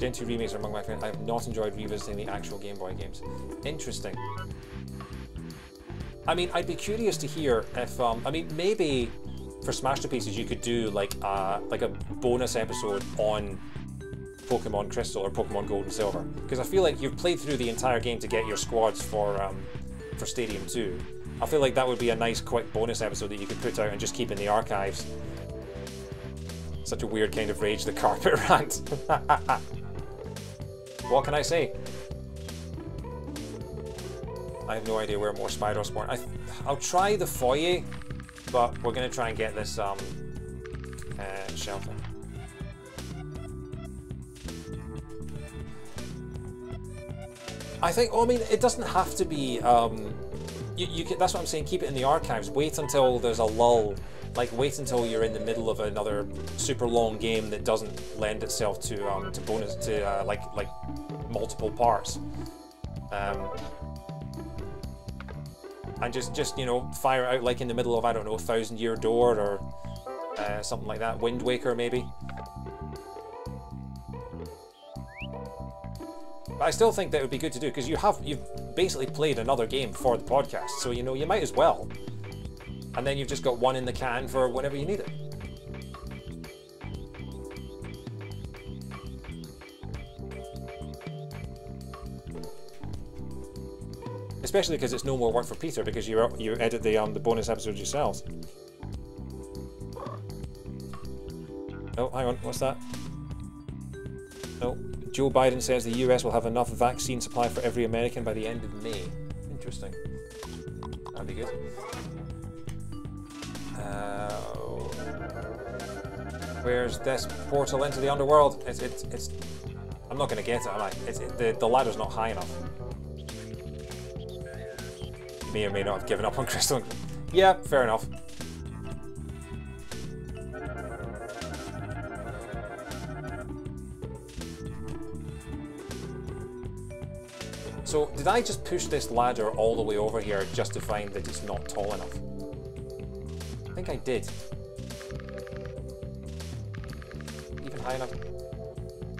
Gen two remakes are among my favorites. I have not enjoyed revisiting the actual Game Boy games. Interesting. I mean, I'd be curious to hear if, um, I mean, maybe for Smash two Pieces you could do like a, like a bonus episode on Pokemon Crystal or Pokemon Gold and Silver, because I feel like you've played through the entire game to get your squads for um, for Stadium two. I feel like that would be a nice quick bonus episode that you could put out and just keep in the archives. Such a weird kind of rage the carpet rant. What can I say? I have no idea where more spiders spawn. I I'll try the foyer, but we're gonna try and get this um uh, shelter. I think. Oh, I mean, it doesn't have to be. Um, you, you can, that's what I'm saying. Keep it in the archives. Wait until there's a lull. Like, wait until you're in the middle of another super long game that doesn't lend itself to um, to bonus to uh, like like multiple parts, um, and just just you know fire out like in the middle of, I don't know, Thousand Year Door or uh, something like that. Wind Waker maybe. But I still think that would be good to do, because you have you've basically played another game for the podcast, so you know you might as well. And then you've just got one in the can for whenever you need it. Especially because it's no more work for Peter, because you you edit the um the bonus episodes yourselves. Oh, hang on, what's that? Oh, Joe Biden says the U S will have enough vaccine supply for every American by the end of May. Interesting. That'd be good. Uh, where's this portal into the underworld? It's, it's, it's. I'm not gonna get it, am I? It's, it, the, the ladder's not high enough. May or may not have given up on Crystal. Yeah, fair enough. So, did I just push this ladder all the way over here just to find that it's not tall enough? I think I did. Even high enough.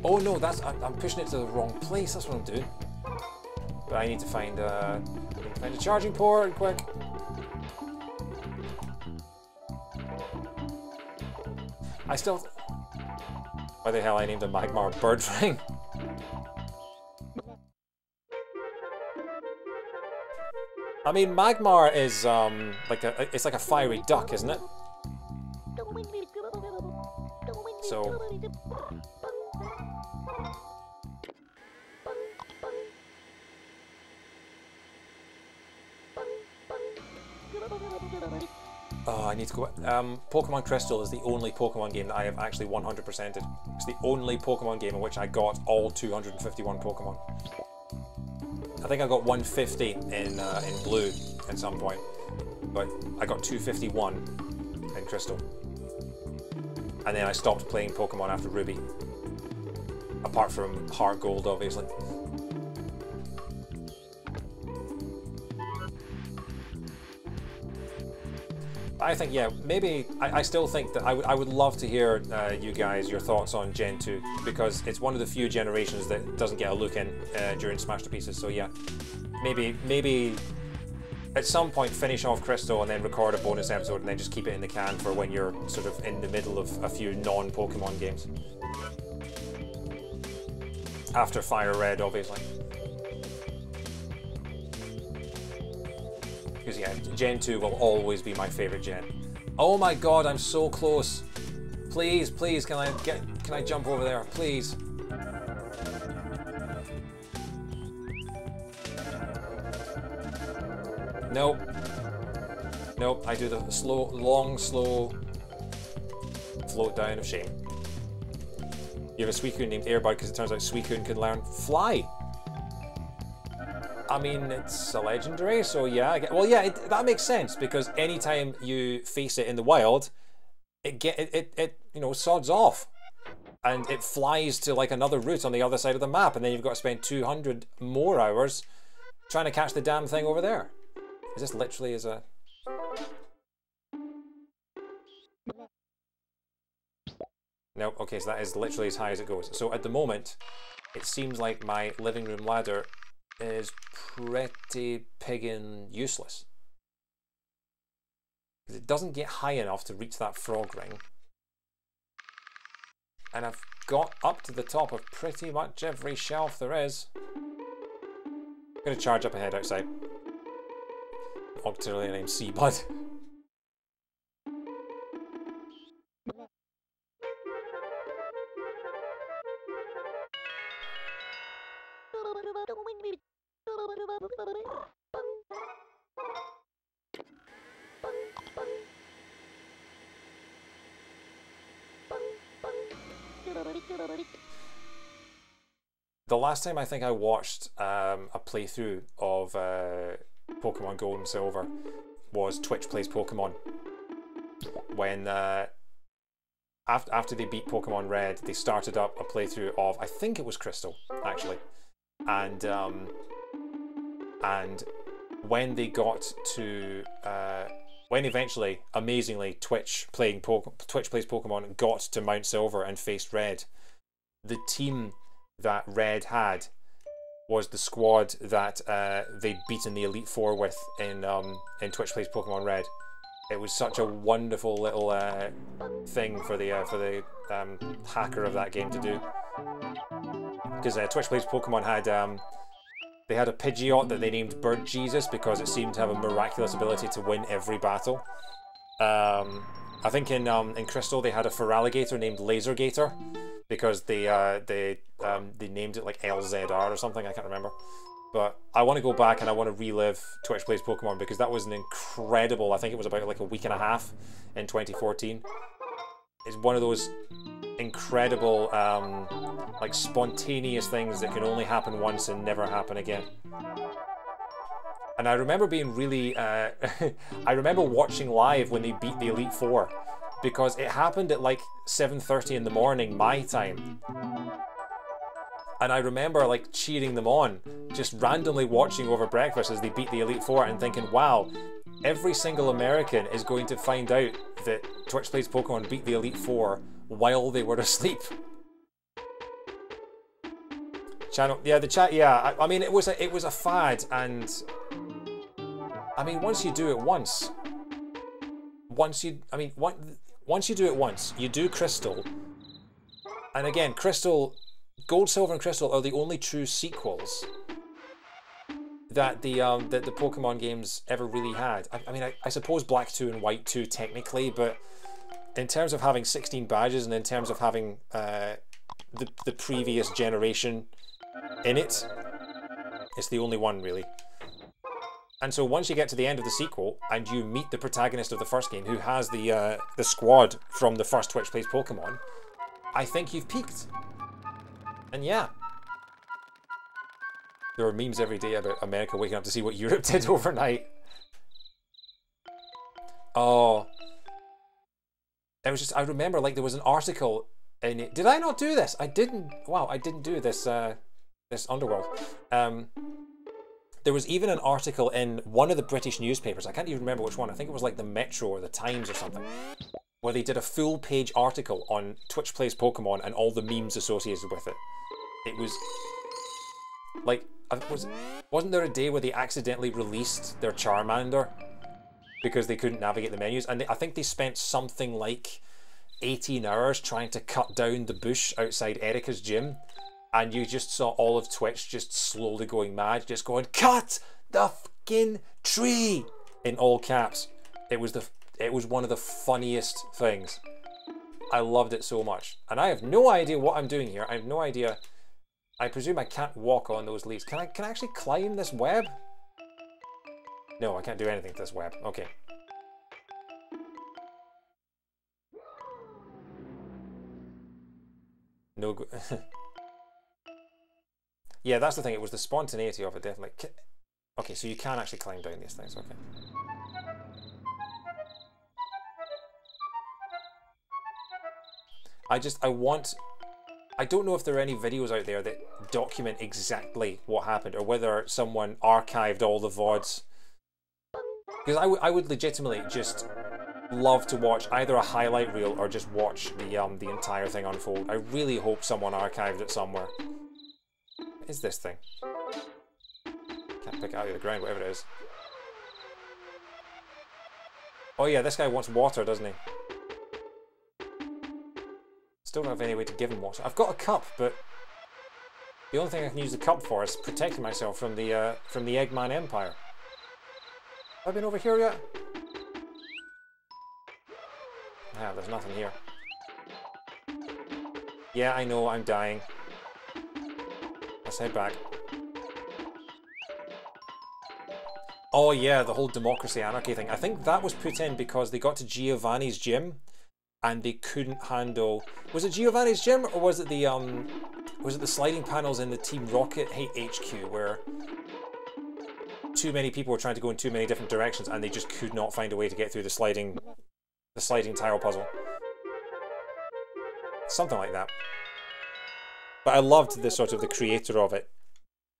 Oh no, that's I, I'm pushing it to the wrong place. That's what I'm doing. But I need to find a find a charging port quick. I still. Why the hell I named a Magmar Bird Ring? I mean, Magmar is um like a it's like a fiery duck, isn't it? So oh, I need to go. Um, Pokemon Crystal is the only Pokemon game that I have actually one hundred percented. It's the only Pokemon game in which I got all two hundred fifty-one Pokemon. I think I got one fifty in uh, in blue at some point, but I got two fifty-one in Crystal, and then I stopped playing Pokemon after Ruby. Apart from Heart Gold, obviously. But I think, yeah, maybe I, I still think that I, I would love to hear uh, you guys your thoughts on Gen two, because it's one of the few generations that doesn't get a look in uh, during Smash to Pieces. So yeah, maybe maybe at some point finish off Crystal and then record a bonus episode and then just keep it in the can for when you're sort of in the middle of a few non-Pokemon games. After Fire Red, obviously. Because yeah, Gen two will always be my favourite gen. Oh my god, I'm so close. Please, please, can I get, can I jump over there? Please. Nope. Nope, I do the slow, long, slow float down of shame. You have a Suicune named Airbud because it turns out Suicune can learn fly. I mean, it's a legendary, so yeah. I get, well, yeah, it, that makes sense because anytime you face it in the wild, it get it, it it you know sods off, and it flies to like another route on the other side of the map, and then you've got to spend two hundred more hours trying to catch the damn thing over there. Is this literally as a? No, okay, so that is literally as high as it goes. So at the moment, it seems like my living room ladder is pretty piggin' useless. Because it doesn't get high enough to reach that frog ring. And I've got up to the top of pretty much every shelf there is. I'm going to charge up ahead outside. Octarily named Seabud. The last time I think I watched um, a playthrough of uh, Pokemon Gold and Silver was Twitch Plays Pokemon. When uh, after, after they beat Pokemon Red, they started up a playthrough of, I think it was Crystal, actually. And um, and when they got to uh, when eventually, amazingly, Twitch playing po Twitch Plays Pokemon got to Mount Silver and faced Red, the team that Red had was the squad that uh, they'd beaten the Elite Four with in um, in Twitch Plays Pokemon Red. It was such a wonderful little uh, thing for the uh, for the um, hacker of that game to do. Because uh, Twitch Plays Pokemon had um, they had a Pidgeot that they named Bird Jesus because it seemed to have a miraculous ability to win every battle. Um, I think in um, in Crystal they had a feraligator named Lasergator because they uh, they um, they named it like L Z R or something. I can't remember. But I want to go back and I want to relive Twitch Plays Pokemon because that was an incredible. I think it was about like a week and a half in twenty fourteen. It's one of those incredible, um, like spontaneous things that can only happen once and never happen again. And I remember being really, uh, I remember watching live when they beat the Elite Four because it happened at like seven thirty in the morning, my time. And I remember like cheering them on, just randomly watching over breakfast as they beat the Elite Four and thinking, wow, every single American is going to find out that Twitch Plays Pokemon beat the Elite Four while they were asleep. Channel, yeah, the chat, yeah. I, I mean, it was a, it was a fad, and I mean, once you do it once, once you, I mean, one, once you do it once, you do Crystal, and again, Crystal, Gold, Silver, and Crystal are the only true sequels that the um, that the Pokemon games ever really had. I, I mean, I, I suppose Black two and White two technically, but in terms of having sixteen badges and in terms of having uh, the the previous generation in it, it's the only one really. And so once you get to the end of the sequel and you meet the protagonist of the first game, who has the uh, the squad from the first Twitch Plays Pokemon, I think you've peaked. And yeah. There were memes every day about America waking up to see what Europe did overnight. Oh. It was just, I remember like there was an article in it. Did I not do this? I didn't, wow, I didn't do this, uh, this Underworld. Um, there was even an article in one of the British newspapers. I can't even remember which one. I think it was like the Metro or the Times or something, where they did a full page article on Twitch Plays Pokemon and all the memes associated with it. It was like, Was, wasn't there a day where they accidentally released their Charmander because they couldn't navigate the menus? And they, I think they spent something like eighteen hours trying to cut down the bush outside Erica's gym, and you just saw all of Twitch just slowly going mad, just going, "Cut the fucking tree!" in all caps. It was the, it was one of the funniest things. I loved it so much, and I have no idea what I'm doing here. I have no idea. I presume I can't walk on those leaves. Can I, can I actually climb this web? No, I can't do anything to this web. Okay. No go Yeah, that's the thing. It was the spontaneity of it, definitely. Okay, so you can actually climb down these things. Okay. I just, I want... I don't know if there are any videos out there that document exactly what happened, or whether someone archived all the V O Ds. Because I, I would legitimately just love to watch either a highlight reel or just watch the um the entire thing unfold. I really hope someone archived it somewhere. What is this thing? Can't pick it out of the ground, whatever it is. Oh yeah, this guy wants water, doesn't he? Still don't have any way to give him water. I've got a cup, but the only thing I can use the cup for is protecting myself from the uh, from the Eggman Empire. Have I been over here yet? Ah, there's nothing here. Yeah, I know, I'm dying. Let's head back. Oh yeah, the whole democracy anarchy thing. I think that was put in because they got to Giovanni's gym and they couldn't handle... Was it Giovanni's gym, or was it the um, was it the sliding panels in the Team Rocket Hate H Q where too many people were trying to go in too many different directions and they just could not find a way to get through the sliding, the sliding tile puzzle, something like that. But I loved the sort of the creator of it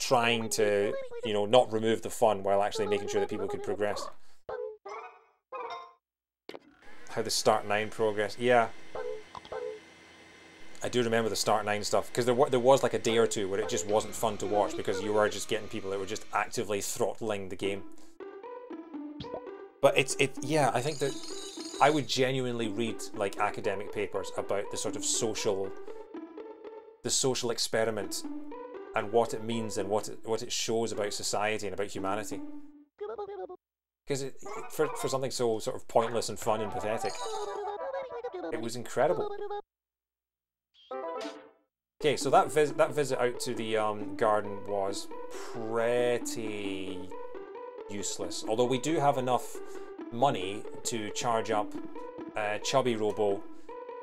trying to, you know, not remove the fun while actually making sure that people could progress. How the Start nine progress, yeah. I do remember the Start nine stuff, because there, there was like a day or two where it just wasn't fun to watch because you were just getting people that were just actively throttling the game. But it's, it, yeah, I think that I would genuinely read like academic papers about the sort of social, the social experiment and what it means and what it, what it shows about society and about humanity. Because it, for, for something so sort of pointless and fun and pathetic, It was incredible. Okay, so that visit that visit out to the um, garden was pretty useless. Although we do have enough money to charge up uh, Chubby Robo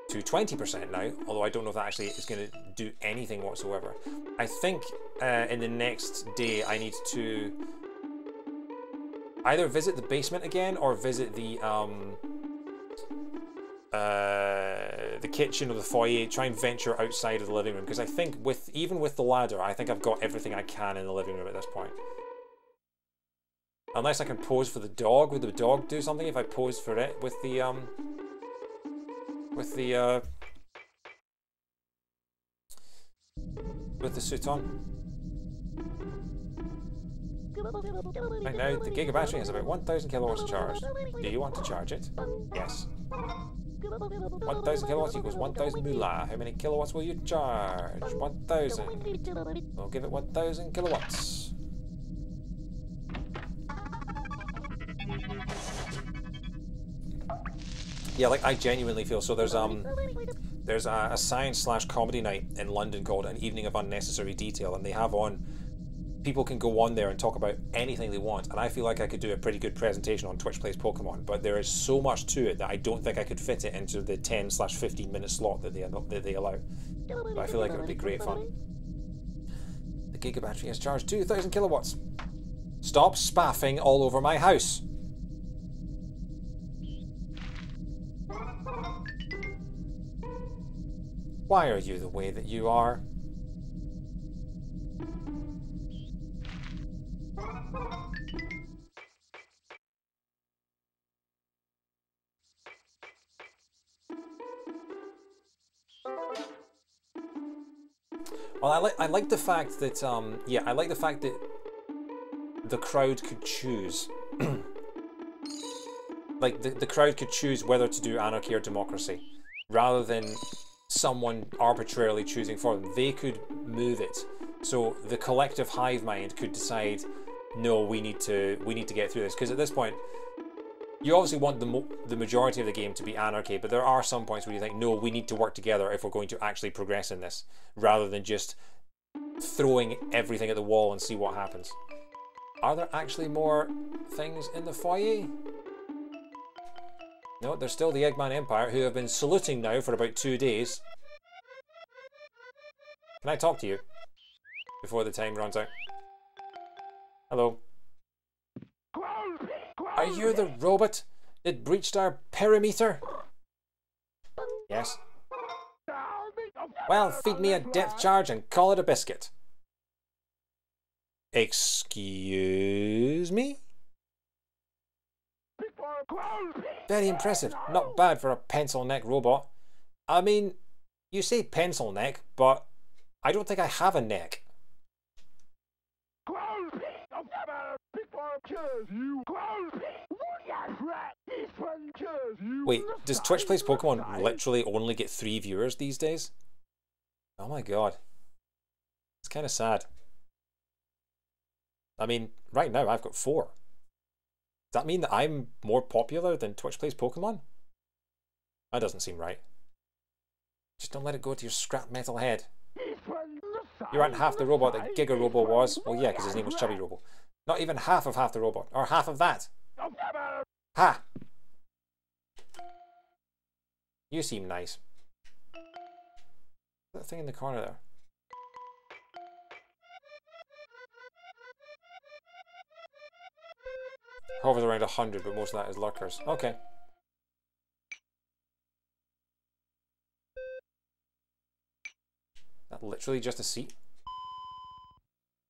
to twenty percent now, although I don't know if that actually is going to do anything whatsoever. I think uh, in the next day I need to either visit the basement again or visit the um, uh, the kitchen or the foyer, try and venture outside of the living room, because I think with even with the ladder, I think I've got everything I can in the living room at this point. Unless I can pose for the dog. Would the dog do something if I posed for it with the um with the uh with the suit on? Right now the Giga battery has about one thousand kilowatts charged. Do you want to charge it? Yes. one thousand kilowatts equals one thousand moolah. How many kilowatts will you charge? one thousand. We'll give it one thousand kilowatts. Yeah, like I genuinely feel so. There's um, there's a, a science slash comedy night in London called An Evening of Unnecessary Detail, and they have on people can go on there and talk about anything they want. And I feel like I could do a pretty good presentation on Twitch Plays Pokemon, but there is so much to it that I don't think I could fit it into the ten slash fifteen minute slot that they that they allow. But I feel like it would be great fun. The Giga battery has charged two thousand kilowatts. Stop spaffing all over my house. Why are you the way that you are? Well, I like I like the fact that um yeah, I like the fact that the crowd could choose. Like the the crowd could choose whether to do anarchy or democracy rather than someone arbitrarily choosing for them. They could move it, so the collective hive mind could decide, no, we need to we need to get through this, because at this point you obviously want the mo the majority of the game to be anarchy, but there are some points where you think, no, we need to work together if we're going to actually progress in this, rather than just throwing everything at the wall and see what happens. Are there actually more things in the foyer? No, there's still the Eggman Empire, who have been saluting now for about two days. Can I talk to you? Before the time runs out. Hello. Are you the robot that breached our perimeter? Yes. Well, feed me a depth charge and call it a biscuit. Excuse me? Very impressive. Not bad for a pencil neck robot. I mean, you say pencil neck, but I don't think I have a neck. Wait, does Twitch Plays Pokemon literally only get three viewers these days? Oh my god. It's kind of sad. I mean, right now I've got four. Does that mean that I'm more popular than Twitch Plays Pokemon? That doesn't seem right. Just don't let it go to your scrap metal head. You aren't half the robot that Giga Robo was. Well, yeah, because his name was Chubby Robo. Not even half of half the robot. Or half of that. Ha! You seem nice. That thing in the corner there. Hovers around one hundred, but most of that is lurkers. Okay. That literally just a seat?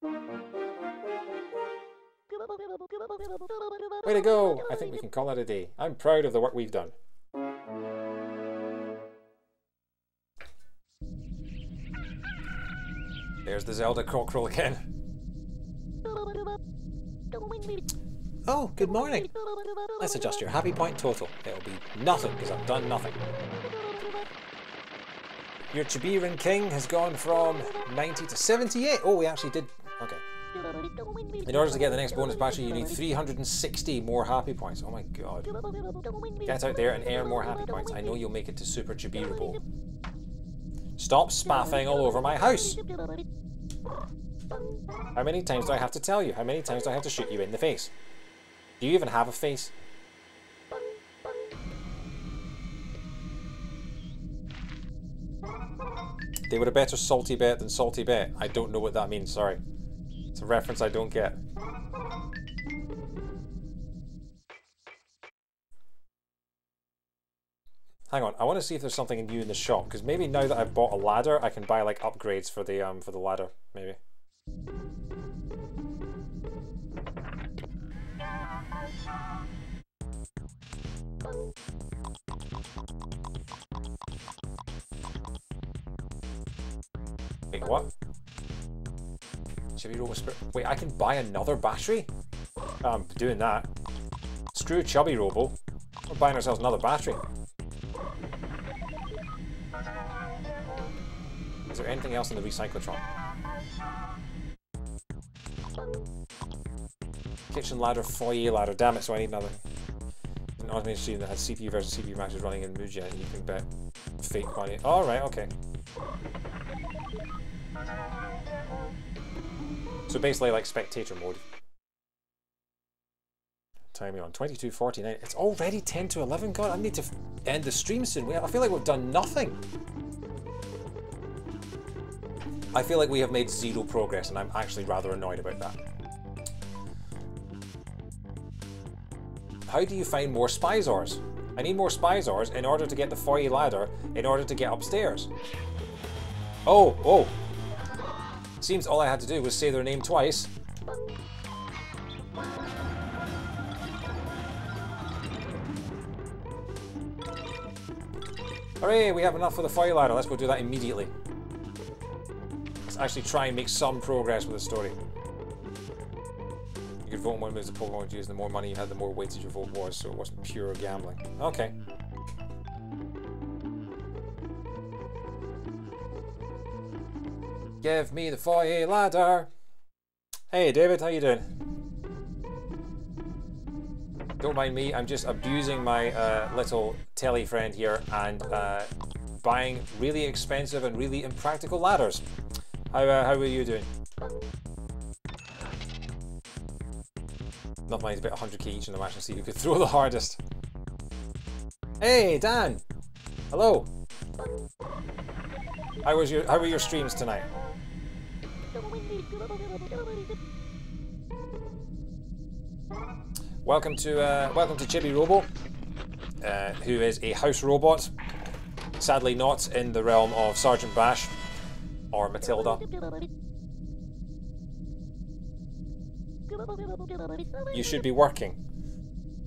Way to go! I think we can call it a day. I'm proud of the work we've done. There's the Zelda Cockerel again. Oh, good morning. Let's adjust your happy point total. It'll be nothing because I've done nothing. Your Chibirin King has gone from ninety to seventy-eight. Oh, we actually did. Okay. In order to get the next bonus battery, you need three hundred sixty more happy points. Oh my god. Get out there and earn more happy points. I know you'll make it to Super Chibirubo. Stop spaffing all over my house! How many times do I have to tell you? How many times do I have to shoot you in the face? Do you even have a face? They were a better salty bet than salty bet. I don't know what that means, sorry. It's a reference I don't get. Hang on, I want to see if there's something new in the shop, because maybe now that I've bought a ladder, I can buy like upgrades for the um for the ladder, maybe. Wait, what? Chibi Robo. Wait, I can buy another battery? I'm doing that. Screw Chubby Robo. We're buying ourselves another battery. Is there anything else in the recyclotron? Kitchen ladder, foyer ladder. Damn it, so I need another. An automated machine that has C P U versus C P U max is running in Mugen, and you can bet fake money. Alright, okay. So basically like spectator mode. Time on twenty-two forty-nine. It's already ten to eleven. God, I need to end the stream soon. I feel like we've done nothing. I feel like we have made zero progress, and I'm actually rather annoyed about that. How do you find more Spizors? I need more Spizors in order to get the foyer ladder, in order to get upstairs. Oh, oh. Seems all I had to do was say their name twice. Hooray, we have enough for the foyer ladder. Let's go do that immediately. Let's actually try and make some progress with the story. You could vote on one moves the Pokemon used, and the more money you had, the more weighted your vote was, so it wasn't pure gambling. Okay. Give me the foyer ladder. Hey David, how you doing? Don't mind me, I'm just abusing my uh, little telly friend here and uh, buying really expensive and really impractical ladders. How, uh, how are you doing? Not mine, it's about one hundred K each in the match and see who could throw the hardest. Hey Dan! Hello! How, was your, how were your streams tonight? Welcome to uh, welcome to Chibi Robo, uh, who is a house robot. Sadly, not in the realm of Sergeant Bash or Matilda. You should be working.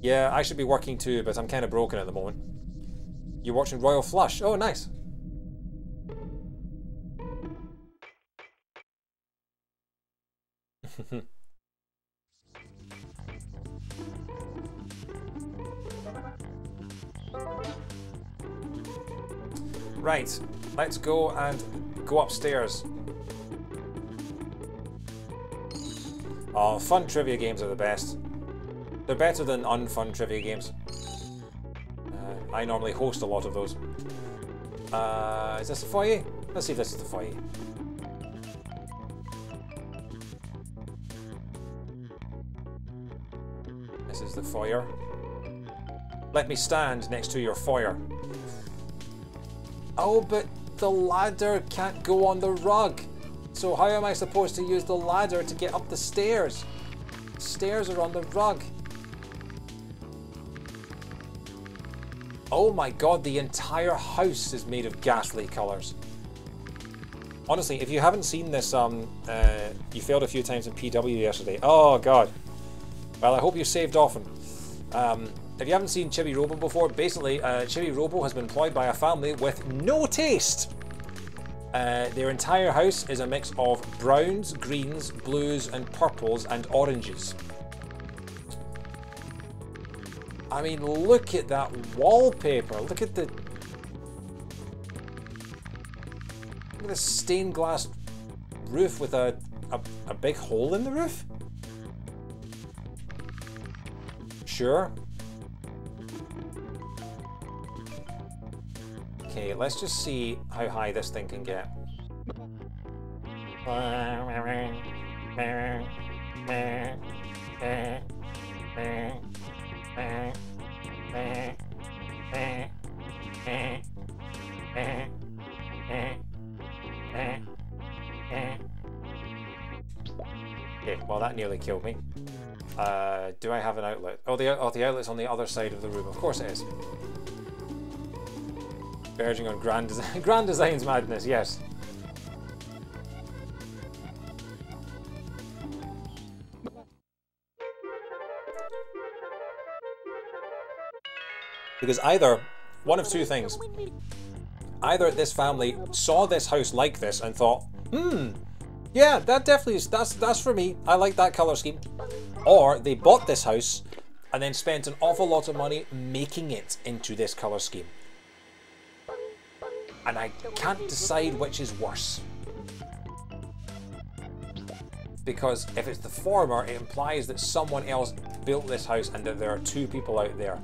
Yeah, I should be working too, but I'm kind of broken at the moment. You're watching Royal Flush. Oh, nice. Right, let's go and go upstairs. Oh, fun trivia games are the best. They're better than unfun trivia games. Uh, I normally host a lot of those. Uh, is this the foyer? Let's see if this is the foyer. This is the foyer. Let me stand next to your foyer. Oh, but the ladder can't go on the rug. So how am I supposed to use the ladder to get up the stairs? The stairs are on the rug. Oh my god, the entire house is made of ghastly colours. Honestly, if you haven't seen this, um, uh, you failed a few times in P W yesterday. Oh god. Well, I hope you saved often. Um, if you haven't seen Chibi Robo before, basically uh, Chibi Robo has been employed by a family with no taste. Uh, their entire house is a mix of browns, greens, blues and purples and oranges. I mean, look at that wallpaper, look at the... Look at the stained glass roof with a a, a big hole in the roof? Sure. Okay, let's just see how high this thing can get. Okay, well that nearly killed me. Uh, do I have an outlet? Oh, the, oh, the outlet's on the other side of the room. Of course it is. Verging on grand design. Grand design's madness, yes. Because either, one of two things. Either this family saw this house like this and thought, hmm, yeah, that definitely is, that's, that's for me. I like that color scheme. Or they bought this house and then spent an awful lot of money making it into this color scheme. And I can't decide which is worse. Because if it's the former, it implies that someone else built this house and that there are two people out there,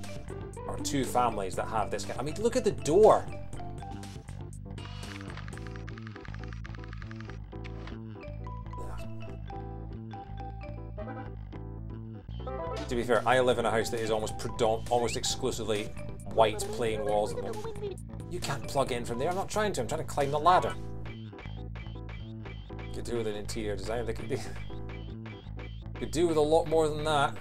or two families that have this guy. I mean, look at the door. To be fair, I live in a house that is almost predominant, almost exclusively white, plain walls. You can't plug in from there. I'm not trying to. I'm trying to climb the ladder. Could do with an interior design. They could do. Could do with a lot more than that.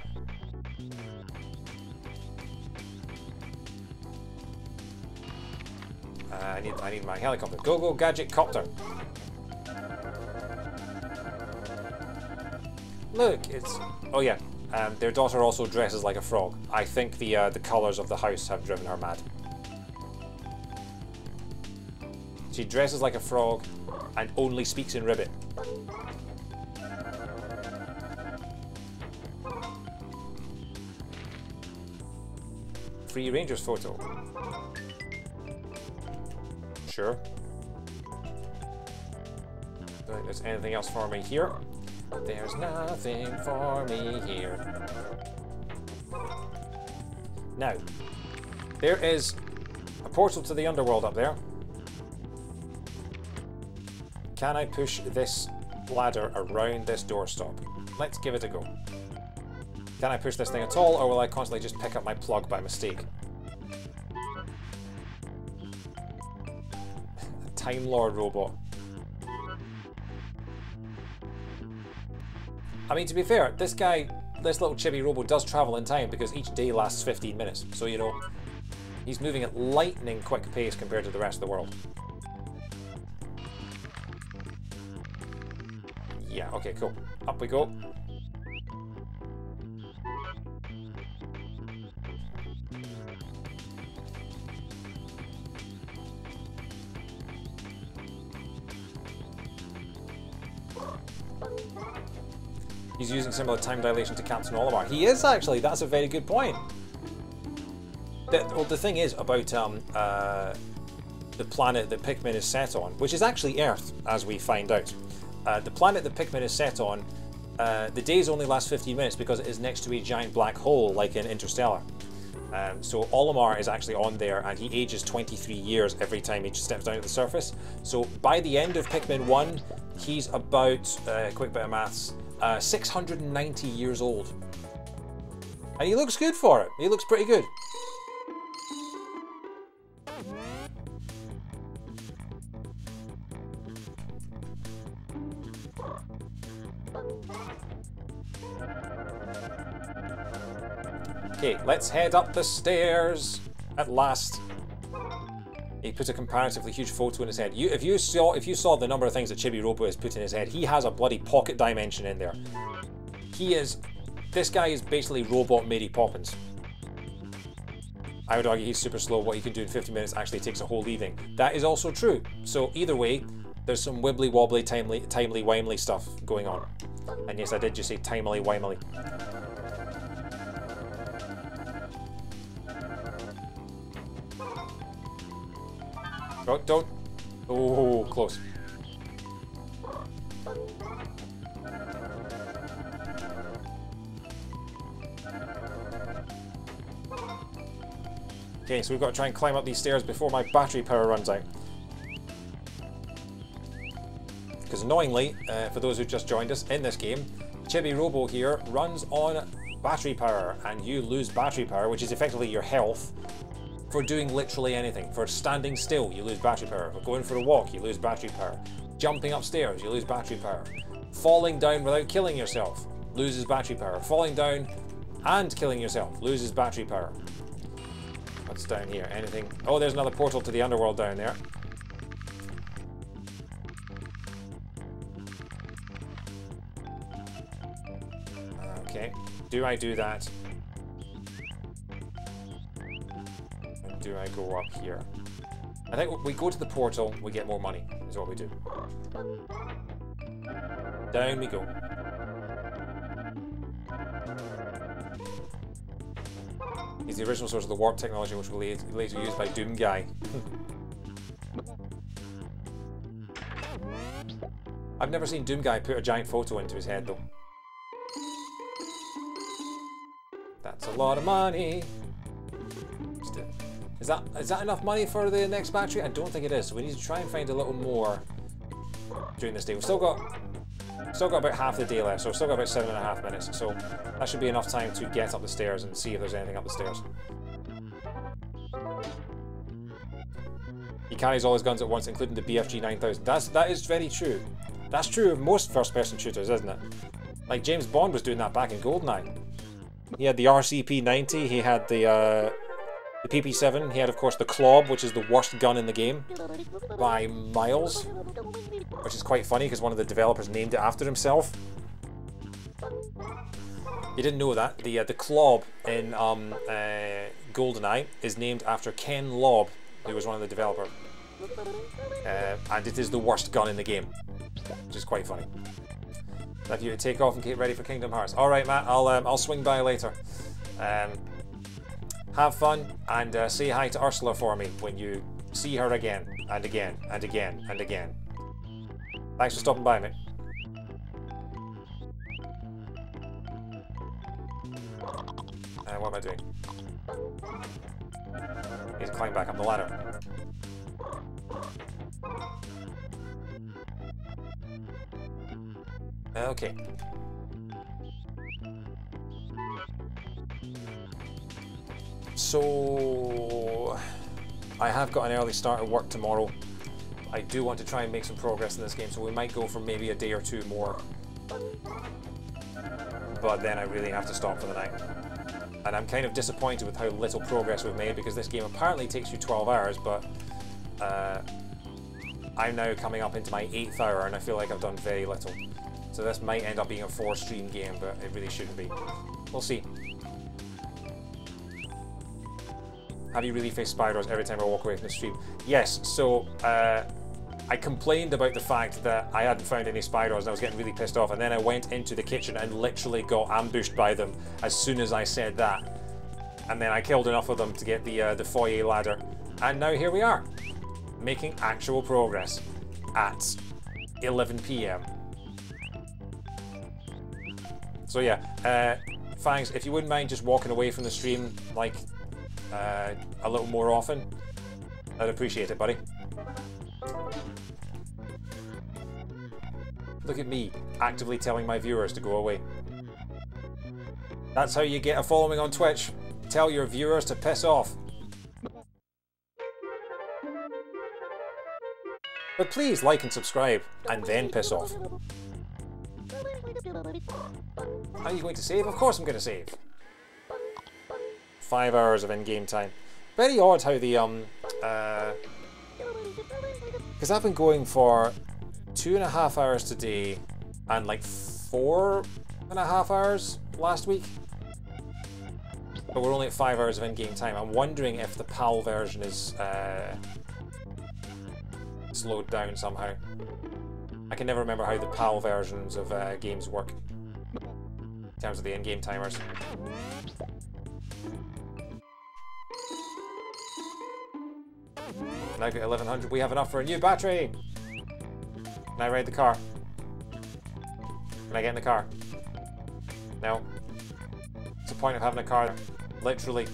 Uh, I need. I need my helicopter. Go, go, gadget copter. Look, it's. Oh yeah. Um, their daughter also dresses like a frog. I think the uh, the colours of the house have driven her mad. She dresses like a frog and only speaks in ribbit. Free Rangers photo. Sure. I don't think there's anything else for me here. There's nothing for me here. Now, there is a portal to the underworld up there. Can I push this ladder around this doorstop? Let's give it a go. Can I push this thing at all, or will I constantly just pick up my plug by mistake? Time Lord robot. I mean, to be fair, this guy, this little chibi robot does travel in time because each day lasts fifteen minutes. So, you know, he's moving at lightning quick pace compared to the rest of the world. Yeah, okay, cool. Up we go. He's using similar time dilation to Captain Olimar. He is actually. That's a very good point. The, well, the thing is about um, uh, the planet that Pikmin is set on, which is actually Earth, as we find out. Uh, the planet that Pikmin is set on, uh, the days only last fifteen minutes because it is next to a giant black hole, like in Interstellar. Um, so Olimar is actually on there, and he ages twenty-three years every time he steps down to the surface. So by the end of Pikmin one, he's about uh, quick bit of maths. Uh, six hundred ninety years old. And he looks good for it. He looks pretty good. Okay, let's head up the stairs at last. He put a comparatively huge photo in his head. You, if you saw, if you saw the number of things that Chibi Robo has put in his head, he has a bloody pocket dimension in there. He is, this guy is basically robot Mary Poppins. I would argue he's super slow. What he can do in fifty minutes actually takes a whole evening. That is also true. So either way, there's some wibbly wobbly, timely, timely wimely stuff going on. And yes, I did just say timely wimely. Oh, don't. Oh, close. Okay, so we've got to try and climb up these stairs before my battery power runs out. Because annoyingly, uh, for those who just joined us, in this game, Chibi Robo here runs on battery power, and you lose battery power, which is effectively your health, for doing literally anything. For standing still, you lose battery power. For going for a walk, you lose battery power. Jumping upstairs, you lose battery power. Falling down without killing yourself loses battery power. Falling down and killing yourself loses battery power. What's down here? Anything? Oh, there's another portal to the underworld down there. Okay, do I do that? Or do I go up here? I think we go to the portal, we get more money, is what we do. Down we go. He's the original source of the warp technology, which will be later used by Doom Guy. I've never seen Doom Guy put a giant photo into his head, though. That's a lot of money. Is that is that enough money for the next battery? I don't think it is. So we need to try and find a little more during this day. We've still got still got about half the day left, so we've still got about seven and a half minutes. So that should be enough time to get up the stairs and see if there's anything up the stairs. He carries all his guns at once, including the B F G nine thousand. That's that is very true. That's true of most first-person shooters, isn't it? Like James Bond was doing that back in GoldenEye. He had the R C P ninety. He had the. Uh, The P P seven, he had of course the Clob, which is the worst gun in the game by miles, which is quite funny because one of the developers named it after himself. You didn't know that the uh, the Clob in um, uh, GoldenEye is named after Ken Lobb, who was one of the developers, uh, and it is the worst gun in the game, which is quite funny. If you take off and get ready for Kingdom Hearts. All right, Matt, I'll um, I'll swing by later. Um, Have fun, and uh, say hi to Ursula for me when you see her again, and again, and again, and again. Thanks for stopping by, mate. Uh, what am I doing? I need to climb back up the ladder. Okay. So, I have got an early start at work tomorrow. I do want to try and make some progress in this game, so we might go for maybe a day or two more. But then I really have to stop for the night. And I'm kind of disappointed with how little progress we've made, because this game apparently takes you twelve hours, but uh, I'm now coming up into my eighth hour and I feel like I've done very little. So this might end up being a four-stream game, but it really shouldn't be. We'll see. Have you really faced spiders every time I walk away from the stream? Yes, so uh, I complained about the fact that I hadn't found any spiders and I was getting really pissed off, and then I went into the kitchen and literally got ambushed by them as soon as I said that. And then I killed enough of them to get the, uh, the foyer ladder, and now here we are, making actual progress at eleven p m So yeah, uh, Fangs, if you wouldn't mind just walking away from the stream, like, Uh, a little more often, I'd appreciate it, buddy. Look at me, actively telling my viewers to go away. That's how you get a following on Twitch. Tell your viewers to piss off. But please like and subscribe, and then piss off. How are you going to save? Of course I'm going to save. Five hours of in-game time. Very odd how the um uh because I've been going for two and a half hours today and like four and a half hours last week, but we're only at five hours of in-game time. I'm wondering if the PAL version is uh slowed down somehow. I can never remember how the PAL versions of uh, games work in terms of the in-game timers. Now get eleven hundred. We have enough for a new battery. Can I ride the car? Can I get in the car? No. What's the point of having a car? Literally.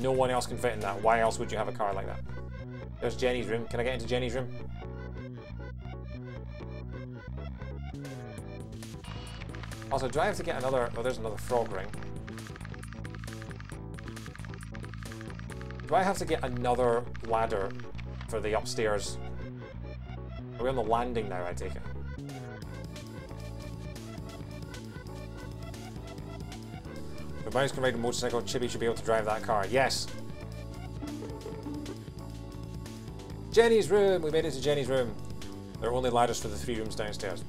No one else can fit in that. Why else would you have a car like that? There's Jenny's room. Can I get into Jenny's room? Also, do I have to get another... Oh, there's another frog ring. Do I have to get another ladder for the upstairs? Are we on the landing now, I take it? If Miles can ride a motorcycle, Chibi should be able to drive that car. Yes! Jenny's room! We made it to Jenny's room. There are only ladders for the three rooms downstairs.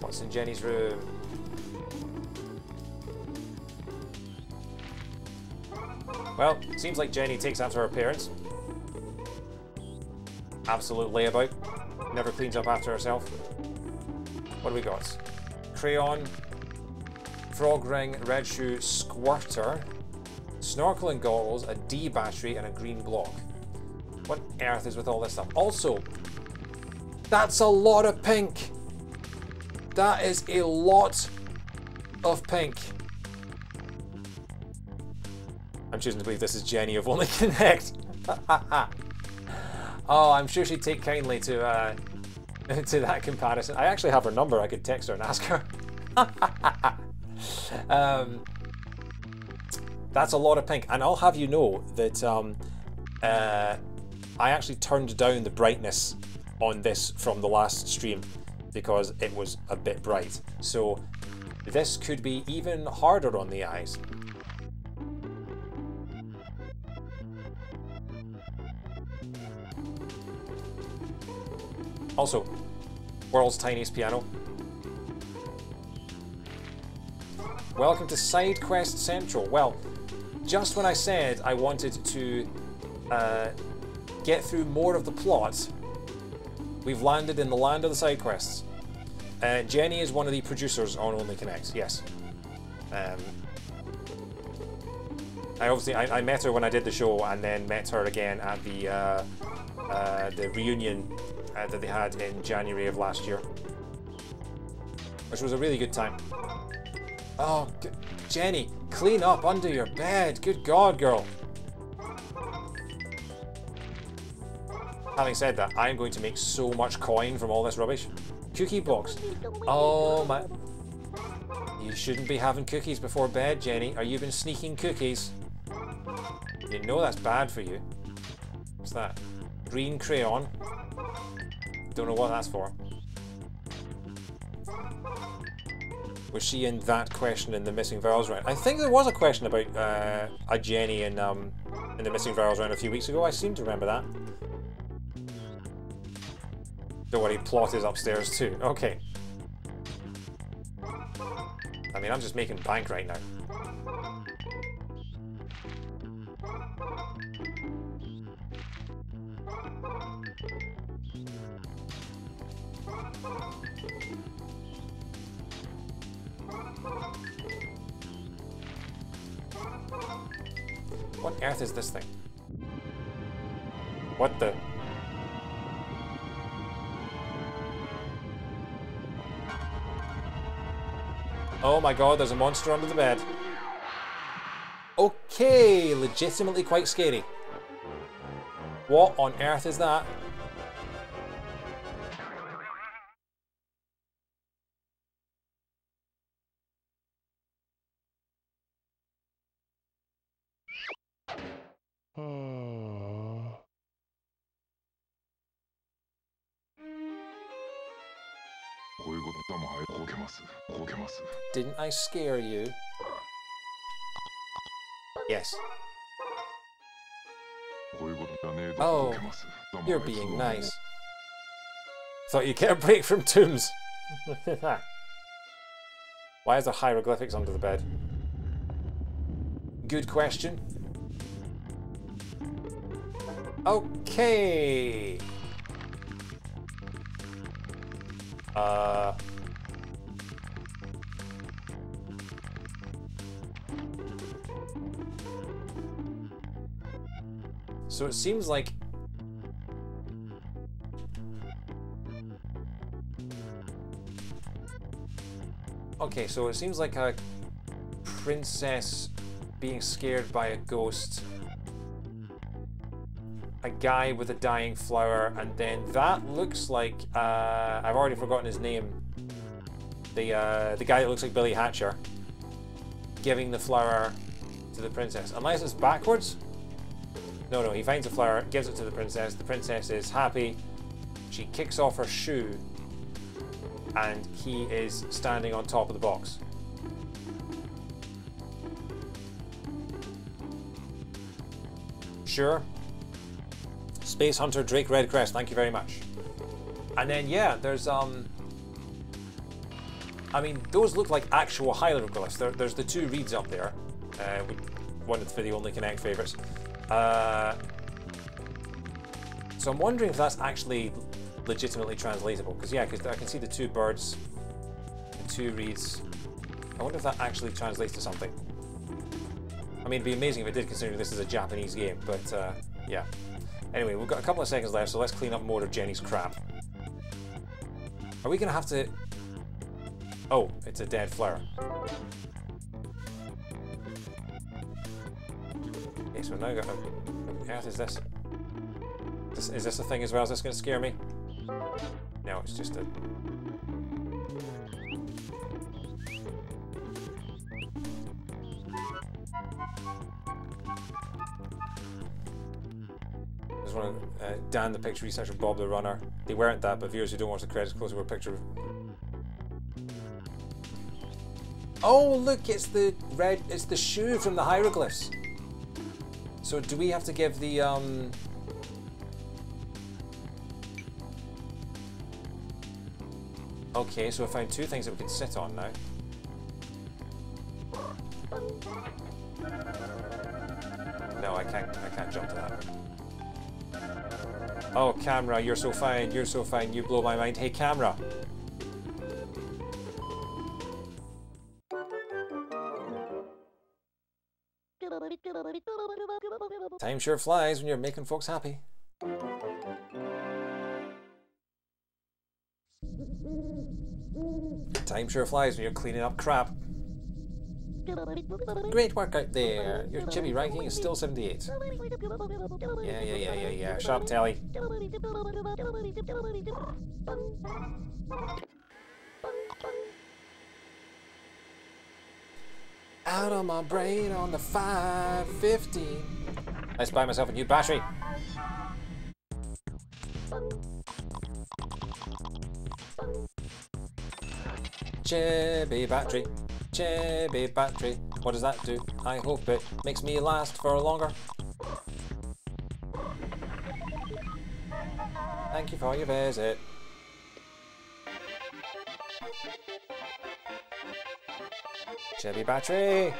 What's in Jenny's room? Well, it seems like Jenny takes after her parents. Absolute layabout. Never cleans up after herself. What do we got? Crayon, frog ring, red shoe, squirter, snorkeling goggles, a D battery, and a green block. What on earth is with all this stuff? Also, that's a lot of pink. That is a lot of pink. I'm choosing to believe this is Jenny of Only Connect. Oh, I'm sure she'd take kindly to uh, to that comparison. I actually have her number. I could text her and ask her. um, that's a lot of pink, and I'll have you know that um, uh, I actually turned down the brightness on this from the last stream because it was a bit bright. So this could be even harder on the eyes. Also, world's tiniest piano. Welcome to Side Quest Central. Well, just when I said I wanted to uh, get through more of the plot, we've landed in the land of the side quests. Uh, Jenny is one of the producers on Only Connect. Yes. Um, I obviously I, I met her when I did the show, and then met her again at the uh, uh, the reunion that they had in January of last year, which was a really good time. Oh, Jenny, clean up under your bed. Good God, girl. Having said that, I'm going to make so much coin from all this rubbish. Cookie box. Oh my. You shouldn't be having cookies before bed, Jenny. Are you been sneaking cookies? You know that's bad for you. What's that? Green crayon. Don't know what that's for. Was she in that question in the missing vowels round? I think there was a question about uh, a Jenny in um, in the missing vowels round a few weeks ago. I seem to remember that. Don't worry, plot is upstairs too. Okay. I mean, I'm just making bank right now. What on earth is this thing? What the? Oh my God, there's a monster under the bed. Okay, legitimately quite scary. What on earth is that? Didn't I scare you? Yes. Oh, you're being nice. Thought you'd get a break from tombs. Why is there hieroglyphics under the bed? Good question. Okay. Uh... So it seems like okay, so it seems like a princess being scared by a ghost, a guy with a dying flower, and then that looks like, uh, I've already forgotten his name, the, uh, the guy that looks like Billy Hatcher, giving the flower to the princess. Unless it's backwards? No, no, he finds the flower, gives it to the princess, the princess is happy, she kicks off her shoe, and he is standing on top of the box. Sure. Space Hunter Drake Redcrest, thank you very much. And then, yeah, there's, um... I mean, those look like actual hieroglyphs. There, there's the two reeds up there. Uh, one for the only Kinect favourites. Uh, so I'm wondering if that's actually legitimately translatable. Because, yeah, because I can see the two birds, the two reeds. I wonder if that actually translates to something. I mean, it'd be amazing if it did, considering this is a Japanese game. But, uh, yeah. Anyway, we've got a couple of seconds left, so let's clean up more of Jenny's crap. Are we gonna have to... Oh, it's a dead flower. Okay, so we've now got... What on earth is this? this? Is this a thing as well? Is this gonna scare me? No, it's just a... One of, uh, Dan the picture researcher, Bob the runner. They weren't that, but viewers who don't watch the credits closely were a picture of... Oh look, it's the red, it's the shoe from the hieroglyphs. So do we have to give the um... Okay, so I found two things that we can sit on now. No, I can't, I can't jump to that. Oh, camera, you're so fine, you're so fine, you blow my mind. Hey, camera! Time sure flies when you're making folks happy. Time sure flies when you're cleaning up crap. Great work out there. Your chibi ranking is still seventy-eight. Yeah, yeah, yeah, yeah, yeah. Shut up, Telly. Out of my brain on the five fifty. Let's buy myself a new battery. Chibi battery. Chibi battery, what does that do? I hope it makes me last for longer. Thank you for your visit. Chibi battery!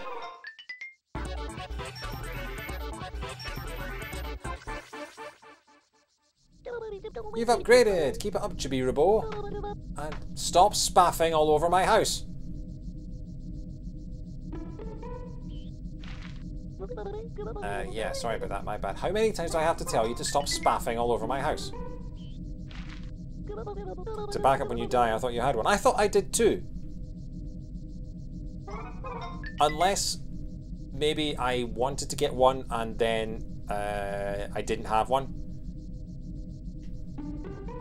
You've upgraded! Keep it up, Chibi-Rabo! And stop spaffing all over my house! Uh, yeah, sorry about that, my bad. How many times do I have to tell you to stop spaffing all over my house? To back up when you die, I thought you had one. I thought I did too. Unless maybe I wanted to get one and then uh, I didn't have one.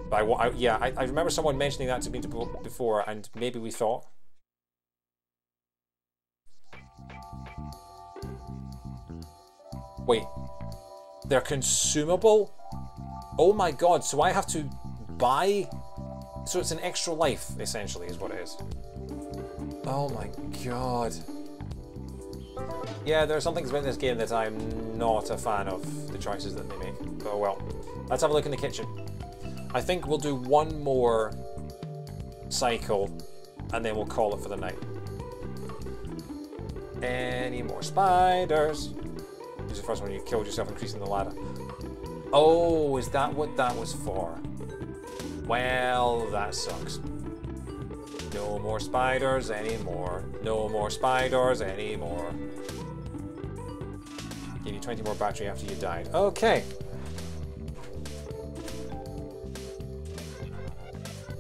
But I, I, yeah, I, I remember someone mentioning that to me before and maybe we thought. Wait, they're consumable? Oh my god, so I have to buy? So it's an extra life, essentially, is what it is. Oh my god. Yeah, there are some things about this game that I'm not a fan of, the choices that they make. Oh well. Let's have a look in the kitchen. I think we'll do one more cycle, and then we'll call it for the night. Any more spiders? The first one you killed yourself increasing the ladder. Oh, is that what that was for? Well, that sucks. No more spiders anymore. No more spiders anymore. Give you twenty more battery after you died. Okay.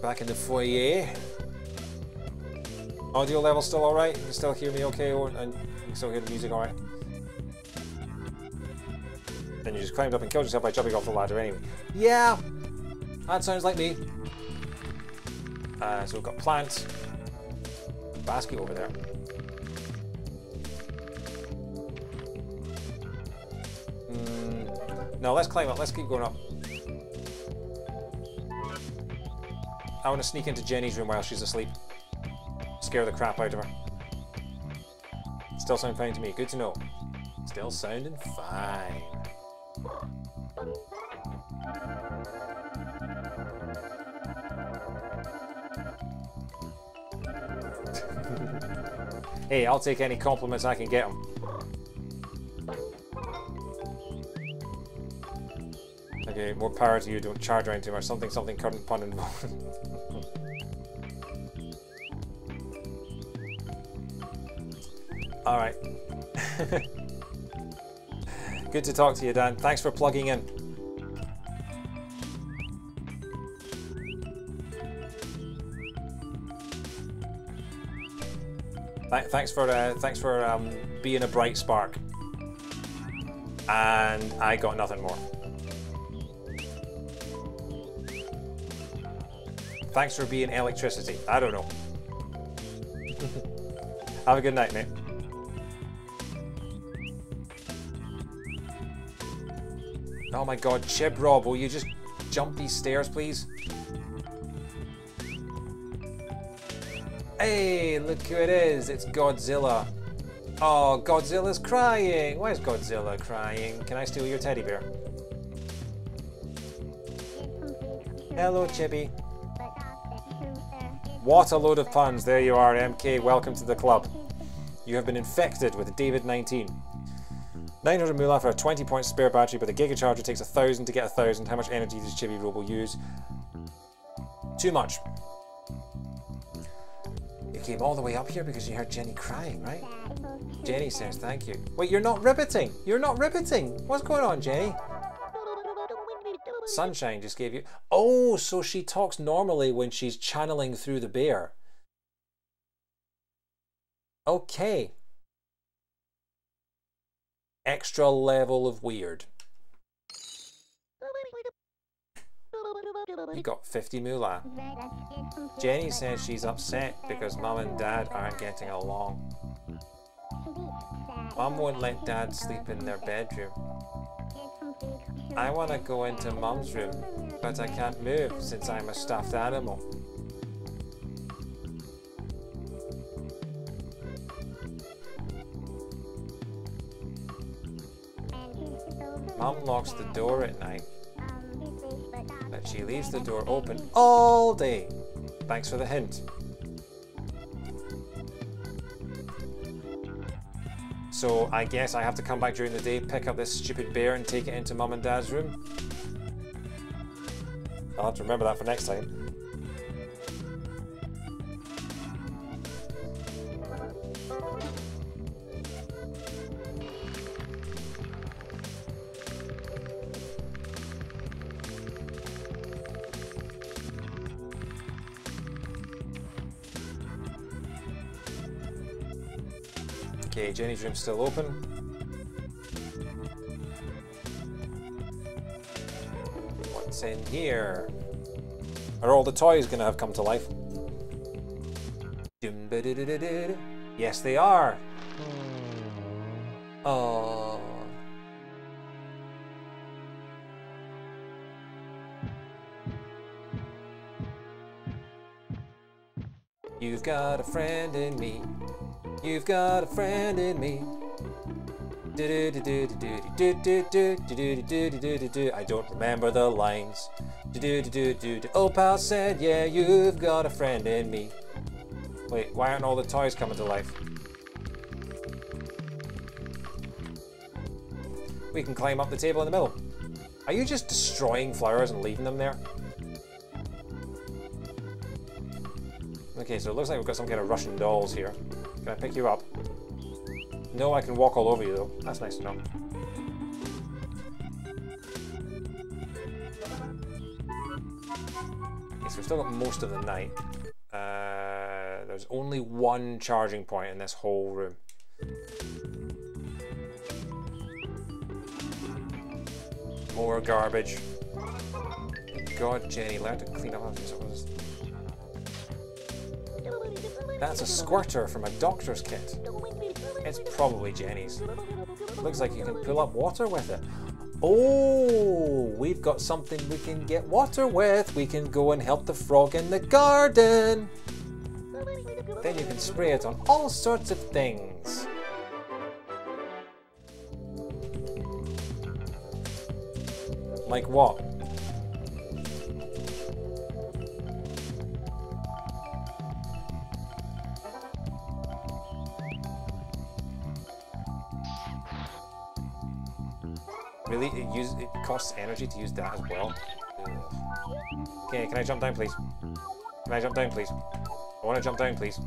Back in the foyer. Audio level still alright? You can still hear me okay, or, and you can still hear the music alright? Then you just climbed up and killed yourself by jumping off the ladder anyway. Yeah! That sounds like me. Uh, so we've got plants. Basket over there. Mm, no, let's climb up. Let's keep going up. I want to sneak into Jenny's room while she's asleep. Scare the crap out of her. Still sound fine to me. Good to know. Still sounding fine. Hey, I'll take any compliments I can get them. Okay, more power to you. Don't charge around too much. Something, something, current pun involved. All right. Good to talk to you, Dan. Thanks for plugging in. Th thanks for uh, thanks for um, being a bright spark. And I got nothing more. Thanks for being electricity. I don't know. Have a good night, mate. Oh my god, Chib Rob, will you just jump these stairs, please? Hey, look who it is. It's Godzilla. Oh, Godzilla's crying. Why is Godzilla crying? Can I steal your teddy bear? Hello, Chibi. What a load of puns. There you are, M K. Welcome to the club. You have been infected with David nineteen. nine hundred moolah for a twenty point spare battery, but the Gigacharger takes one thousand to get one thousand. How much energy does Chibi Robo use? Too much. You came all the way up here because you heard Jenny crying, right? Jenny says thank you. Wait, you're not ribbiting. You're not ribbiting. What's going on, Jenny? Sunshine just gave you... Oh, so she talks normally when she's channeling through the bear. Okay. Extra level of weird. You got fifty moolah. Jenny says she's upset because Mum and Dad aren't getting along. Mum won't let Dad sleep in their bedroom. I want to go into Mum's room, but I can't move since I'm a stuffed animal. Mum locks the door at night, but she leaves the door open all day. Thanks for the hint. So I guess I have to come back during the day, pick up this stupid bear and take it into Mum and Dad's room. I'll have to remember that for next time. Okay, Jenny's room's still open. What's in here? Are all the toys gonna have come to life? Yes, they are! Oh. You've got a friend in me. You've got a friend in me. I don't remember the lines. Old pal said, yeah, you've got a friend in me. Wait, why aren't all the toys coming to life? We can climb up the table in the middle. Are you just destroying flowers and leaving them there? Okay, so it looks like we've got some kind of Russian dolls here. Can I pick you up? No, I can walk all over you though. That's nice to know. Okay, so we've still got most of the night. Uh, There's only one charging point in this whole room. More garbage. God, Jenny, let her clean up after yourself. That's a squirter from a doctor's kit. It's probably Jenny's. Looks like you can pull up water with it. Oh, we've got something we can get water with. We can go and help the frog in the garden. Then you can spray it on all sorts of things. Like what? Really? It, use, it costs energy to use that as well? Okay, can I jump down, please? Can I jump down, please? I want to jump down, please.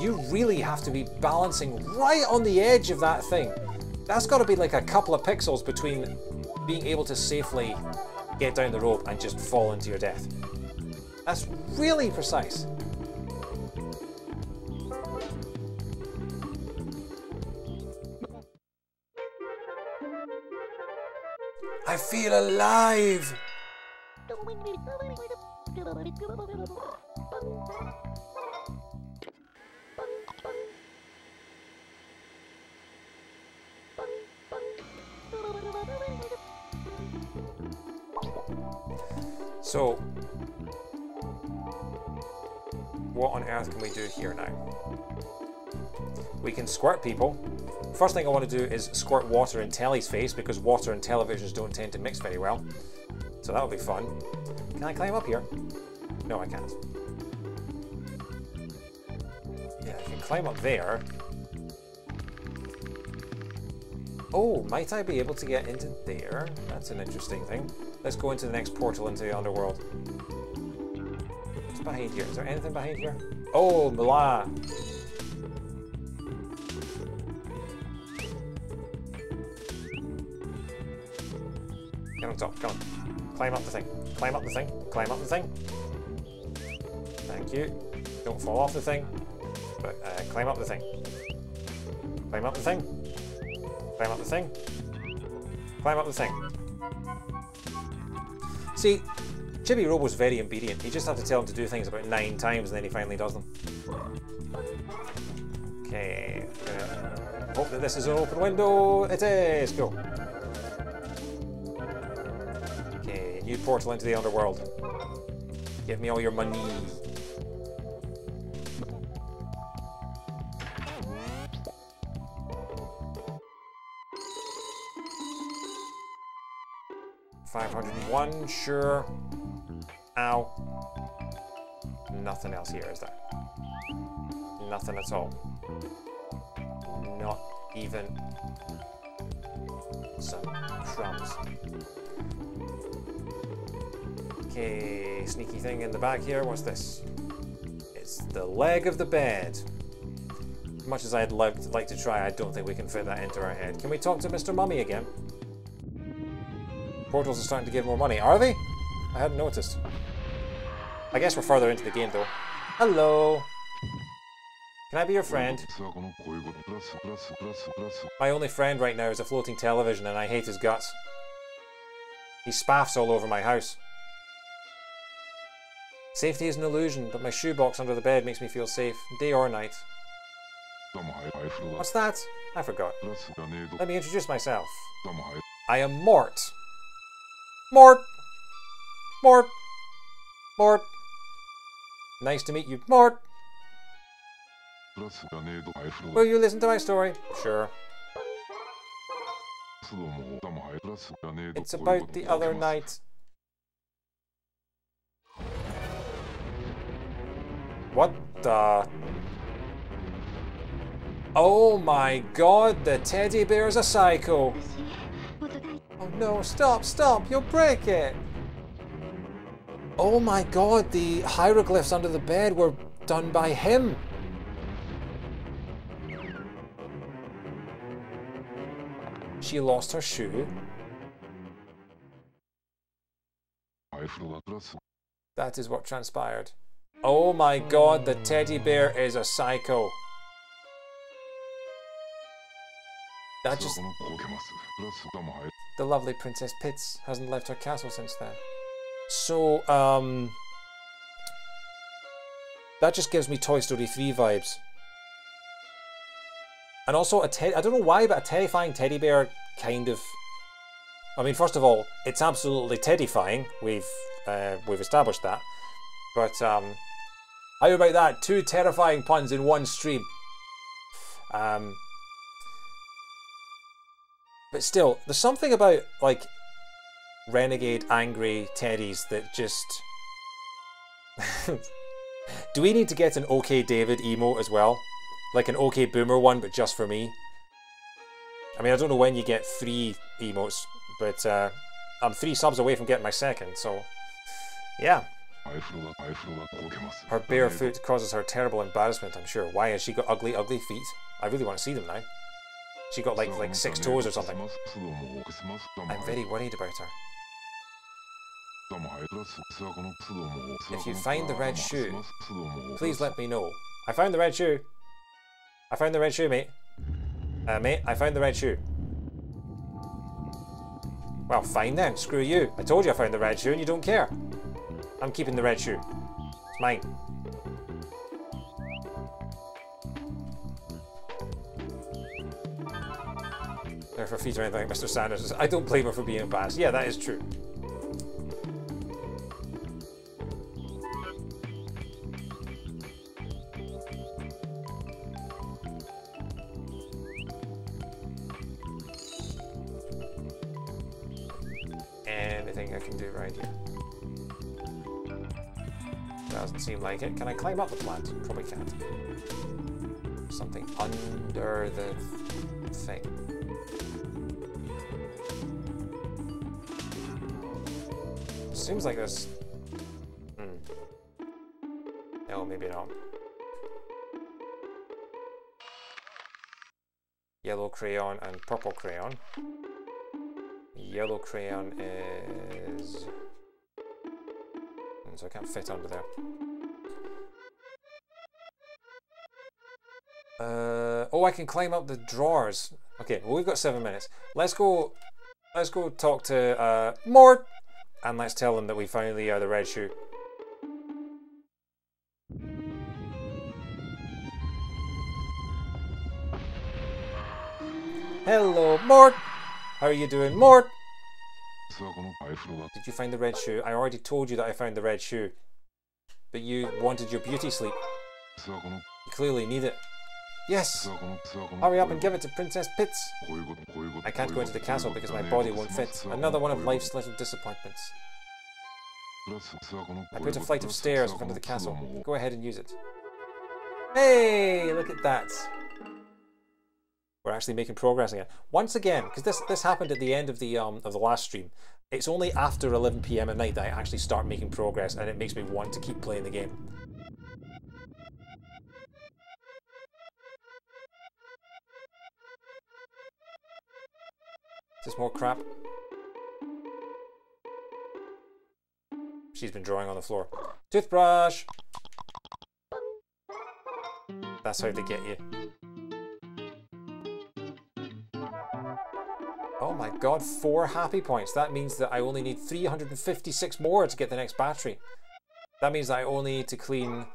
You really have to be balancing right on the edge of that thing. That's got to be like a couple of pixels between being able to safely get down the rope and just fall into your death. That's really precise. I feel alive! So, what on earth can we do here now? We can squirt people. First thing I want to do is squirt water in Telly's face, because water and televisions don't tend to mix very well. So that'll be fun. Can I climb up here? No, I can't. Yeah, I can climb up there. Oh, might I be able to get into there? That's an interesting thing. Let's go into the next portal into the underworld. What's behind here? Is there anything behind here? Oh, Mala! Get on top, come on. Climb up the thing, climb up the thing, climb up the thing. Thank you. Don't fall off the thing. But uh, climb up the thing. Climb up the thing. Climb up the thing. Climb up the thing. See, Chibi Robo's very obedient. You just have to tell him to do things about nine times and then he finally does them. Okay. Uh, hope that this is an open window. It is. Go. Okay, new portal into the underworld. Give me all your money. five hundred one, sure. Ow. Nothing else here, is there? Nothing at all. Not even some crumbs. Okay, sneaky thing in the back here. What's this? It's the leg of the bed. As much as I'd like to, like to try, I don't think we can fit that into our head. Can we talk to Mister Mummy again? Portals are starting to give more money. Are they? I hadn't noticed. I guess we're further into the game though. Hello! Can I be your friend? My only friend right now is a floating television and I hate his guts. He spaffs all over my house. Safety is an illusion, but my shoebox under the bed makes me feel safe, day or night. What's that? I forgot. Let me introduce myself. I am Mort. Mort! Mort! Mort! Nice to meet you, Mort! Will you listen to my story? Sure. It's about the other night. What the? Oh my god, the teddy bear is a psycho! Oh no, stop, stop, you'll break it! Oh my god, the hieroglyphs under the bed were done by him! She lost her shoe. That is what transpired. Oh my god, the teddy bear is a psycho. That just... The lovely Princess Pitts hasn't left her castle since then. So, um... that just gives me Toy Story three vibes. And also, a te- I don't know why, but a terrifying teddy bear kind of... I mean, first of all, it's absolutely terrifying. We've, uh, we've established that. But, um... how about that? Two terrifying puns in one stream. Um, but still, there's something about, like, renegade, angry teddies that just... Do we need to get an OK David emote as well? Like an OK Boomer one, but just for me? I mean, I don't know when you get three emotes, but uh, I'm three subs away from getting my second, so... Yeah. Her bare foot causes her terrible embarrassment, I'm sure. Why has she got ugly, ugly feet? I really want to see them now. She got like like six toes or something. I'm very worried about her. If you find the red shoe, please let me know. I found the red shoe. I found the red shoe, mate. Uh, mate, I found the red shoe. Well, fine then. Screw you. I told you I found the red shoe and you don't care. I'm keeping the red shoe. It's mine. If her feet or anything like Mister Sanders, I don't blame her for being embarrassed. Yeah, that is true. Anything I can do right here? Doesn't seem like it. Can I climb up the plant? Probably can't. Something under the thing. Seems like this. Hmm. No, maybe not. Yellow crayon and purple crayon. Yellow crayon is... So I can't fit under there. Uh, oh, I can climb up the drawers. Okay, well, we've got seven minutes. Let's go. Let's go talk to uh, Mort, and let's tell him that we found the uh, the red shoe. Hello, Mort. How are you doing, Mort? Did you find the red shoe? I already told you that I found the red shoe. But you wanted your beauty sleep. You clearly need it. Yes! Hurry up and give it to Princess Pitts! I can't go into the castle because my body won't fit. Another one of life's little disappointments. I put a flight of stairs in front of the castle. Go ahead and use it. Hey! Look at that! We're actually making progress again. Once again, because this this happened at the end of the um of the last stream. It's only after eleven p m at night that I actually start making progress, and it makes me want to keep playing the game. Is this more crap? She's been drawing on the floor. Toothbrush. That's how they get you. Oh my god, four happy points. That means that I only need three hundred fifty-six more to get the next battery. That means that I only need to clean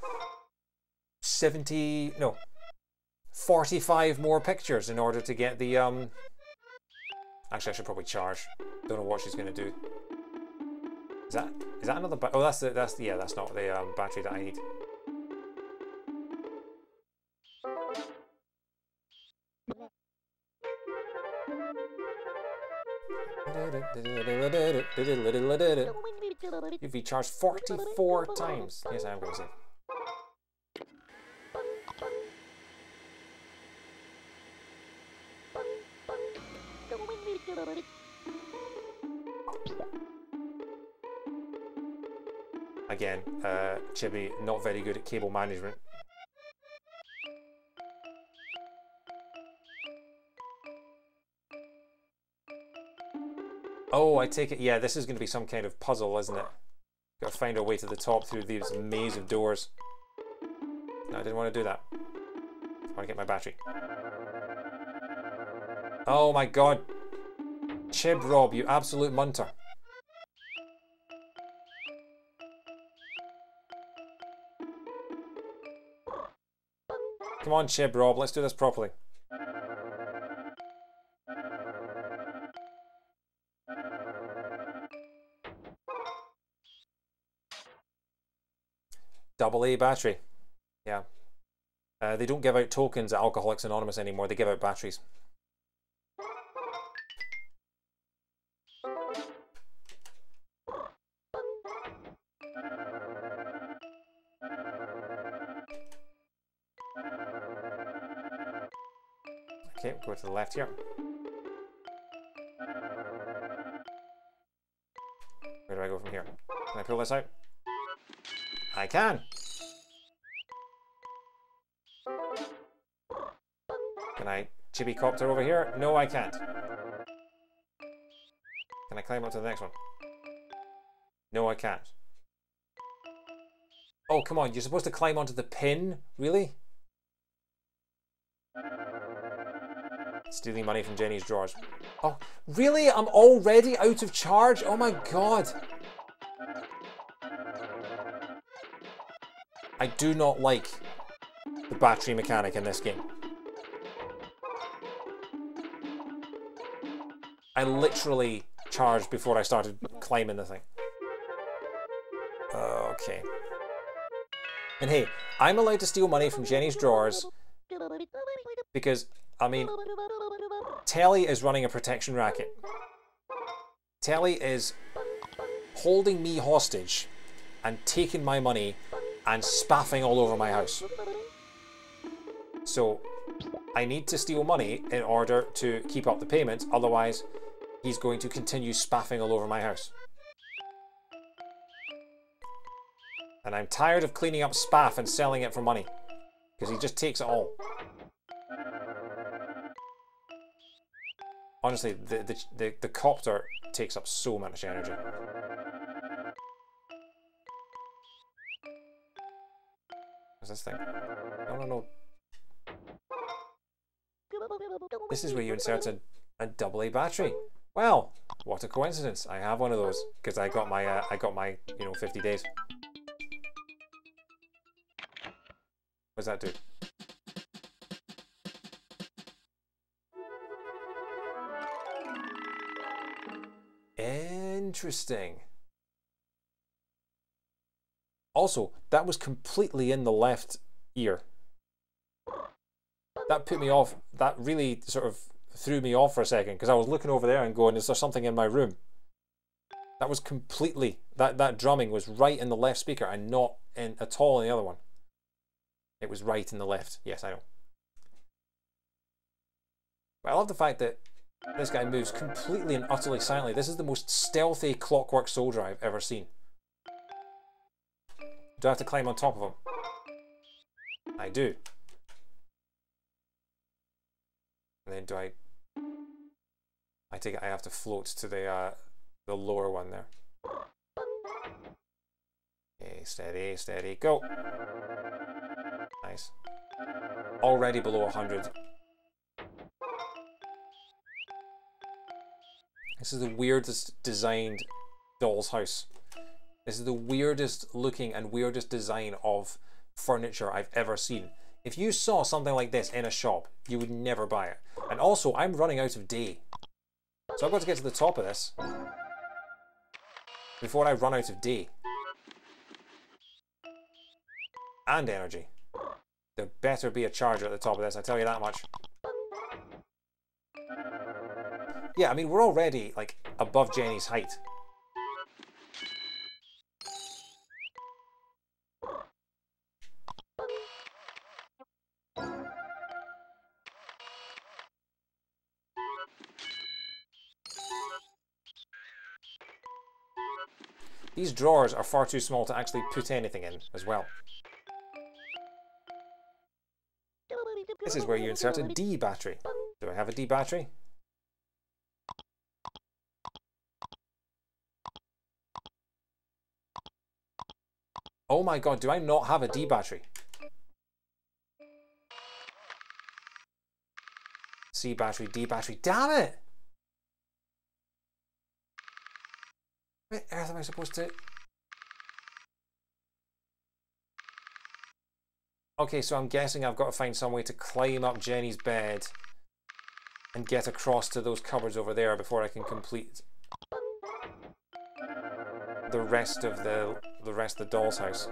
seventy, no, forty-five more pictures in order to get the, um... Actually, I should probably charge. Don't know what she's going to do. Is that, is that another ba- Oh, that's the, that's the, yeah, that's not the um, battery that I need. You've recharged forty-four times. Yes, I am going to say. Again, uh, Chibi, not very good at cable management. Oh, I take it. Yeah, this is going to be some kind of puzzle, isn't it? Gotta find our way to the top through these maze of doors. No, I didn't want to do that. I want to get my battery. Oh my god. Chib Rob, you absolute munter. Come on, Chib Rob, let's do this properly. Double A battery. Yeah. Uh, they don't give out tokens at Alcoholics Anonymous anymore, they give out batteries. Okay, we'll go to the left here. Where do I go from here? Can I pull this out? I can! Can I chibi copter over here? No, I can't. Can I climb up to the next one? No, I can't. Oh, come on, you're supposed to climb onto the pin? Really? Stealing money from Jenny's drawers. Oh, really? I'm already out of charge? Oh my god. I do not like the battery mechanic in this game. I literally charged before I started climbing the thing. Okay. And hey, I'm allowed to steal money from Jenny's drawers because, I mean, Telly is running a protection racket. Telly is holding me hostage and taking my money and spaffing all over my house. So I need to steal money in order to keep up the payments, otherwise he's going to continue spaffing all over my house. And I'm tired of cleaning up spaff and selling it for money because he just takes it all. Honestly, the, the, the, the copter takes up so much energy. What's this thing? No, no, no. This is where you insert a, a double A battery. Well, what a coincidence. I have one of those because I got my, uh, I got my, you know, fifty days. What does that do? Interesting. Also, that was completely in the left ear. That put me off. That really sort of threw me off for a second because I was looking over there and going, is there something in my room? That was completely, that, that drumming was right in the left speaker and not in, at all in the other one. It was right in the left. Yes, I know. But I love the fact that this guy moves completely and utterly silently. This is the most stealthy Clockwork Soldier I've ever seen. Do I have to climb on top of him? I do. And then do I... I take it I have to float to the, uh, the lower one there. Okay, steady, steady, go! Nice. Already below one hundred. This is the weirdest designed doll's house. This is the weirdest looking and weirdest design of furniture I've ever seen. If you saw something like this in a shop, you would never buy it. And also, I'm running out of day. So I've got to get to the top of this before I run out of day. And energy. There better be a charger at the top of this, I tell you that much. Yeah, I mean, we're already, like, above Jenny's height. These drawers are far too small to actually put anything in, as well. This is where you insert a D battery. Do I have a D battery? Oh my god, do I not have a D battery? C battery, D battery, damn it! Where on earth am I supposed to... Okay, so I'm guessing I've got to find some way to climb up Jenny's bed and get across to those cupboards over there before I can complete the rest of the the rest of the doll's house.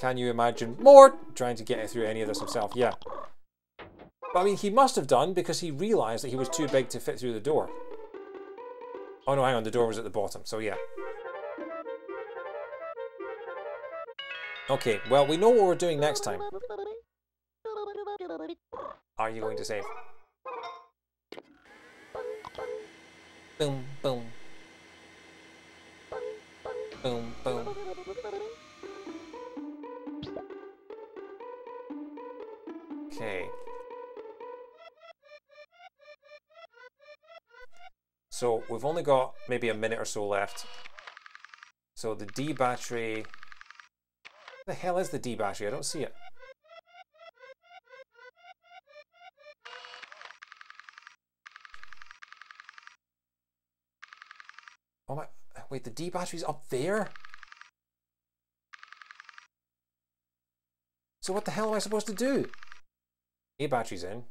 Can you imagine Mort trying to get it through any of this himself? Yeah. But I mean, he must have done, because he realised that he was too big to fit through the door. Oh no, hang on, the door was at the bottom, so yeah. Okay, well, we know what we're doing next time. Are you going to save? Boom, boom. Boom, boom. Okay. So, we've only got maybe a minute or so left. So, the D battery... Where the hell is the D battery? I don't see it. Oh my... Wait, the D battery's up there? So what the hell am I supposed to do? A battery's in.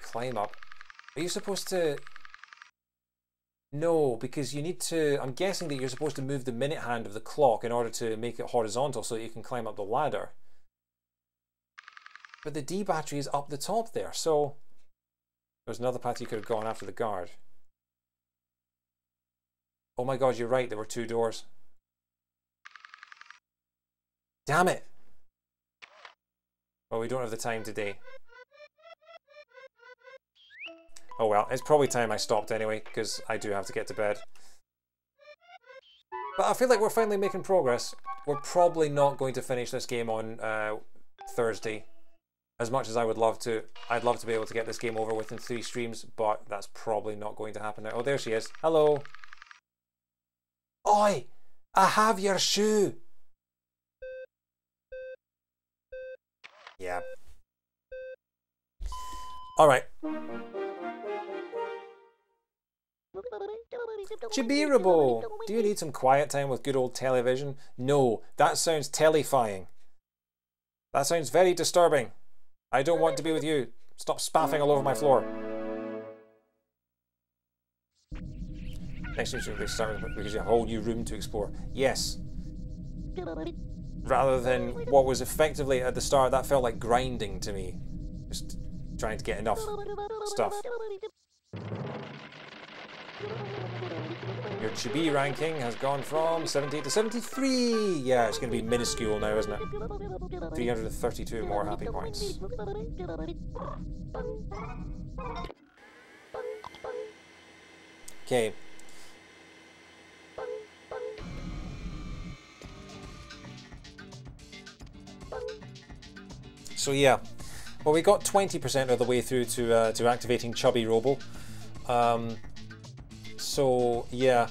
Climb up. Are you supposed to... No, because you need to... I'm guessing that you're supposed to move the minute hand of the clock in order to make it horizontal so that you can climb up the ladder. But the D battery is up the top there, so... There's another path you could have gone after the guard. Oh my god, you're right, there were two doors. Damn it! Well, we don't have the time today. Oh well, it's probably time I stopped anyway, because I do have to get to bed. But I feel like we're finally making progress. We're probably not going to finish this game on uh, Thursday. As much as I would love to. I'd love to be able to get this game over within three streams, but that's probably not going to happen now. Oh, there she is. Hello! Oi! I have your shoe! Yeah. Alright. Chibirubo! Do you need some quiet time with good old television? No, that sounds terrifying. That sounds very disturbing. I don't want to be with you. Stop spaffing all over my floor. Next time you're going to start with, because you have a whole new room to explore. Yes. Rather than what was effectively at the start, that felt like grinding to me. Just trying to get enough stuff. Your chibi ranking has gone from seventy to seventy-three! Yeah, it's going to be minuscule now, isn't it? three hundred thirty-two more happy points. Okay. So yeah, well, we got twenty percent of the way through to uh, to activating Chubby Robo. Um, so yeah,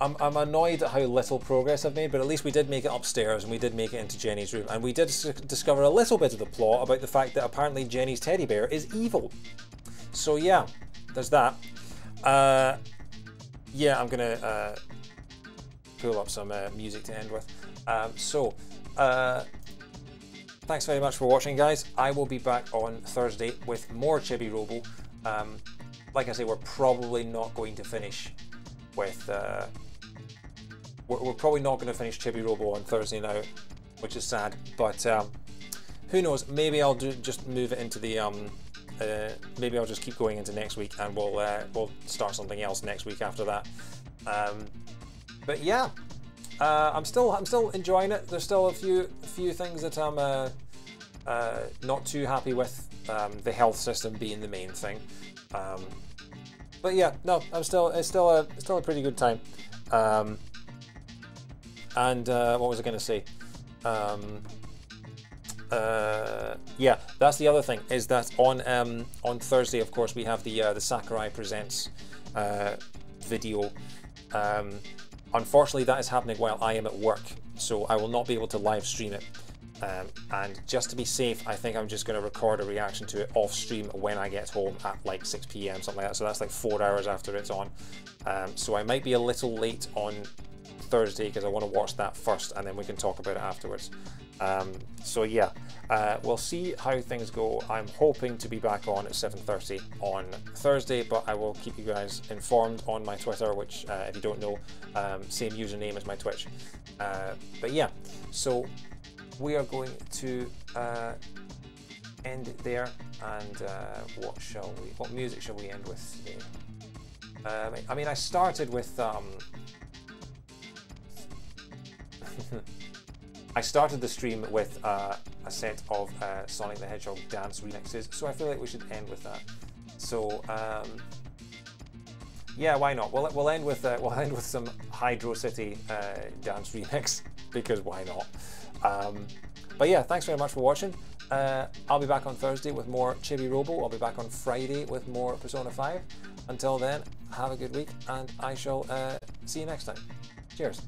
I'm I'm annoyed at how little progress I've made, but at least we did make it upstairs and we did make it into Jenny's room, and we did s discover a little bit of the plot about the fact that apparently Jenny's teddy bear is evil. So yeah, there's that. Uh, yeah, I'm gonna uh, pull up some uh, music to end with. Um, so. Uh, Thanks very much for watching, guys. I will be back on Thursday with more Chibi-Robo. Um, like I say, we're probably not going to finish with... Uh, we're, we're probably not going to finish Chibi-Robo on Thursday now, which is sad. But um, who knows? Maybe I'll do, just move it into the... Um, uh, maybe I'll just keep going into next week, and we'll uh, we'll start something else next week after that. Um, but yeah. Uh, I'm still I'm still enjoying it. There's still a few few things that I'm uh, uh, not too happy with. Um, the health system being the main thing, um, but yeah, no, I'm still it's still a it's still a pretty good time. Um, and uh, what was I going to say? Um, uh, yeah, that's the other thing, is that on um, on Thursday, of course, we have the uh, the Sakurai Presents uh, video. Um, unfortunately, that is happening while I am at work, so I will not be able to live stream it. Um, and just to be safe, I think I'm just going to record a reaction to it off stream when I get home at like six P M something like that. So that's like four hours after it's on. Um, so I might be a little late on Thursday because I want to watch that first, and then we can talk about it afterwards. Um, so yeah, uh, we'll see how things go. I'm hoping to be back on at seven thirty on Thursday, but I will keep you guys informed on my Twitter, which uh, if you don't know, um, same username as my Twitch. Uh, but yeah, so we are going to uh, end it there, and uh, what shall we? What music shall we end with today? Um, I mean, I started with um, I started the stream with uh, a set of uh, Sonic the Hedgehog dance remixes, so I feel like we should end with that. So um, yeah, why not? We'll we'll end with uh, we'll end with some Hydro City uh, dance remix, because why not? Um, but yeah, thanks very much for watching. Uh, I'll be back on Thursday with more Chibi Robo. I'll be back on Friday with more Persona five. Until then, have a good week, and I shall uh, see you next time. Cheers.